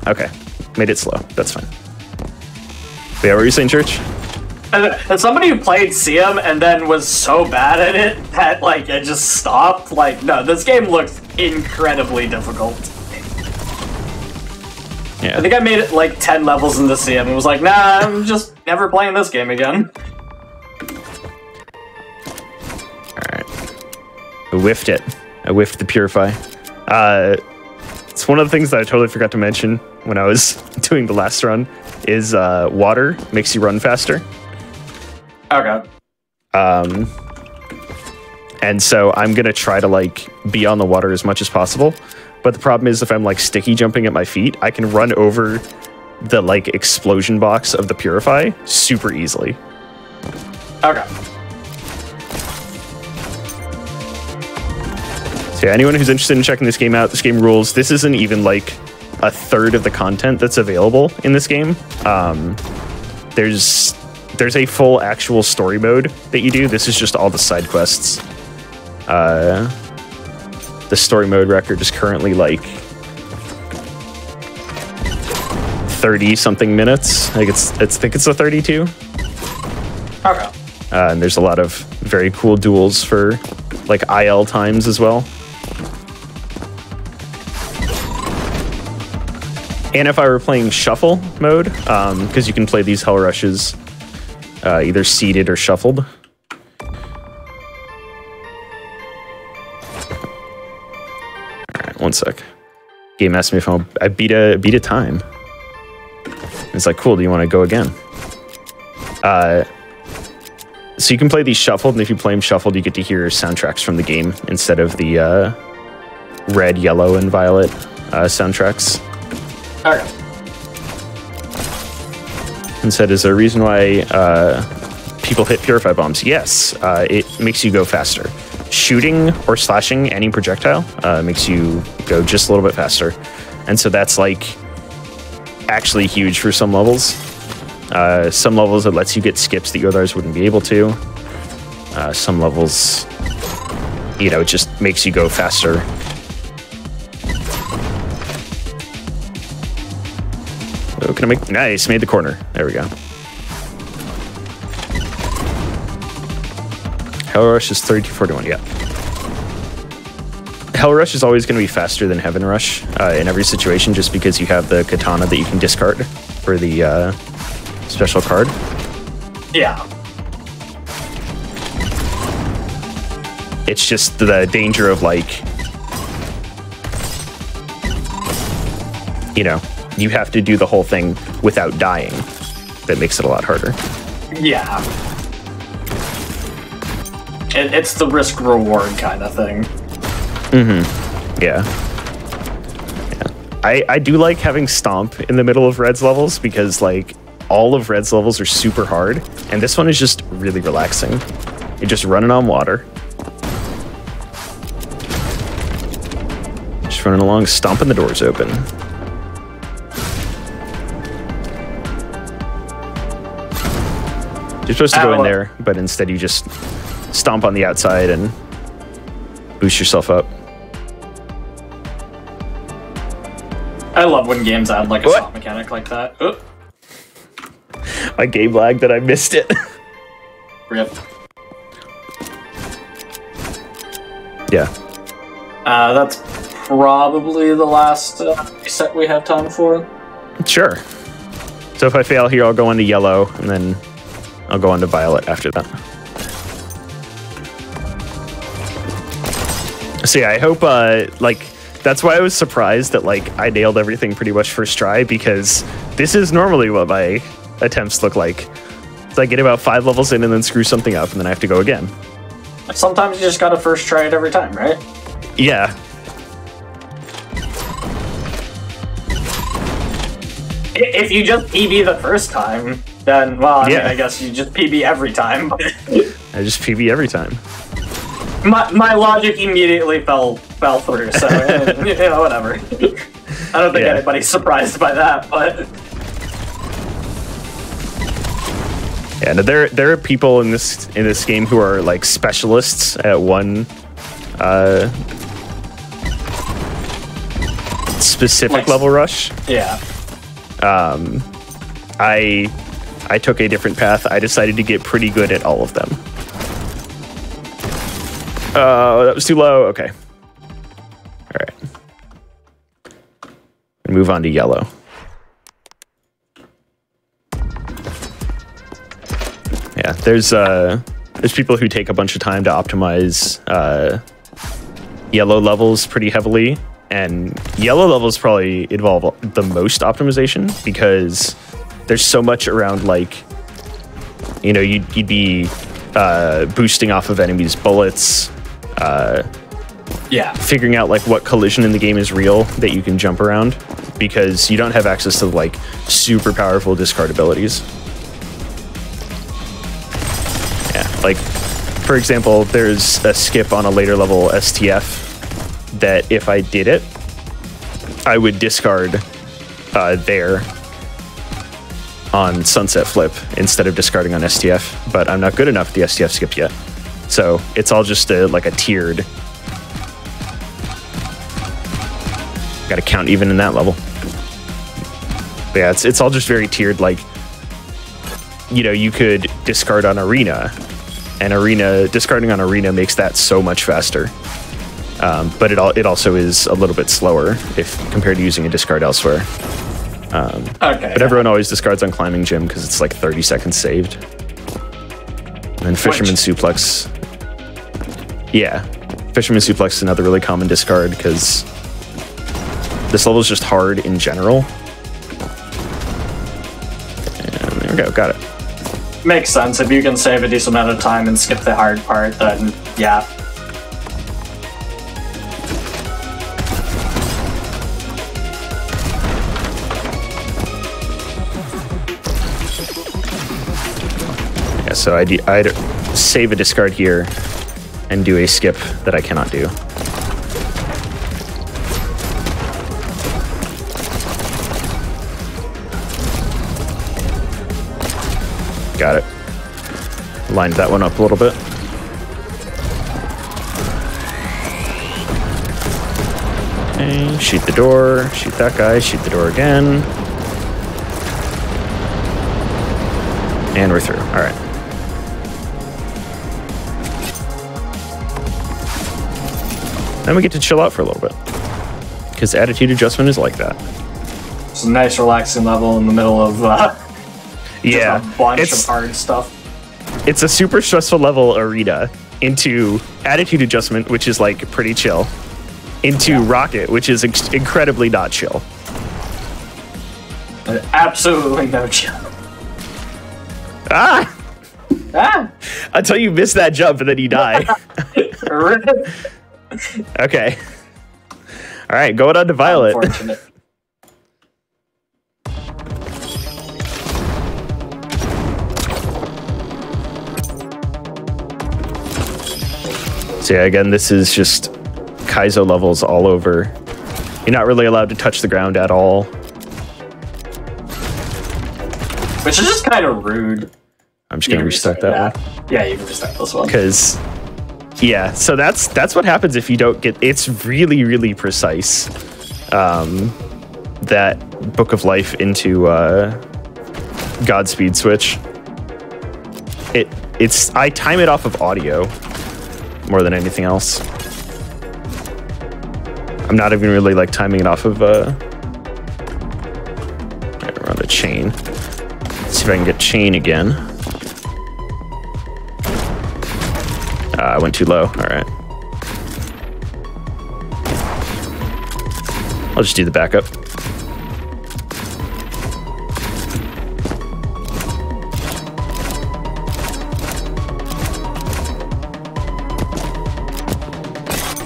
okay, made it slow. That's fine. But yeah, what were you saying, Church? As somebody who played C M and then was so bad at it that like I just stopped. Like no, this game looks incredibly difficult. Yeah. I think I made it like ten levels in the C M and was like, nah, I'm just never playing this game again. Alright. I whiffed it. I whiffed the Purify. Uh, it's one of the things that I totally forgot to mention when I was doing the last run is uh, water makes you run faster. Okay. Um, and so I'm going to try to like be on the water as much as possible. But the problem is if I'm like sticky jumping at my feet, I can run over the like explosion box of the Purify super easily. Okay. So yeah, anyone who's interested in checking this game out, this game rules. This isn't even like a third of the content that's available in this game. Um, there's there's a full actual story mode that you do. This is just all the side quests. Uh... The story mode record is currently like thirty something minutes. Like it's, it's, I think it's a thirty-two. Okay. Uh, and there's a lot of very cool duels for like I L times as well. And if I were playing shuffle mode, um, because you can play these hell rushes uh, either seated or shuffled. One sec. Game asked me if I'm, I beat a beat a time. It's like, cool, do you want to go again? Uh, so you can play these shuffled, and if you play them shuffled, you get to hear soundtracks from the game instead of the uh, red, yellow, and violet uh, soundtracks. Okay. And said, is there a reason why uh, people hit Purify bombs? Yes, uh, it makes you go faster. Shooting or slashing any projectile uh, makes you go just a little bit faster. And so that's like actually huge for some levels. Uh, some levels it lets you get skips that you otherwise wouldn't be able to. Uh, some levels, you know, it just makes you go faster. Oh, can I make? Nice, made the corner. There we go. Hell Rush is thirty-two forty-one, yeah. Hell Rush is always going to be faster than Heaven Rush uh, in every situation, just because you have the Katana that you can discard for the uh, special card. Yeah. It's just the danger of, like, you know, you have to do the whole thing without dying. That makes it a lot harder. Yeah. It, it's the risk reward kind of thing. Mm-hmm. Yeah. Yeah. I, I do like having Stomp in the middle of Red's levels, because like all of Red's levels are super hard, and this one is just really relaxing. You're just running on water. Just running along, stomping the doors open. You're supposed to go in there, but instead you just stomp on the outside and boost yourself up. I love when games add like a what? Stomp mechanic like that. Oop. My game lagged that I missed it. Rip. Yeah. Uh, that's probably the last uh, set we have time for. Sure. So if I fail here, I'll go into yellow, and then I'll go on to violet after that. So yeah, I hope, uh, like, that's why I was surprised that, like, I nailed everything pretty much first try, because this is normally what my attempts look like. So I get about five levels in and then screw something up, and then I have to go again. Sometimes you just gotta first try it every time, right? Yeah. If you just P B the first time, then, well, I yeah. mean, I guess you just P B every time. I just P B every time. My, my logic immediately fell fell through, so, you know, whatever. I don't think yeah. anybody's surprised by that, but... Yeah, no, there, there are people in this in this game who are, like, specialists at one uh, specific like, level rush. Yeah. Um, I I took a different path. I decided to get pretty good at all of them. Oh, uh, that was too low. Okay. All right. Move on to yellow. Yeah, there's uh, there's people who take a bunch of time to optimize uh, yellow levels pretty heavily. And yellow levels probably involve the most optimization, because there's so much around, like, you know, you'd, you'd be uh, boosting off of enemies' bullets. Uh, yeah. Figuring out, like, what collision in the game is real that you can jump around, because you don't have access to, like, super powerful discard abilities. Yeah. Like, for example, there's a skip on a later level S T F that if I did it, I would discard uh, there on Sunset Flip instead of discarding on S T F, but I'm not good enough at the S T F skip yet. So it's all just a, like a tiered. Got to count even in that level. But yeah, it's, it's all just very tiered. Like, you know, you could discard on Arena, and Arena, discarding on Arena makes that so much faster. Um, but it all it also is a little bit slower if compared to using a discard elsewhere. Um, okay, but yeah. everyone always discards on Climbing Gym because it's like thirty seconds saved. And then Fisherman Which? Suplex. Yeah, Fisherman Suplex is another really common discard because this level is just hard in general. There we go, got it. Makes sense. If you can save a decent amount of time and skip the hard part, then yeah. Yeah, so I'd, I'd save a discard here and do a skip that I cannot do. Got it. Lined that one up a little bit. And shoot the door, shoot that guy, shoot the door again. And we're through. All right. Then we get to chill out for a little bit, because attitude adjustment is like that. It's a nice relaxing level in the middle of... Uh Yeah, just a bunch it's, of hard stuff. It's a super stressful level arena into attitude adjustment, which is like pretty chill, into yeah. Rocket, which is incredibly not chill. Absolutely no chill. Ah! Ah! Until you miss that jump and then you die. Okay. All right, going on to Violet. Unfortunate. So yeah, again, this is just Kaizo levels all over. You're not really allowed to touch the ground at all. Which is just kind of rude. I'm just going to restart that, that one. Yeah, you can restart this one. Because, yeah, so that's that's what happens if you don't get... It's really, really precise. Um, that Book of Life into uh, Godspeed switch. It it's I time it off of audio more than anything else. I'm not even really like timing it off of uh right around the chain. Let's see if I can get chain again. Ah, I went too low. All right. I'll just do the backup.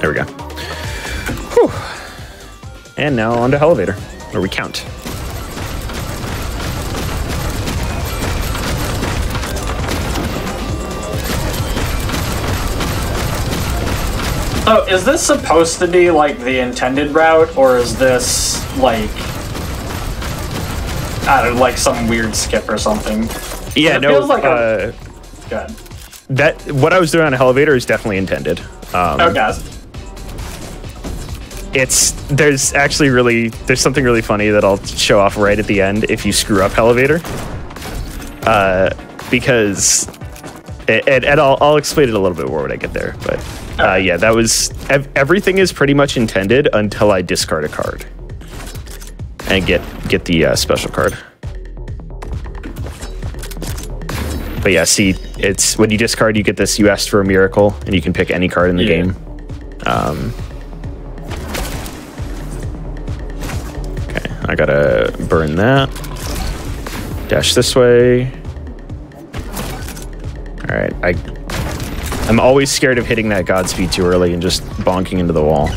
There we go. Whew. And now onto elevator, where we count. Oh, is this supposed to be like the intended route, or is this like I don't know, like some weird skip or something? Yeah, it no. Feels like uh, a... Go ahead. That what I was doing on elevator is definitely intended. Um, oh God. It's there's actually really there's something really funny that I'll show off right at the end if you screw up elevator, uh, because it, and, and I'll I'll explain it a little bit more when I get there. But uh, yeah, that was ev everything is pretty much intended until I discard a card and get get the uh, special card. But yeah, see, it's when you discard, you get this. You asked for a miracle, and you can pick any card in the yeah. game. Um, I gotta burn that. Dash this way. All right, I, I'm always scared of hitting that Godspeed too early and just bonking into the wall.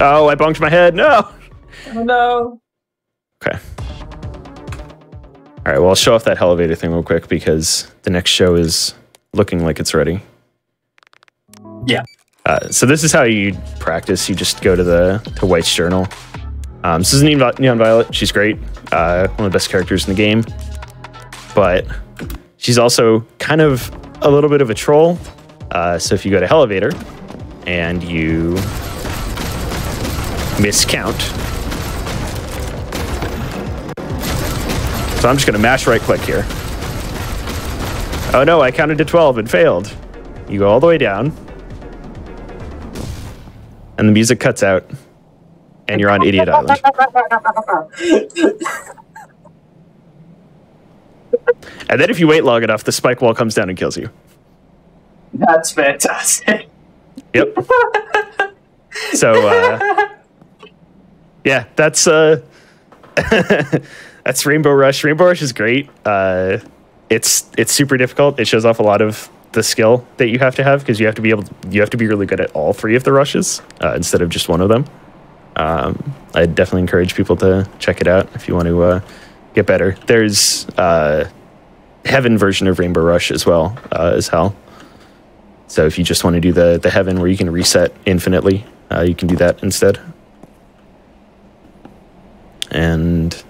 Oh, I bonked my head, no! Oh no. Okay. All right, well, I'll show off that elevator thing real quick because the next show is looking like it's ready. Yeah. Uh, so this is how you practice. You just go to the to White's journal. Um, this is Neon Violet. She's great. Uh, one of the best characters in the game. But she's also kind of a little bit of a troll. Uh, so if you go to Elevator and you miscount. So I'm just going to mash right click here. Oh no, I counted to twelve and failed. You go all the way down. And the music cuts out, and you're on Idiot Island. And then if you wait long enough, the spike wall comes down and kills you. That's fantastic. Yep. So, uh, yeah, that's uh, That's Rainbow Rush. Rainbow Rush is great. Uh, it's it's super difficult. It shows off a lot of the skill that you have to have, because you have to be able to, you have to be really good at all three of the rushes uh, instead of just one of them. Um, I definitely encourage people to check it out if you want to uh, get better. There's uh, Heaven version of Rainbow Rush as well uh, as Hell. So if you just want to do the the Heaven where you can reset infinitely, uh, you can do that instead. And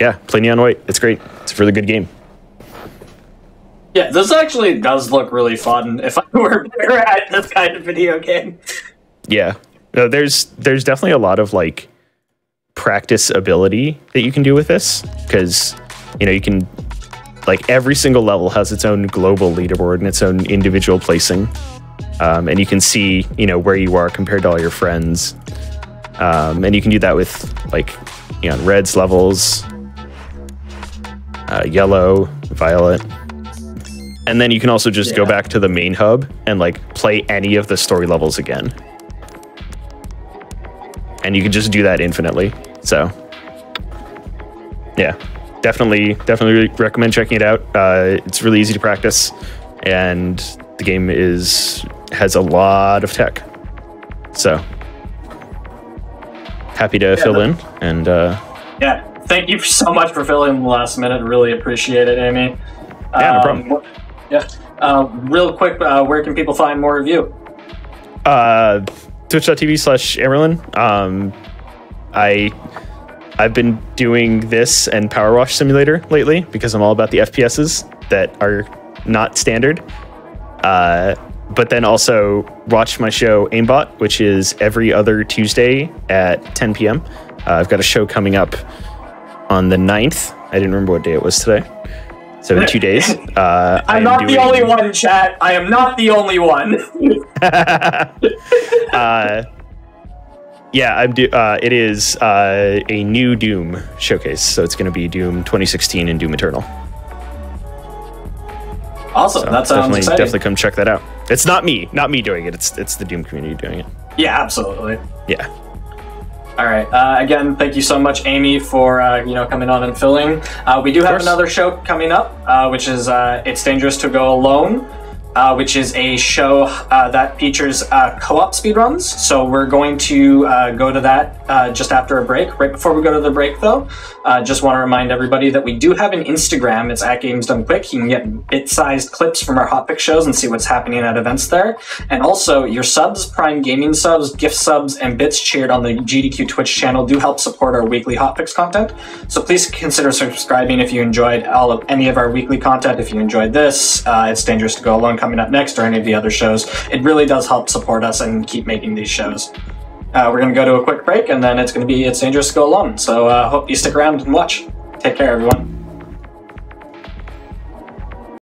yeah, play Neon White. It's great. It's a really good game. Yeah, this actually does look really fun if I were better at this kind of video game. Yeah. No, there's there's definitely a lot of like practice ability that you can do with this, because you know you can like every single level has its own global leaderboard and its own individual placing, um, and you can see you know where you are compared to all your friends, um, and you can do that with like you know Red's levels, uh, Yellow, Violet. And then you can also just yeah. go back to the main hub and like play any of the story levels again. And you can just do that infinitely. So yeah, definitely, definitely recommend checking it out. Uh, it's really easy to practice, and the game is has a lot of tech. So happy to yeah, fill in. And uh, yeah, thank you so much for filling in the last minute. Really appreciate it, Amy. Yeah, no problem. Um, Yeah. Uh, real quick, uh, where can people find more of you? Uh, twitch.tv slash Amberlynn. Um, I, I've been doing this and Power Wash Simulator lately because I'm all about the F P Ses that are not standard. Uh, but then also watch my show Aimbot, which is every other Tuesday at ten P M Uh, I've got a show coming up on the ninth. I didn't remember what day it was today. So in two days, uh, I'm not doing... the only one, chat. I am not the only one. uh, yeah, I'm do. Uh, it is uh, a new Doom showcase, so it's going to be Doom twenty sixteen and Doom Eternal. Awesome! So that sounds definitely, exciting. Definitely come check that out. It's not me, not me doing it. It's it's the Doom community doing it. Yeah, absolutely. Yeah. All right. Uh, again, thank you so much, Amy, for uh, you know coming on and filling. Uh, we do have another show coming up, uh, which is uh, It's Dangerous to Go Alone, uh, which is a show uh, that features uh, co-op speedruns. So we're going to uh, go to that uh, just after a break. Right before we go to the break, though, uh, just want to remind everybody that we do have an Instagram. It's at Games Done Quick. You can get bit-sized clips from our hotpick shows and see what's happening at events there. And also, your subs, Prime Gaming subs, gift subs, and bits cheered on the G D Q Twitch channel do help support our weekly hotpicks content. So please consider subscribing if you enjoyed all of any of our weekly content. If you enjoyed this, uh, It's Dangerous to Go Alone coming up next, or any of the other shows. It really does help support us and keep making these shows. Uh, we're going to go to a quick break, and then it's going to be It's Dangerous to Go Alone. So uh, hope you stick around and watch. Take care, everyone.